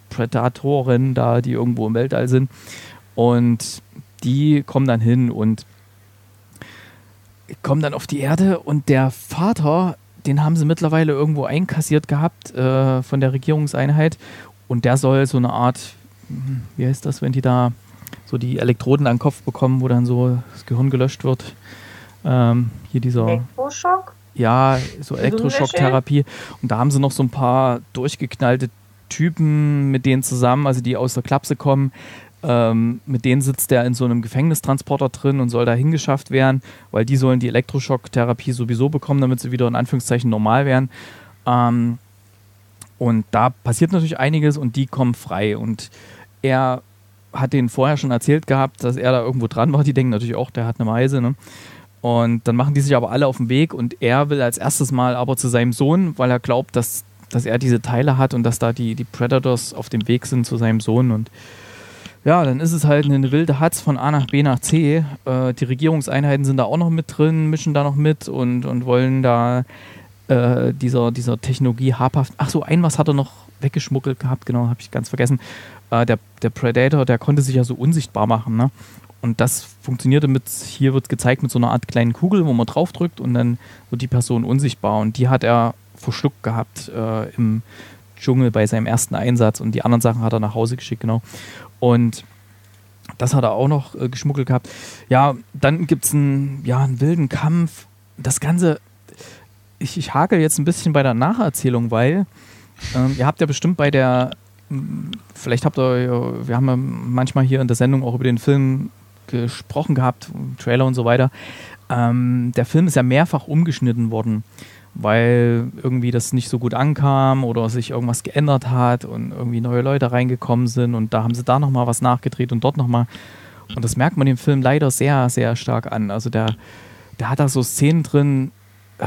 Predatoren da, die irgendwo im Weltall sind und die kommen dann hin und kommen dann auf die Erde und der Vater, den haben sie mittlerweile irgendwo einkassiert gehabt äh, von der Regierungseinheit und der soll so eine Art, wie heißt das, wenn die da so die Elektroden an den Kopf bekommen, wo dann so das Gehirn gelöscht wird, ähm, hier dieser... Elektroschock? Ja, so Elektroschocktherapie. Und da haben sie noch so ein paar durchgeknallte Typen mit denen zusammen, also die aus der Klapse kommen. Ähm, mit denen sitzt der in so einem Gefängnistransporter drin und soll da hingeschafft werden, weil die sollen die Elektroschocktherapie sowieso bekommen, damit sie wieder in Anführungszeichen normal werden. Ähm, und da passiert natürlich einiges und die kommen frei. Und er hat denen vorher schon erzählt gehabt, dass er da irgendwo dran war. Die denken natürlich auch, der hat eine Meise, ne? Und dann machen die sich aber alle auf den Weg und er will als erstes mal aber zu seinem Sohn, weil er glaubt, dass, dass er diese Teile hat und dass da die, die Predators auf dem Weg sind zu seinem Sohn. Und ja, dann ist es halt eine wilde Hatz von A nach B nach C. Äh, die Regierungseinheiten sind da auch noch mit drin, mischen da noch mit und, und wollen da äh, dieser, dieser Technologie habhaft. Ach so, ein was hat er noch weggeschmuggelt gehabt, genau, habe ich ganz vergessen. Äh, der, der Predator, der konnte sich ja so unsichtbar machen, ne? Und das funktionierte mit, hier wird gezeigt, mit so einer Art kleinen Kugel, wo man draufdrückt und dann wird die Person unsichtbar. Und die hat er verschluckt gehabt äh, im Dschungel bei seinem ersten Einsatz und die anderen Sachen hat er nach Hause geschickt, genau. Und das hat er auch noch äh, geschmuggelt gehabt. Ja, dann gibt es einen, ja, einen wilden Kampf. Das Ganze, ich, ich hakel jetzt ein bisschen bei der Nacherzählung, weil ähm, ihr habt ja bestimmt bei der, vielleicht habt ihr, wir haben ja manchmal hier in der Sendung auch über den Film gesprochen gehabt, Trailer und so weiter. Ähm, der Film ist ja mehrfach umgeschnitten worden, weil irgendwie das nicht so gut ankam oder sich irgendwas geändert hat und irgendwie neue Leute reingekommen sind und da haben sie da nochmal was nachgedreht und dort nochmal. Und das merkt man dem Film leider sehr, sehr stark an. Also der, der hat da so Szenen drin, äh,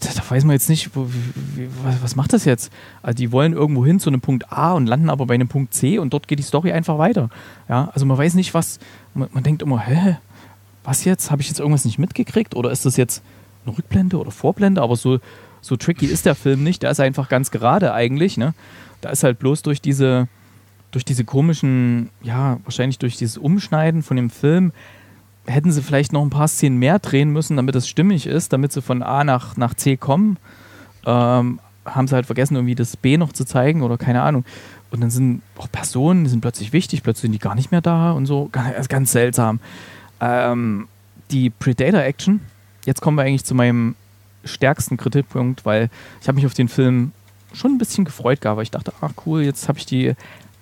da weiß man jetzt nicht, wo, wie, was macht das jetzt? Also die wollen irgendwo hin zu einem Punkt A und landen aber bei einem Punkt C und dort geht die Story einfach weiter. Ja, also man weiß nicht, was, man, man denkt immer, hä, was jetzt? Habe ich jetzt irgendwas nicht mitgekriegt? Oder ist das jetzt eine Rückblende oder Vorblende? Aber so, so tricky ist der Film nicht, der ist einfach ganz gerade eigentlich, ne? Da ist halt bloß durch diese, durch diese komischen, ja, wahrscheinlich durch dieses Umschneiden von dem Film, hätten sie vielleicht noch ein paar Szenen mehr drehen müssen, damit das stimmig ist, damit sie von A nach, nach C kommen. Ähm, haben sie halt vergessen, irgendwie das B noch zu zeigen oder keine Ahnung. Und dann sind auch Personen, die sind plötzlich wichtig, plötzlich sind die gar nicht mehr da und so. Ganz, ganz seltsam. Ähm, die Predator-Action, jetzt kommen wir eigentlich zu meinem stärksten Kritikpunkt, weil ich habe mich auf den Film schon ein bisschen gefreut gehabt, weil ich dachte, ach cool, jetzt habe ich die,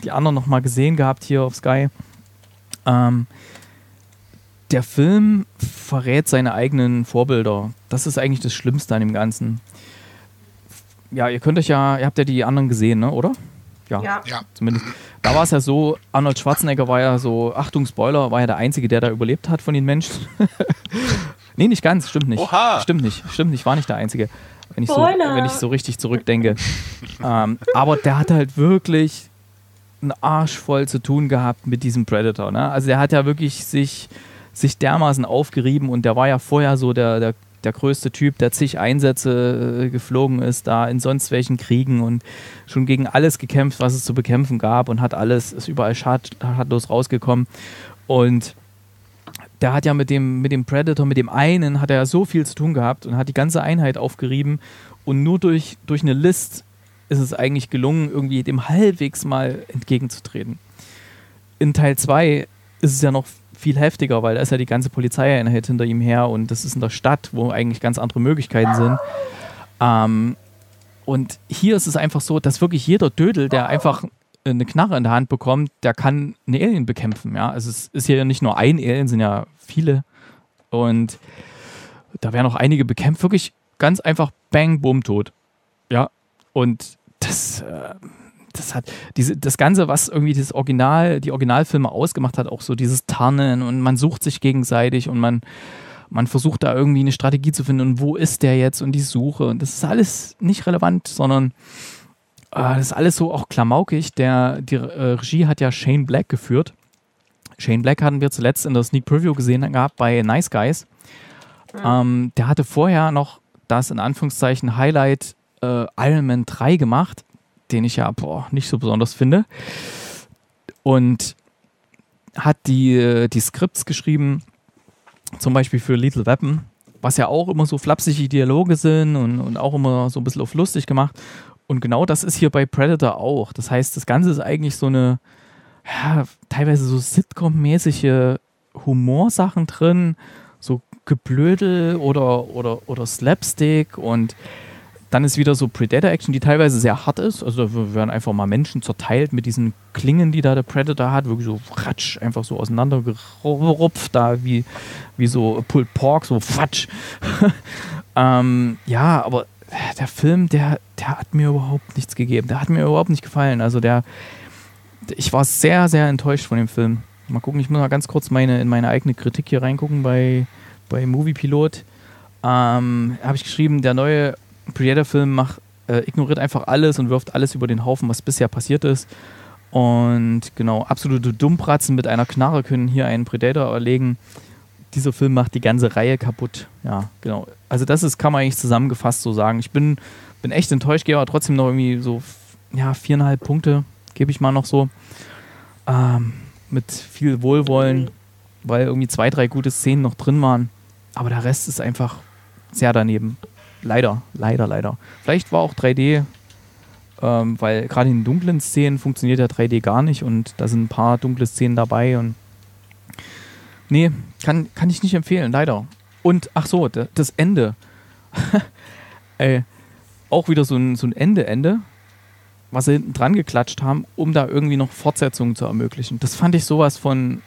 die anderen nochmal gesehen gehabt hier auf Sky. Ähm, Der Film verrät seine eigenen Vorbilder. Das ist eigentlich das Schlimmste an dem Ganzen. Ja, ihr könnt euch ja, ihr habt ja die anderen gesehen, ne, oder? Ja, ja. Zumindest. Da war es ja so, Arnold Schwarzenegger war ja so, Achtung, Spoiler, war ja der Einzige, der da überlebt hat von den Menschen. Nee, nicht ganz, stimmt nicht. Oha. Stimmt nicht, stimmt nicht, war nicht der Einzige. Wenn ich so, wenn ich so richtig zurückdenke. ähm, aber der hat halt wirklich einen Arsch voll zu tun gehabt mit diesem Predator, ne? Also der hat ja wirklich sich... sich dermaßen aufgerieben und der war ja vorher so der, der, der größte Typ, der zig Einsätze äh, geflogen ist, da in sonst welchen Kriegen und schon gegen alles gekämpft, was es zu bekämpfen gab und hat alles, ist überall schad, schadlos rausgekommen und der hat ja mit dem, mit dem Predator, mit dem einen, hat er ja so viel zu tun gehabt und hat die ganze Einheit aufgerieben und nur durch, durch eine List ist es eigentlich gelungen, irgendwie dem halbwegs mal entgegenzutreten. In Teil zwei ist es ja noch viel heftiger, weil da ist ja die ganze Polizeieinheit hinter ihm her und das ist in der Stadt, wo eigentlich ganz andere Möglichkeiten sind. Ähm, und hier ist es einfach so, dass wirklich jeder Dödel, der einfach eine Knarre in der Hand bekommt, der kann einen Alien bekämpfen. Ja? Also es ist hier nicht nur ein Alien, es sind ja viele und da werden auch einige bekämpft, wirklich ganz einfach bang, bumm, tot. Ja, und das... Äh Das hat diese, das Ganze, was irgendwie das Original, die Originalfilme ausgemacht hat, auch so dieses Tarnen und man sucht sich gegenseitig und man, man versucht da irgendwie eine Strategie zu finden und wo ist der jetzt und die Suche und das ist alles nicht relevant, sondern äh, das ist alles so auch klamaukig. Der, die äh, Regie hat ja Shane Black geführt. Shane Black hatten wir zuletzt in der Sneak Preview gesehen gehabt bei Nice Guys. Ähm, der hatte vorher noch das in Anführungszeichen Highlight äh, Iron Man drei gemacht, den ich ja boah, nicht so besonders finde und hat die, die Skripts geschrieben, zum Beispiel für Lethal Weapon, was ja auch immer so flapsige Dialoge sind und, und auch immer so ein bisschen auf lustig gemacht und genau das ist hier bei Predator auch, das heißt, das Ganze ist eigentlich so eine ja, teilweise so Sitcom-mäßige Humorsachen drin, so Geblödel oder, oder, oder Slapstick und dann ist wieder so Predator-Action, die teilweise sehr hart ist. Also da werden einfach mal Menschen zerteilt mit diesen Klingen, die da der Predator hat. Wirklich so ratsch, einfach so auseinandergerupft, da wie, wie so Pulled Pork, so ratsch. ähm, ja, aber der Film, der, der hat mir überhaupt nichts gegeben. Der hat mir überhaupt nicht gefallen. Also der, ich war sehr, sehr enttäuscht von dem Film. Mal gucken, ich muss mal ganz kurz meine, in meine eigene Kritik hier reingucken bei, bei Moviepilot. Ähm, habe ich geschrieben, der neue Predator-Film macht, äh, ignoriert einfach alles und wirft alles über den Haufen, was bisher passiert ist. Und genau, absolute Dummpratzen mit einer Knarre können hier einen Predator erlegen. Dieser Film macht die ganze Reihe kaputt. Ja, genau. Also das ist, kann man eigentlich zusammengefasst so sagen. Ich bin, bin echt enttäuscht, gebe aber trotzdem noch irgendwie so, ja, viereinhalb Punkte gebe ich mal noch so. Ähm, mit viel Wohlwollen, weil irgendwie zwei, drei gute Szenen noch drin waren. Aber der Rest ist einfach sehr daneben. Leider, leider, leider. Vielleicht war auch drei D, ähm, weil gerade in dunklen Szenen funktioniert ja drei D gar nicht und da sind ein paar dunkle Szenen dabei und nee, kann, kann ich nicht empfehlen, leider. Und, ach so, das Ende. äh, auch wieder so ein, so ein Ende-Ende, was sie hinten dran geklatscht haben, um da irgendwie noch Fortsetzungen zu ermöglichen. Das fand ich sowas von,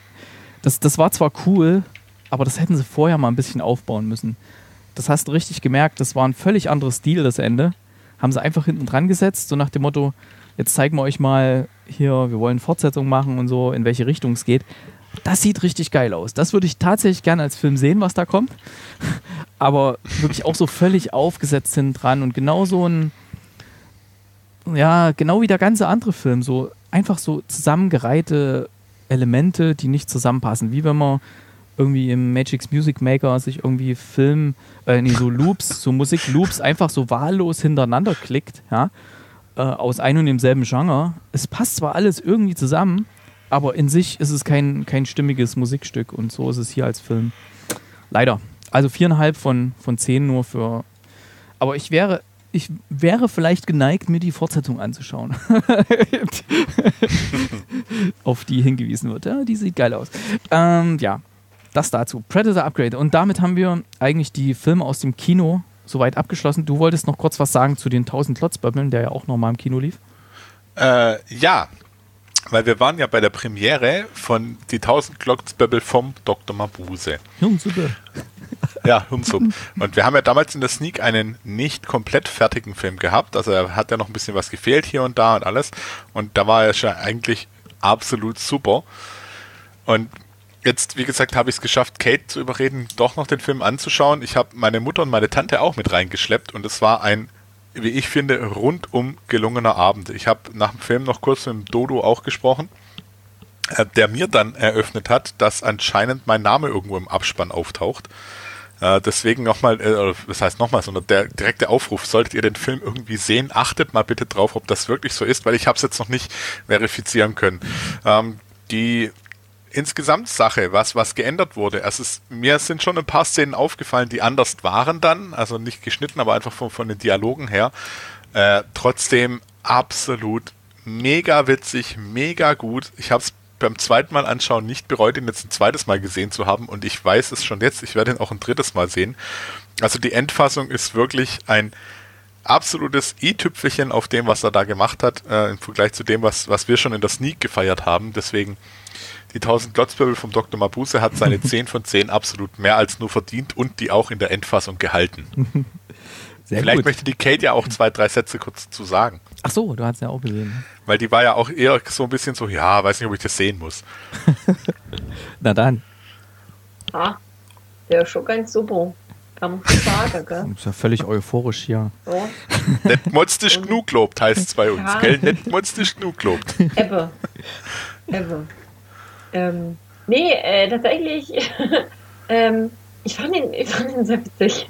das, das war zwar cool, aber das hätten sie vorher mal ein bisschen aufbauen müssen. Das hast du richtig gemerkt, das war ein völlig anderes Stil, das Ende. Haben sie einfach hinten dran gesetzt, so nach dem Motto, jetzt zeigen wir euch mal hier, wir wollen Fortsetzung machen und so, in welche Richtung es geht. Das sieht richtig geil aus. Das würde ich tatsächlich gerne als Film sehen, was da kommt. Aber wirklich auch so völlig aufgesetzt hinten dran und genau so ein, ja, genau wie der ganze andere Film, so einfach so zusammengereihte Elemente, die nicht zusammenpassen. Wie wenn man irgendwie im Magic's Music Maker sich irgendwie Film, äh, nee, so Loops, so Musik-Loops einfach so wahllos hintereinander klickt, ja, äh, aus einem und demselben Genre. Es passt zwar alles irgendwie zusammen, aber in sich ist es kein, kein stimmiges Musikstück und so ist es hier als Film. Leider. Also viereinhalb von, von zehn nur für, aber ich wäre, ich wäre vielleicht geneigt, mir die Fortsetzung anzuschauen. Auf die hingewiesen wird. Ja, die sieht geil aus. Ähm, ja. Das dazu. Predator Upgrade. Und damit haben wir eigentlich die Filme aus dem Kino soweit abgeschlossen. Du wolltest noch kurz was sagen zu den tausend-Klotz-Böbeln, der ja auch nochmal im Kino lief. Äh, ja, weil wir waren ja bei der Premiere von die tausend-Klotz-Böbel vom Doktor Mabuse. Hirnsuppe. Ja, Hirnsuppe. Und wir haben ja damals in der Sneak einen nicht komplett fertigen Film gehabt. Also er hat ja noch ein bisschen was gefehlt hier und da und alles. Und da war er schon eigentlich absolut super. Und jetzt, wie gesagt, habe ich es geschafft, Kate zu überreden, doch noch den Film anzuschauen. Ich habe meine Mutter und meine Tante auch mit reingeschleppt und es war ein, wie ich finde, rundum gelungener Abend. Ich habe nach dem Film noch kurz mit dem Dodo auch gesprochen, der mir dann eröffnet hat, dass anscheinend mein Name irgendwo im Abspann auftaucht. Deswegen nochmal, das heißt nochmal, so der direkte Aufruf, solltet ihr den Film irgendwie sehen, achtet mal bitte drauf, ob das wirklich so ist, weil ich habe es jetzt noch nicht verifizieren können. Die insgesamt Sache, was, was geändert wurde. Also es, mir sind schon ein paar Szenen aufgefallen, die anders waren dann, also nicht geschnitten, aber einfach von, von den Dialogen her. Äh, trotzdem absolut mega witzig, mega gut. Ich habe es beim zweiten Mal anschauen nicht bereut, ihn jetzt ein zweites Mal gesehen zu haben und ich weiß es schon jetzt, ich werde ihn auch ein drittes Mal sehen. Also die Endfassung ist wirklich ein absolutes i-Tüpfelchen auf dem, was er da gemacht hat, äh, im Vergleich zu dem, was, was wir schon in der Sneak gefeiert haben. Deswegen die tausend Glotzpöbel vom Doktor Mabuse hat seine zehn von zehn absolut mehr als nur verdient und die auch in der Endfassung gehalten. Sehr Vielleicht gut. Möchte die Kate ja auch zwei, drei Sätze kurz zu sagen. Ach so, du hast ja auch gesehen. Weil die war ja auch eher so ein bisschen so, ja, weiß nicht, ob ich das sehen muss. Na dann. Ah, der ist schon ganz super. Kann man sagen, gell? Du bist ja völlig euphorisch hier. Ja. Nicht monstisch genug lobt, heißt es bei uns, ja. Gell? Nicht monstisch genug lobt. Ebbe. Ebbe. Ähm, nee, äh, tatsächlich, ähm, ich fand ihn, ich fand ihn sehr witzig.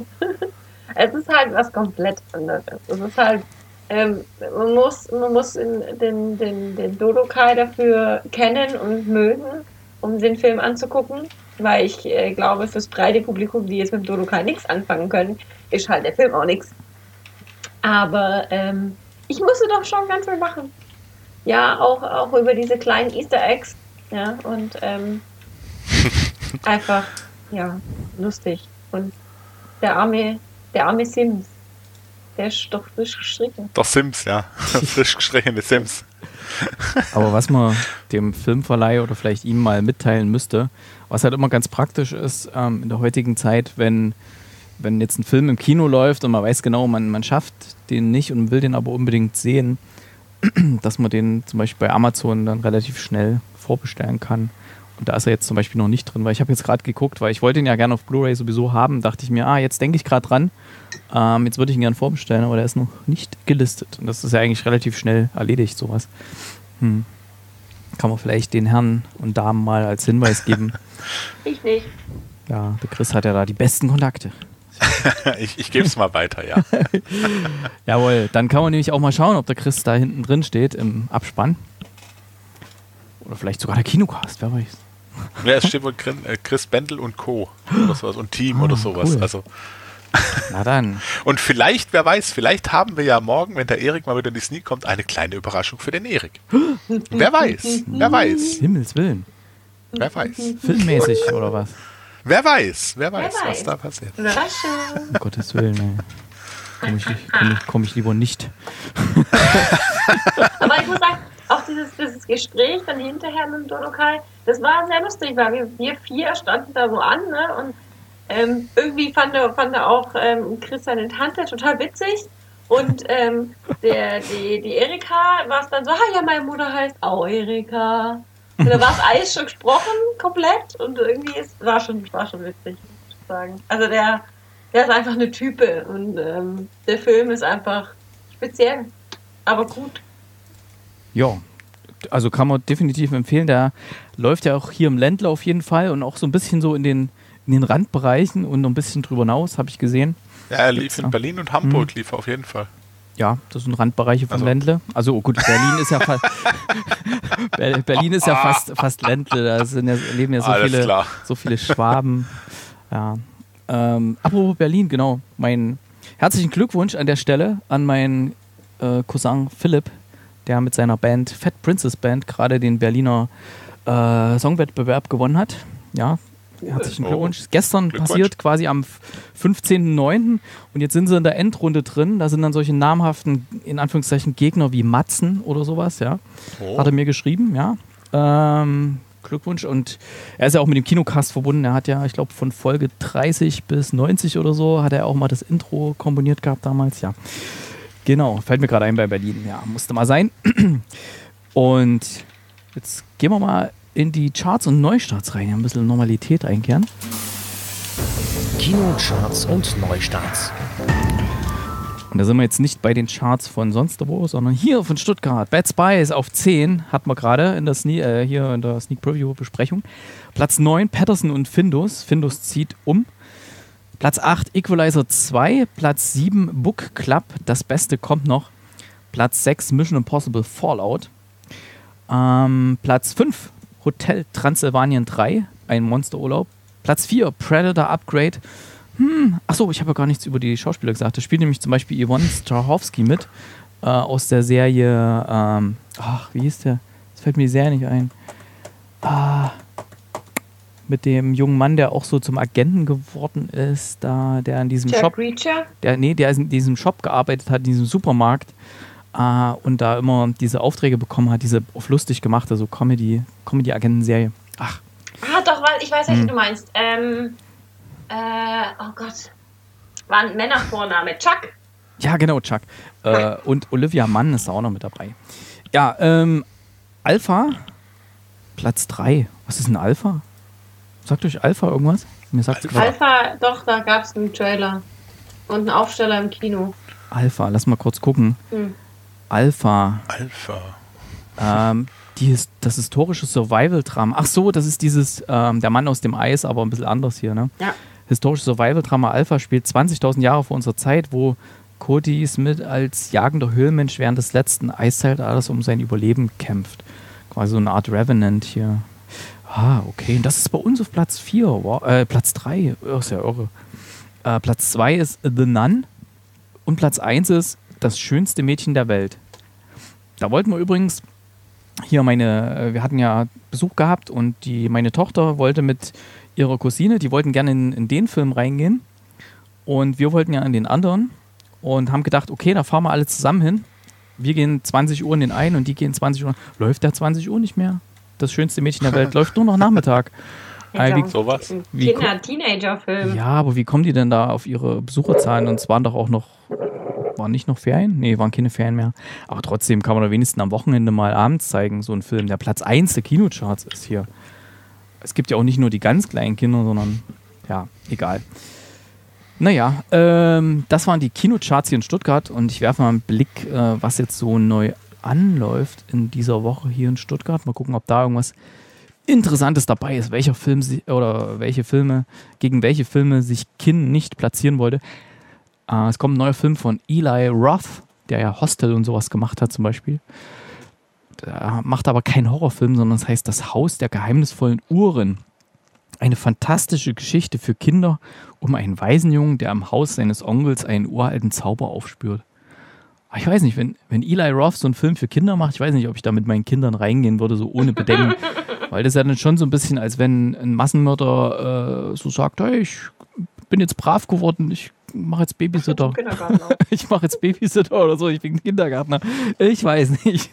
Es ist halt was komplett anderes. Es ist halt, ähm, man muss, man muss in, den, den, den Dodokai dafür kennen und mögen, um den Film anzugucken, weil ich äh, glaube, fürs breite Publikum, die jetzt mit dem Dodokai nichts anfangen können, ist halt der Film auch nichts. Aber, ähm, ich musste doch schon ganz viel machen. Ja, auch, auch über diese kleinen Easter Eggs. Ja, und ähm, einfach, ja, lustig. Und der arme, der arme Sims, der ist doch frisch gestrichen. Doch Sims, ja. Frisch gestrichene Sims. Aber was man dem Filmverleih oder vielleicht ihm mal mitteilen müsste, was halt immer ganz praktisch ist, ähm, in der heutigen Zeit, wenn, wenn jetzt ein Film im Kino läuft und man weiß genau, man, man schafft den nicht und will den aber unbedingt sehen, dass man den zum Beispiel bei Amazon dann relativ schnell vorbestellen kann. Und da ist er jetzt zum Beispiel noch nicht drin, weil ich habe jetzt gerade geguckt, weil ich wollte ihn ja gerne auf Blu-ray sowieso haben, dachte ich mir, ah, jetzt denke ich gerade dran, ähm, jetzt würde ich ihn gerne vorbestellen, aber der ist noch nicht gelistet. Und das ist ja eigentlich relativ schnell erledigt, sowas. Hm. Kann man vielleicht den Herren und Damen mal als Hinweis geben. Ich nicht. Ja, der Chris hat ja da die besten Kontakte. ich ich gebe es mal weiter, ja. Jawohl, dann kann man nämlich auch mal schauen, ob der Chris da hinten drin steht im Abspann. Oder vielleicht sogar der Kinocast, wer weiß. Ja, es steht wohl Chris Bendel und Co. oder sowas und Team ah, oder sowas. Cool. Also. Na dann. Und vielleicht, wer weiß, vielleicht haben wir ja morgen, wenn der Erik mal wieder in die Sneak kommt, eine kleine Überraschung für den Erik. Wer weiß, wer weiß. Himmels Willen. Wer weiß. Filmmäßig oder was? Wer weiß, wer weiß, wer weiß, was da passiert. Überraschung. Um Gottes Willen, ey. Komme ich, komm ich, komm ich lieber nicht. Aber ich muss sagen, auch dieses, dieses Gespräch dann hinterher mit dem Dodokai, das war sehr lustig, weil wir, wir vier standen da so an, ne? Und ähm, irgendwie fand er, fand er auch ähm, Chris seine Tante total witzig. Und ähm, der, die, die Erika war es dann so, ah ja, meine Mutter heißt auch Erika. Und da war es alles schon gesprochen, komplett. Und irgendwie ist, war, schon, war schon witzig, muss ich sagen. Also der, der ist einfach eine Type. Und ähm, der Film ist einfach speziell, aber gut. Ja, also kann man definitiv empfehlen. Der läuft ja auch hier im Ländler auf jeden Fall und auch so ein bisschen so in den, in den Randbereichen und noch ein bisschen drüber hinaus, habe ich gesehen. Ja, er lief Gibt's in da? Berlin und Hamburg, hm. lief er auf jeden Fall. Ja, das sind Randbereiche vom also. Ländle. Also oh gut, Berlin ist ja fast Berlin ist ja fast, fast Ländle. Da sind ja, leben ja so Alles viele, klar. so viele Schwaben. Ja. Ähm, apropos Berlin, genau. Mein herzlichen Glückwunsch an der Stelle an meinen äh, Cousin Philipp, der mit seiner Band Fat Princess Band gerade den Berliner äh, Songwettbewerb gewonnen hat. Ja, herzlichen Glückwunsch. Oh. Gestern Glückwunsch. Passiert quasi am fünfzehnten neunten und jetzt sind sie in der Endrunde drin. Da sind dann solche namhaften, in Anführungszeichen, Gegner wie Matzen oder sowas. Ja, oh. Hat er mir geschrieben, ja. Ähm, Glückwunsch. Und er ist ja auch mit dem Kinocast verbunden. Er hat ja, ich glaube, von Folge dreißig bis neunzig oder so hat er auch mal das Intro komponiert gehabt damals, ja. Genau, fällt mir gerade ein bei Berlin. Ja, musste mal sein. Und jetzt gehen wir mal in die Charts und Neustarts rein. Ein bisschen Normalität einkehren. Kinocharts und Neustarts. Und da sind wir jetzt nicht bei den Charts von sonst wo, sondern hier von Stuttgart. Bad Spies auf zehn hatten wir gerade in der Sne- äh, hier in der Sneak Preview Besprechung. Platz neun, Patterson und Findus. Findus zieht um. Platz acht, Equalizer zwei. Platz sieben, Book Club. Das Beste kommt noch. Platz sechs, Mission Impossible Fallout. Ähm, Platz fünf, Hotel Transylvanien drei. Ein Monsterurlaub. Platz vier, Predator Upgrade. Hm, achso, ich habe ja gar nichts über die Schauspieler gesagt. Da spielt nämlich zum Beispiel Yvonne Strahovski mit. Äh, aus der Serie, ähm, ach, wie hieß der? Das fällt mir die Serie nicht ein. Ah... Mit dem jungen Mann, der auch so zum Agenten geworden ist, da der in diesem Jack Shop, Reacher? der nee, der in diesem Shop gearbeitet hat, in diesem Supermarkt äh, und da immer diese Aufträge bekommen hat, diese auf lustig gemachte, so Comedy, Comedy-Agenten-Serie. Ach. Ah, doch, ich weiß nicht, hm. wie du meinst. Ähm, äh, oh Gott, war ein Männervorname, Chuck. Ja, genau, Chuck. Äh, und Olivia Mann ist da auch noch mit dabei. Ja, ähm, Alpha, Platz drei. Was ist ein Alpha? Sagt euch Alpha irgendwas? Mir sagt's Alpha, doch, da gab es einen Trailer. Und einen Aufsteller im Kino. Alpha, lass mal kurz gucken. Hm. Alpha. Alpha. Ähm, die, das historische Survival-Drama. Ach so, das ist dieses, ähm, der Mann aus dem Eis, aber ein bisschen anders hier, ne? Ja. Historisches Survival-Drama Alpha spielt zwanzigtausend Jahre vor unserer Zeit, wo Cody Smith als jagender Höhlenmensch während des letzten Eiszeitalters um sein Überleben kämpft. Quasi so eine Art Revenant hier. Ah, okay. Und das ist bei uns auf Platz vier. Wow. Äh, Platz drei. Oh, ist ja irre. Äh, Platz zwei ist The Nun. Und Platz eins ist Das schönste Mädchen der Welt. Da wollten wir übrigens hier meine, wir hatten ja Besuch gehabt und die, meine Tochter wollte mit ihrer Cousine, die wollten gerne in, in den Film reingehen. Und wir wollten ja in den anderen und haben gedacht, okay, da fahren wir alle zusammen hin. Wir gehen zwanzig Uhr in den einen und die gehen zwanzig Uhr. Läuft der zwanzig Uhr nicht mehr? Das schönste Mädchen der Welt läuft nur noch Nachmittag. Ja, wie, so was. Wie, Kinder, Teenager-Film. Ja, aber wie kommen die denn da auf ihre Besucherzahlen? Und es waren doch auch noch Waren nicht noch Ferien? Nee, waren keine Ferien mehr. Aber trotzdem kann man da wenigstens am Wochenende mal abends zeigen, so einen Film, der Platz eins der Kinocharts ist hier. Es gibt ja auch nicht nur die ganz kleinen Kinder, sondern, ja, egal. Naja, ähm, das waren die Kinocharts hier in Stuttgart und ich werfe mal einen Blick, äh, was jetzt so neu anläuft in dieser Woche hier in Stuttgart. Mal gucken, ob da irgendwas Interessantes dabei ist, welcher Film sie, oder welche Filme, gegen welche Filme sich Kinn nicht platzieren wollte. Äh, es kommt ein neuer Film von Eli Roth, der ja Hostel und sowas gemacht hat zum Beispiel. Der macht aber keinen Horrorfilm, sondern es heißt Das Haus der geheimnisvollen Uhren. Eine fantastische Geschichte für Kinder um einen Waisenjungen, der im Haus seines Onkels einen uralten Zauber aufspürt. Aber ich weiß nicht, wenn, wenn Eli Roth so einen Film für Kinder macht, ich weiß nicht, ob ich da mit meinen Kindern reingehen würde, so ohne Bedenken. Weil das ja dann schon so ein bisschen, als wenn ein Massenmörder äh, so sagt, hey, ich bin jetzt brav geworden, ich mache jetzt Babysitter. Ich mache jetzt Babysitter oder so, ich bin Kindergärtner. Ich weiß nicht.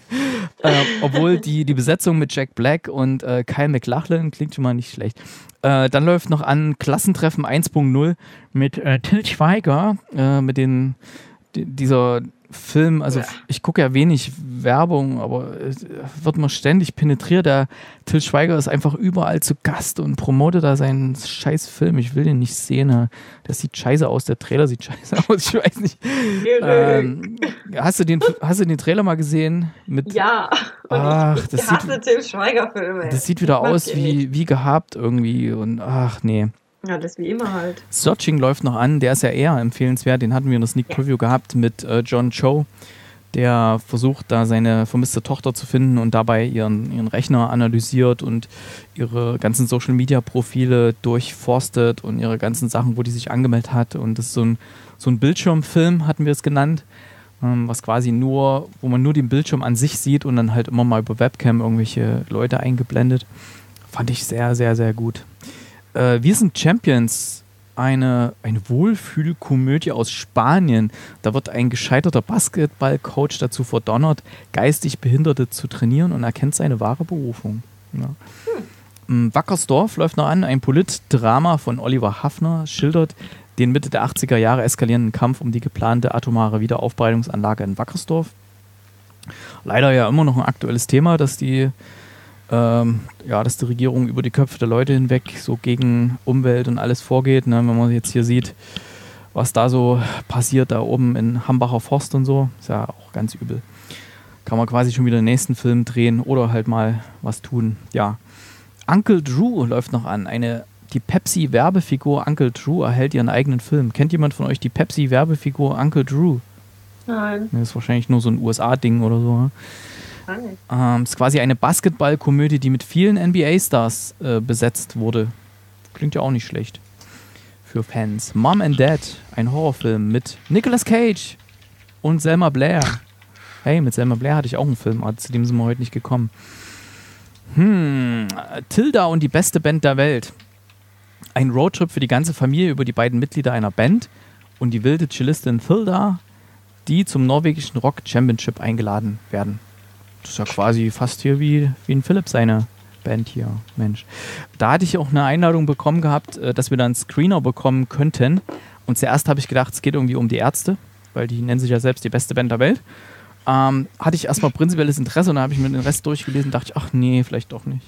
äh, obwohl die, die Besetzung mit Jack Black und äh, Kyle MacLachlan klingt schon mal nicht schlecht. Äh, dann läuft noch an Klassentreffen eins Punkt null mit äh, Till Schweiger, äh, mit den, die, dieser Film, also ja. Ich gucke ja wenig Werbung, aber äh, wird man ständig penetriert. Der Till Schweiger ist einfach überall zu Gast und promotet da seinen scheiß Film. Ich will den nicht sehen. Ne? Das sieht scheiße aus, der Trailer sieht scheiße aus, ich weiß nicht. ähm, hast, du den, hast du den Trailer mal gesehen? Mit, ja, und ach, ich, ich das hasse Till Schweiger-Filme. Das sieht wieder aus wie, wie gehabt irgendwie und ach nee. Ja, das wie immer halt. Searching läuft noch an, der ist ja eher empfehlenswert, den hatten wir in der Sneak Preview gehabt mit äh, John Cho, der versucht, da seine vermisste Tochter zu finden und dabei ihren, ihren Rechner analysiert und ihre ganzen Social-Media-Profile durchforstet und ihre ganzen Sachen, wo die sich angemeldet hat. Und das ist so ein, so ein Bildschirmfilm, hatten wir es genannt, ähm, was quasi nur, wo man nur den Bildschirm an sich sieht und dann halt immer mal über Webcam irgendwelche Leute eingeblendet. Fand ich sehr, sehr, sehr gut. Wir sind Champions, eine, eine Wohlfühlkomödie aus Spanien. Da wird ein gescheiterter Basketballcoach dazu verdonnert, geistig Behinderte zu trainieren und erkennt seine wahre Berufung. Ja. Hm. Wackersdorf läuft noch an. Ein Politdrama von Oliver Haffner schildert den Mitte der achtziger Jahre eskalierenden Kampf um die geplante atomare Wiederaufbereitungsanlage in Wackersdorf. Leider ja immer noch ein aktuelles Thema, dass die Ähm, ja, dass die Regierung über die Köpfe der Leute hinweg so gegen Umwelt und alles vorgeht, ne? Wenn man jetzt hier sieht, was da so passiert, da oben in Hambacher Forst und so, ist ja auch ganz übel. Kann man quasi schon wieder den nächsten Film drehen oder halt mal was tun, ja. Uncle Drew läuft noch an, eine, die Pepsi-Werbefigur Uncle Drew erhält ihren eigenen Film. Kennt jemand von euch die Pepsi-Werbefigur Uncle Drew? Nein. Das ist wahrscheinlich nur so ein U S A-Ding oder so, ne? Es ähm, ist quasi eine Basketballkomödie, die mit vielen N B A-Stars äh, besetzt wurde. Klingt ja auch nicht schlecht für Fans. Mom and Dad, ein Horrorfilm mit Nicolas Cage und Selma Blair. Hey, mit Selma Blair hatte ich auch einen Film, aber zu dem sind wir heute nicht gekommen. Hm, Tilda und die beste Band der Welt. Ein Roadtrip für die ganze Familie über die beiden Mitglieder einer Band und die wilde Cellistin Tilda, die zum norwegischen Rock Championship eingeladen werden. Das ist ja quasi fast hier wie, wie ein Philipp seine Band hier, Mensch. Da hatte ich auch eine Einladung bekommen gehabt, dass wir da einen Screener bekommen könnten. Und zuerst habe ich gedacht, es geht irgendwie um die Ärzte, weil die nennen sich ja selbst die beste Band der Welt. Ähm, hatte ich erstmal prinzipielles Interesse und dann habe ich mir den Rest durchgelesen und dachte ich, ach nee, vielleicht doch nicht.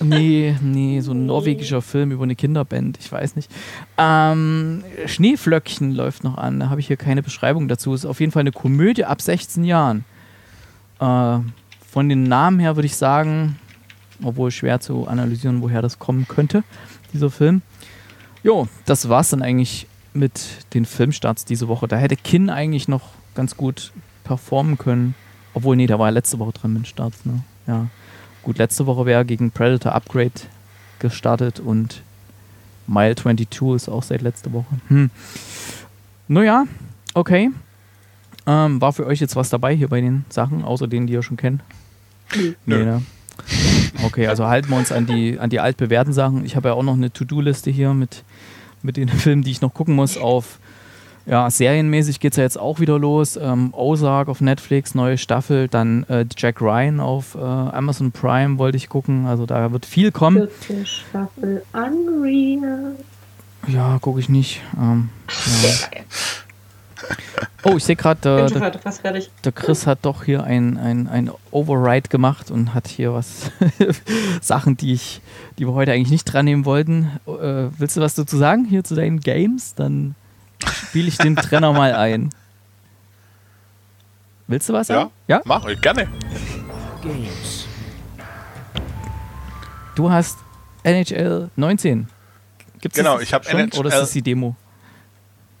nee, nee, so ein norwegischer Film über eine Kinderband, ich weiß nicht. Ähm, Schneeflöckchen läuft noch an, da habe ich hier keine Beschreibung dazu. Ist auf jeden Fall eine Komödie ab sechzehn Jahren. Äh, von den Namen her würde ich sagen, obwohl schwer zu analysieren, woher das kommen könnte, dieser Film. Jo, das war's dann eigentlich mit den Filmstarts diese Woche. Da hätte Kinn eigentlich noch ganz gut performen können. Obwohl, nee, da war er letzte Woche dran mit den Starts. Ne? Ja. Gut, letzte Woche wäre er gegen Predator Upgrade gestartet und Mile zweiundzwanzig ist auch seit letzter Woche. Hm. Naja, okay. Ähm, war für euch jetzt was dabei hier bei den Sachen, außer denen, die ihr schon kennt? Nö. Nee, ne? Okay, also halten wir uns an die, an die altbewährten Sachen. Ich habe ja auch noch eine To-Do-Liste hier mit mit den Filmen, die ich noch gucken muss. Auf, ja, serienmäßig geht es ja jetzt auch wieder los. Ähm, Ozark auf Netflix, neue Staffel, dann äh, Jack Ryan auf äh, Amazon Prime wollte ich gucken. Also da wird viel kommen. vierte Staffel Unreal. Ja, gucke ich nicht. Ähm, ja. Ja, oh, ich sehe gerade, äh, der, der Chris hat doch hier ein, ein, ein Override gemacht und hat hier was Sachen, die ich, die wir heute eigentlich nicht dran nehmen wollten. Äh, willst du was dazu sagen hier zu deinen Games? Dann spiele ich den Trenner mal ein. Willst du was sagen? Ja, ja? Mach ich gerne. Games. Du hast N H L neunzehn. Gibt's genau, das ich habe N H L. Oder ist das die Demo?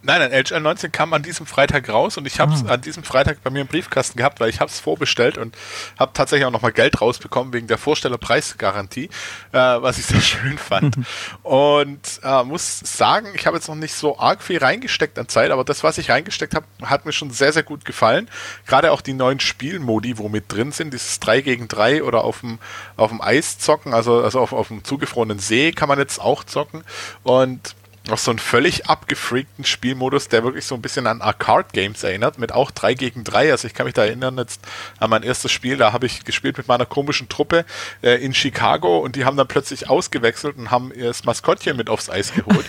Nein, nein, N H L neunzehn kam an diesem Freitag raus und ich habe es ah. an diesem Freitag bei mir im Briefkasten gehabt, weil ich habe es vorbestellt und habe tatsächlich auch nochmal Geld rausbekommen wegen der Vorstellerpreisgarantie, äh, was ich sehr schön fand. Und äh, muss sagen, ich habe jetzt noch nicht so arg viel reingesteckt an Zeit, aber das, was ich reingesteckt habe, hat mir schon sehr, sehr gut gefallen. Gerade auch die neuen Spielmodi, wo mit drin sind, dieses drei gegen drei oder auf dem, auf dem Eis zocken, also, also auf, auf dem zugefrorenen See kann man jetzt auch zocken und auch so einen völlig abgefreakten Spielmodus, der wirklich so ein bisschen an Arcade-Games erinnert, mit auch drei gegen drei. Also ich kann mich da erinnern jetzt an mein erstes Spiel, da habe ich gespielt mit meiner komischen Truppe äh, in Chicago und die haben dann plötzlich ausgewechselt und haben das Maskottchen mit aufs Eis geholt.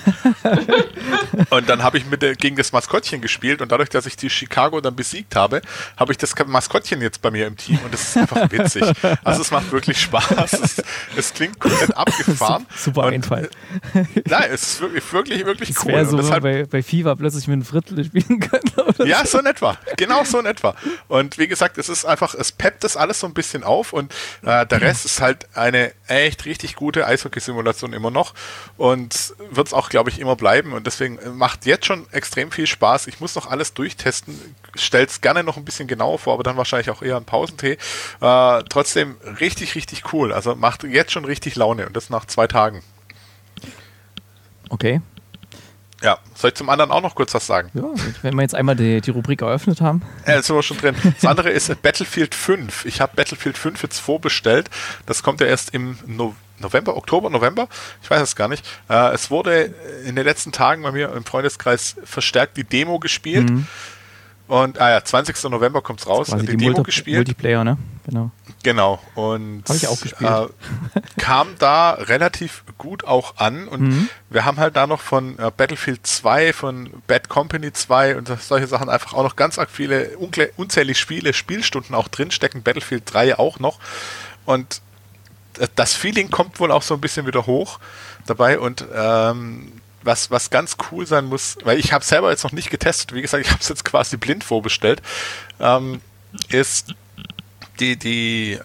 Und dann habe ich mit, äh, gegen das Maskottchen gespielt und dadurch, dass ich die Chicago dann besiegt habe, habe ich das Maskottchen jetzt bei mir im Team und das ist einfach witzig. Also es macht wirklich Spaß. Es, es klingt komplett abgefahren. Super und, Einfall. Äh, nein, es ist wirklich, wirklich Wirklich, wirklich das cool. Das wäre so, und wenn bei, bei FIFA plötzlich mit einem Drittel spielen können. Oder ja, so in etwa. Genau so in etwa. Und wie gesagt, es ist einfach, es peppt das alles so ein bisschen auf und äh, der Rest ist halt eine echt richtig gute Eishockey-Simulation immer noch und wird es auch, glaube ich, immer bleiben und deswegen macht jetzt schon extrem viel Spaß. Ich muss noch alles durchtesten, stelle es gerne noch ein bisschen genauer vor, aber dann wahrscheinlich auch eher ein Pausentee. Äh, trotzdem richtig, richtig cool. Also macht jetzt schon richtig Laune und das nach zwei Tagen. Okay. Ja, soll ich zum anderen auch noch kurz was sagen? Ja, wenn wir jetzt einmal die, die Rubrik eröffnet haben. Ja, jetzt sind wir schon drin. Das andere ist Battlefield fünf. Ich habe Battlefield fünf jetzt vorbestellt. Das kommt ja erst im November, Oktober, November? Ich weiß es gar nicht. Äh, es wurde in den letzten Tagen bei mir im Freundeskreis verstärkt die Demo gespielt. Mhm. Und, ah ja, zwanzigsten November kommt es raus. Die, die Demo Multi- gespielt. Multiplayer, ne? Genau. Genau. Und hab ich auch gespielt. Äh, kam da relativ gut auch an. Und mhm. wir haben halt da noch von äh, Battlefield zwei, von Bad Company zwei und solche Sachen einfach auch noch ganz arg viele, unkle- unzählige Spiele, Spielstunden auch drinstecken. Battlefield drei auch noch. Und äh, das Feeling kommt wohl auch so ein bisschen wieder hoch dabei. Und, ähm, Was, was ganz cool sein muss, weil ich habe es selber jetzt noch nicht getestet, wie gesagt, ich habe es jetzt quasi blind vorbestellt, ähm, ist die, die,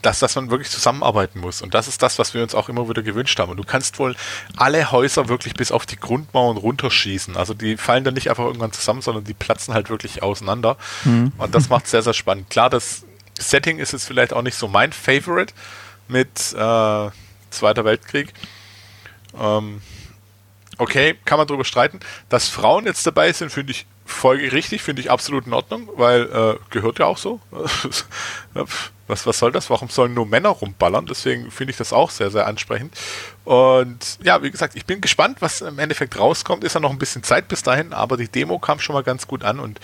dass, dass man wirklich zusammenarbeiten muss. Und das ist das, was wir uns auch immer wieder gewünscht haben. Und du kannst wohl alle Häuser wirklich bis auf die Grundmauern runterschießen. Also die fallen dann nicht einfach irgendwann zusammen, sondern die platzen halt wirklich auseinander. Mhm. Und das macht es sehr, sehr spannend. Klar, das Setting ist jetzt vielleicht auch nicht so mein Favorite mit äh, Zweiter Weltkrieg. Ähm, Okay, kann man drüber streiten. Dass Frauen jetzt dabei sind, finde ich voll richtig, finde ich absolut in Ordnung, weil äh, gehört ja auch so. was, was soll das? Warum sollen nur Männer rumballern? Deswegen finde ich das auch sehr, sehr ansprechend. Und ja, wie gesagt, ich bin gespannt, was im Endeffekt rauskommt. Ist ja noch ein bisschen Zeit bis dahin, aber die Demo kam schon mal ganz gut an und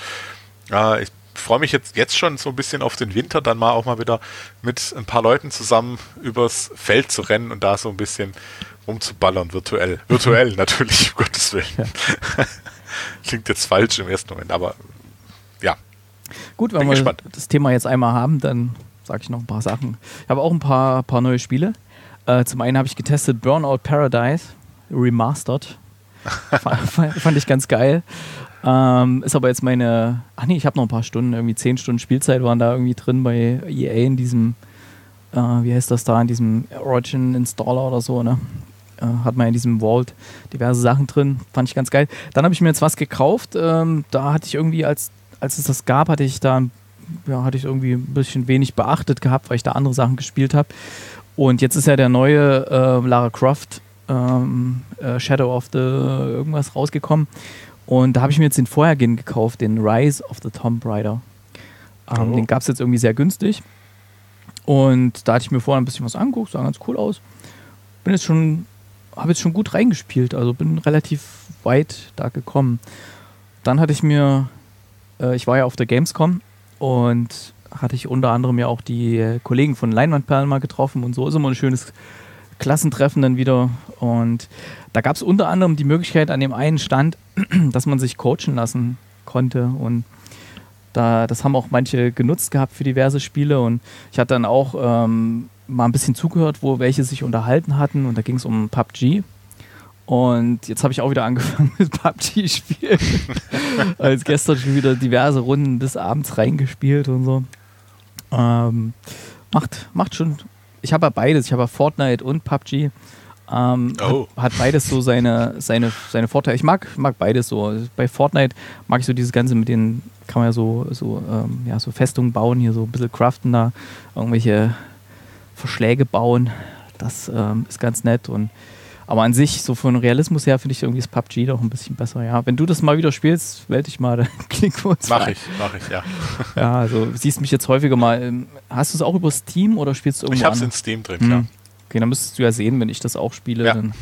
äh, ich freue mich jetzt, jetzt schon so ein bisschen auf den Winter, dann mal auch mal wieder mit ein paar Leuten zusammen übers Feld zu rennen und da so ein bisschen rumzuballern, virtuell. Virtuell natürlich, um Gottes Willen. Ja. Klingt jetzt falsch im ersten Moment, aber ja. Gut, wenn Bin wir gespannt. Das Thema jetzt einmal haben, dann sage ich noch ein paar Sachen. Ich habe auch ein paar, paar neue Spiele. Äh, zum einen habe ich getestet Burnout Paradise Remastered. fand, fand ich ganz geil. Ähm, ist aber jetzt meine... Ach nee, ich habe noch ein paar Stunden, irgendwie zehn Stunden Spielzeit waren da irgendwie drin bei E A in diesem... Äh, wie heißt das da? In diesem Origin Installer oder so, ne? Hat man in diesem Vault diverse Sachen drin. Fand ich ganz geil. Dann habe ich mir jetzt was gekauft. Ähm, da hatte ich irgendwie, als, als es das gab, hatte ich da ja, hatte ich irgendwie ein bisschen wenig beachtet gehabt, weil ich da andere Sachen gespielt habe. Und jetzt ist ja der neue äh, Lara Croft ähm, äh, Shadow of the irgendwas rausgekommen. Und da habe ich mir jetzt den vorhergehenden gekauft, den Rise of the Tomb Raider. Ähm, oh. Den gab es jetzt irgendwie sehr günstig. Und da hatte ich mir vorher ein bisschen was angeguckt, sah ganz cool aus. Bin jetzt schon... habe jetzt schon gut reingespielt, also bin relativ weit da gekommen. Dann hatte ich mir, äh, ich war ja auf der Gamescom und hatte ich unter anderem ja auch die Kollegen von Leinwandperlen mal getroffen und so ist immer ein schönes Klassentreffen dann wieder. Und da gab es unter anderem die Möglichkeit an dem einen Stand, dass man sich coachen lassen konnte. Und da, das haben auch manche genutzt gehabt für diverse Spiele. Und ich hatte dann auch ähm, mal ein bisschen zugehört, wo welche sich unterhalten hatten. Und da ging es um P U B G. Und jetzt habe ich auch wieder angefangen mit P U B G-Spielen. Als gestern schon wieder diverse Runden bis abends reingespielt und so. Ähm, macht, macht schon. Ich habe ja beides. Ich habe ja Fortnite und P U B G. Ähm, oh. hat, hat beides so seine, seine, seine Vorteile. Ich mag, mag beides so. Bei Fortnite mag ich so dieses Ganze mit den, kann man ja so, so, ähm, ja, so Festungen bauen, hier so ein bisschen craften da, irgendwelche Verschläge bauen. Das ähm, ist ganz nett. Und aber an sich, so von Realismus her, finde ich irgendwie das P U B G doch ein bisschen besser. Ja, wenn du das mal wieder spielst, melde ich mal, dann klingt kurz. Mach ich, mach ich, ja. Ja, also siehst mich jetzt häufiger mal. Hast du es auch über Steam oder spielst du irgendwo? Ich hab's in Steam drin, klar. Mhm. Okay, dann müsstest du ja sehen, wenn ich das auch spiele. Ja. Dann.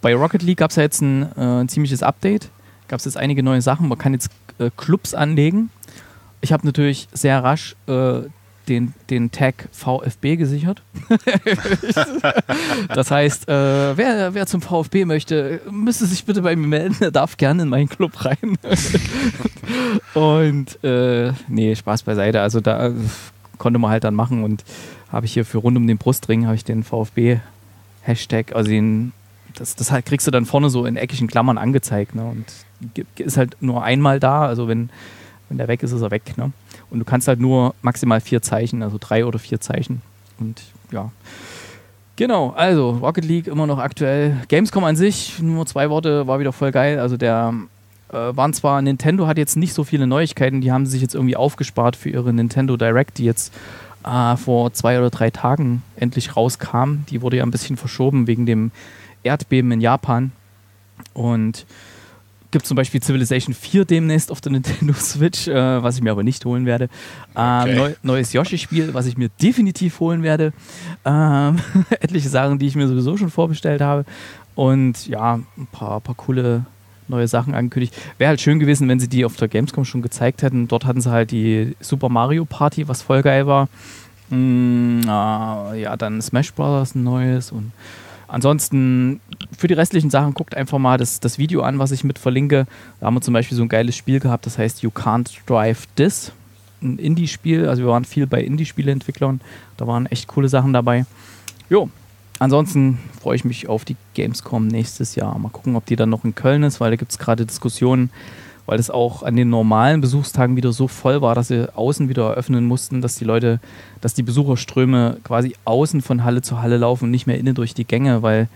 Bei Rocket League gab es ja jetzt ein, äh, ein ziemliches Update. Gab es jetzt einige neue Sachen. Man kann jetzt äh, Clubs anlegen. Ich habe natürlich sehr rasch äh, Den, den Tag VfB gesichert. Das heißt, äh, wer, wer zum VfB möchte, müsste sich bitte bei mir melden. Er darf gerne in meinen Club rein. Und äh, nee, Spaß beiseite. Also da äh, konnte man halt dann machen und habe ich hier für rund um den Brustring habe ich den VfB-Hashtag, also den, das, das halt kriegst du dann vorne so in eckigen Klammern angezeigt. Ne? Und ist halt nur einmal da. Also wenn, wenn der weg ist, ist er weg. Ne? Und du kannst halt nur maximal vier Zeichen, also drei oder vier Zeichen. Und ja, genau, also Rocket League immer noch aktuell. Gamescom an sich, nur zwei Worte, war wieder voll geil. Also der äh, waren zwar, Nintendo hat jetzt nicht so viele Neuigkeiten, die haben sich jetzt irgendwie aufgespart für ihre Nintendo Direct, die jetzt äh, vor zwei oder drei Tagen endlich rauskam. Die wurde ja ein bisschen verschoben wegen dem Erdbeben in Japan. Und gibt zum Beispiel Civilization vier demnächst auf der Nintendo Switch, äh, was ich mir aber nicht holen werde. Ähm, okay. neu, neues Yoshi-Spiel, was ich mir definitiv holen werde. Ähm, etliche Sachen, die ich mir sowieso schon vorbestellt habe. Und ja, ein paar, paar coole neue Sachen angekündigt. Wäre halt schön gewesen, wenn sie die auf der Gamescom schon gezeigt hätten. Dort hatten sie halt die Super Mario Party, was voll geil war. Mm, äh, ja, dann Smash Brothers, ein neues und ansonsten, für die restlichen Sachen, guckt einfach mal das, das Video an, was ich mit verlinke. Da haben wir zum Beispiel so ein geiles Spiel gehabt, das heißt You Can't Drive This. Ein Indie-Spiel, also wir waren viel bei Indie-Spieleentwicklern. Da waren echt coole Sachen dabei. Jo, ansonsten freue ich mich auf die Gamescom nächstes Jahr. Mal gucken, ob die dann noch in Köln ist, weil da gibt es gerade Diskussionen, weil es auch an den normalen Besuchstagen wieder so voll war, dass sie außen wieder eröffnen mussten, dass die Leute, dass die Besucherströme quasi außen von Halle zu Halle laufen und nicht mehr innen durch die Gänge, weil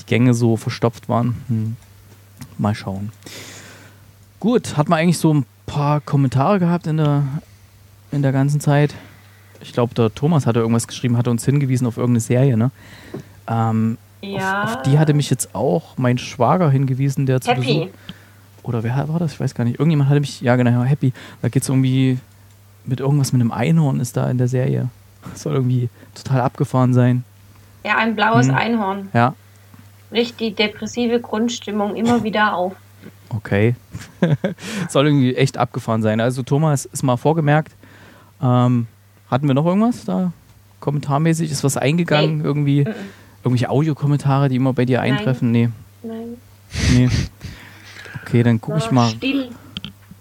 die Gänge so verstopft waren. Hm. Mal schauen. Gut, hat man eigentlich so ein paar Kommentare gehabt in der, in der ganzen Zeit. Ich glaube, der Thomas hatte irgendwas geschrieben, hatte uns hingewiesen auf irgendeine Serie, ne? Ähm, ja. Auf, auf die hatte mich jetzt auch mein Schwager hingewiesen, der zu Besuch. Oder wer war das? Ich weiß gar nicht. Irgendjemand hatte mich, ja genau, Happy. Da geht es irgendwie mit irgendwas mit einem Einhorn ist da in der Serie. Das soll irgendwie total abgefahren sein. Ja, ein blaues hm. Einhorn. Ja. Bricht die depressive Grundstimmung immer wieder auf. Okay. Soll irgendwie echt abgefahren sein. Also Thomas ist mal vorgemerkt. Ähm, hatten wir noch irgendwas da? Kommentarmäßig? Ist was eingegangen? Nee. Irgendwie? Mm-mm. Irgendwelche Audiokommentare, die immer bei dir eintreffen? Nein. Nee. Nein. Nee. Okay, dann gucke ich mal. Still.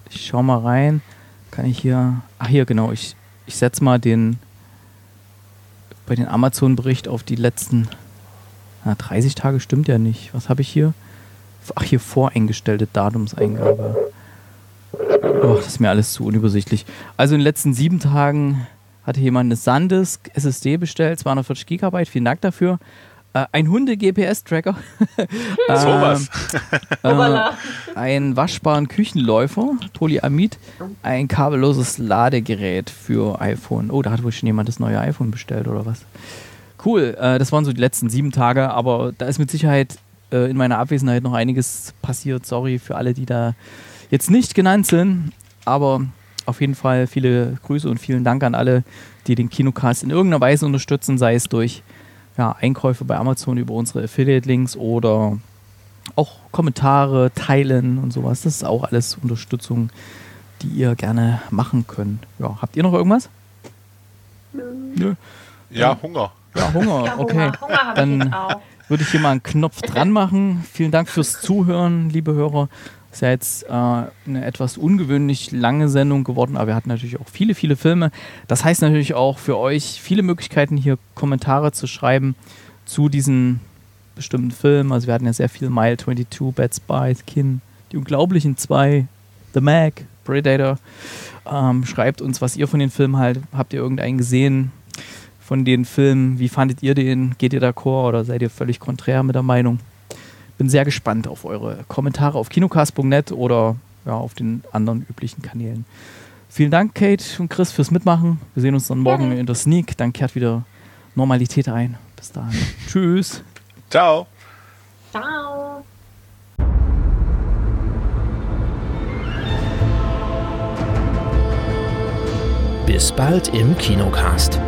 Ich schau mal rein. Kann ich hier. Ach, hier, genau. Ich, ich setze mal den. Bei den Amazon-Bericht auf die letzten. Na, dreißig Tage stimmt ja nicht. Was habe ich hier? Ach, hier voreingestellte Datumseingabe. Oh, das ist mir alles zu unübersichtlich. Also in den letzten sieben Tagen hatte jemand eine SanDisk S S D bestellt, zweihundertvierzig Gigabyte. Vielen Dank dafür. Ein Hunde-G P S-Tracker, ähm, äh, einen waschbaren Küchenläufer, Polyamid, ein kabelloses Ladegerät für iPhone. Oh, da hat wohl schon jemand das neue iPhone bestellt oder was? Cool, äh, das waren so die letzten sieben Tage, aber da ist mit Sicherheit äh, in meiner Abwesenheit noch einiges passiert. Sorry für alle, die da jetzt nicht genannt sind, aber auf jeden Fall viele Grüße und vielen Dank an alle, die den Kinocast in irgendeiner Weise unterstützen, sei es durch ja, Einkäufe bei Amazon über unsere Affiliate-Links oder auch Kommentare, Teilen und sowas. Das ist auch alles Unterstützung, die ihr gerne machen könnt. Ja, habt ihr noch irgendwas? Nö. Ja, Hunger. Ja, Hunger, ja, Hunger. Okay. Hunger habe ich jetzt auch. Würde ich hier mal einen Knopf dran machen. Vielen Dank fürs Zuhören, liebe Hörer. Ist ja jetzt äh, eine etwas ungewöhnlich lange Sendung geworden, aber wir hatten natürlich auch viele, viele Filme. Das heißt natürlich auch für euch viele Möglichkeiten, hier Kommentare zu schreiben zu diesen bestimmten Filmen. Also wir hatten ja sehr viel Mile zweiundzwanzig, Bad Spies, Kin, Die Unglaublichen zwei, The Meg, Predator. Ähm, schreibt uns, was ihr von den Filmen halt, habt ihr irgendeinen gesehen? Von den Filmen, wie fandet ihr den? Geht ihr d'accord oder seid ihr völlig konträr mit der Meinung? Bin sehr gespannt auf eure Kommentare auf kinocast punkt net oder ja, auf den anderen üblichen Kanälen. Vielen Dank, Kate und Chris, fürs Mitmachen. Wir sehen uns dann morgen in der Sneak. Dann kehrt wieder Normalität ein. Bis dahin. Tschüss. Ciao. Ciao. Bis bald im Kinocast.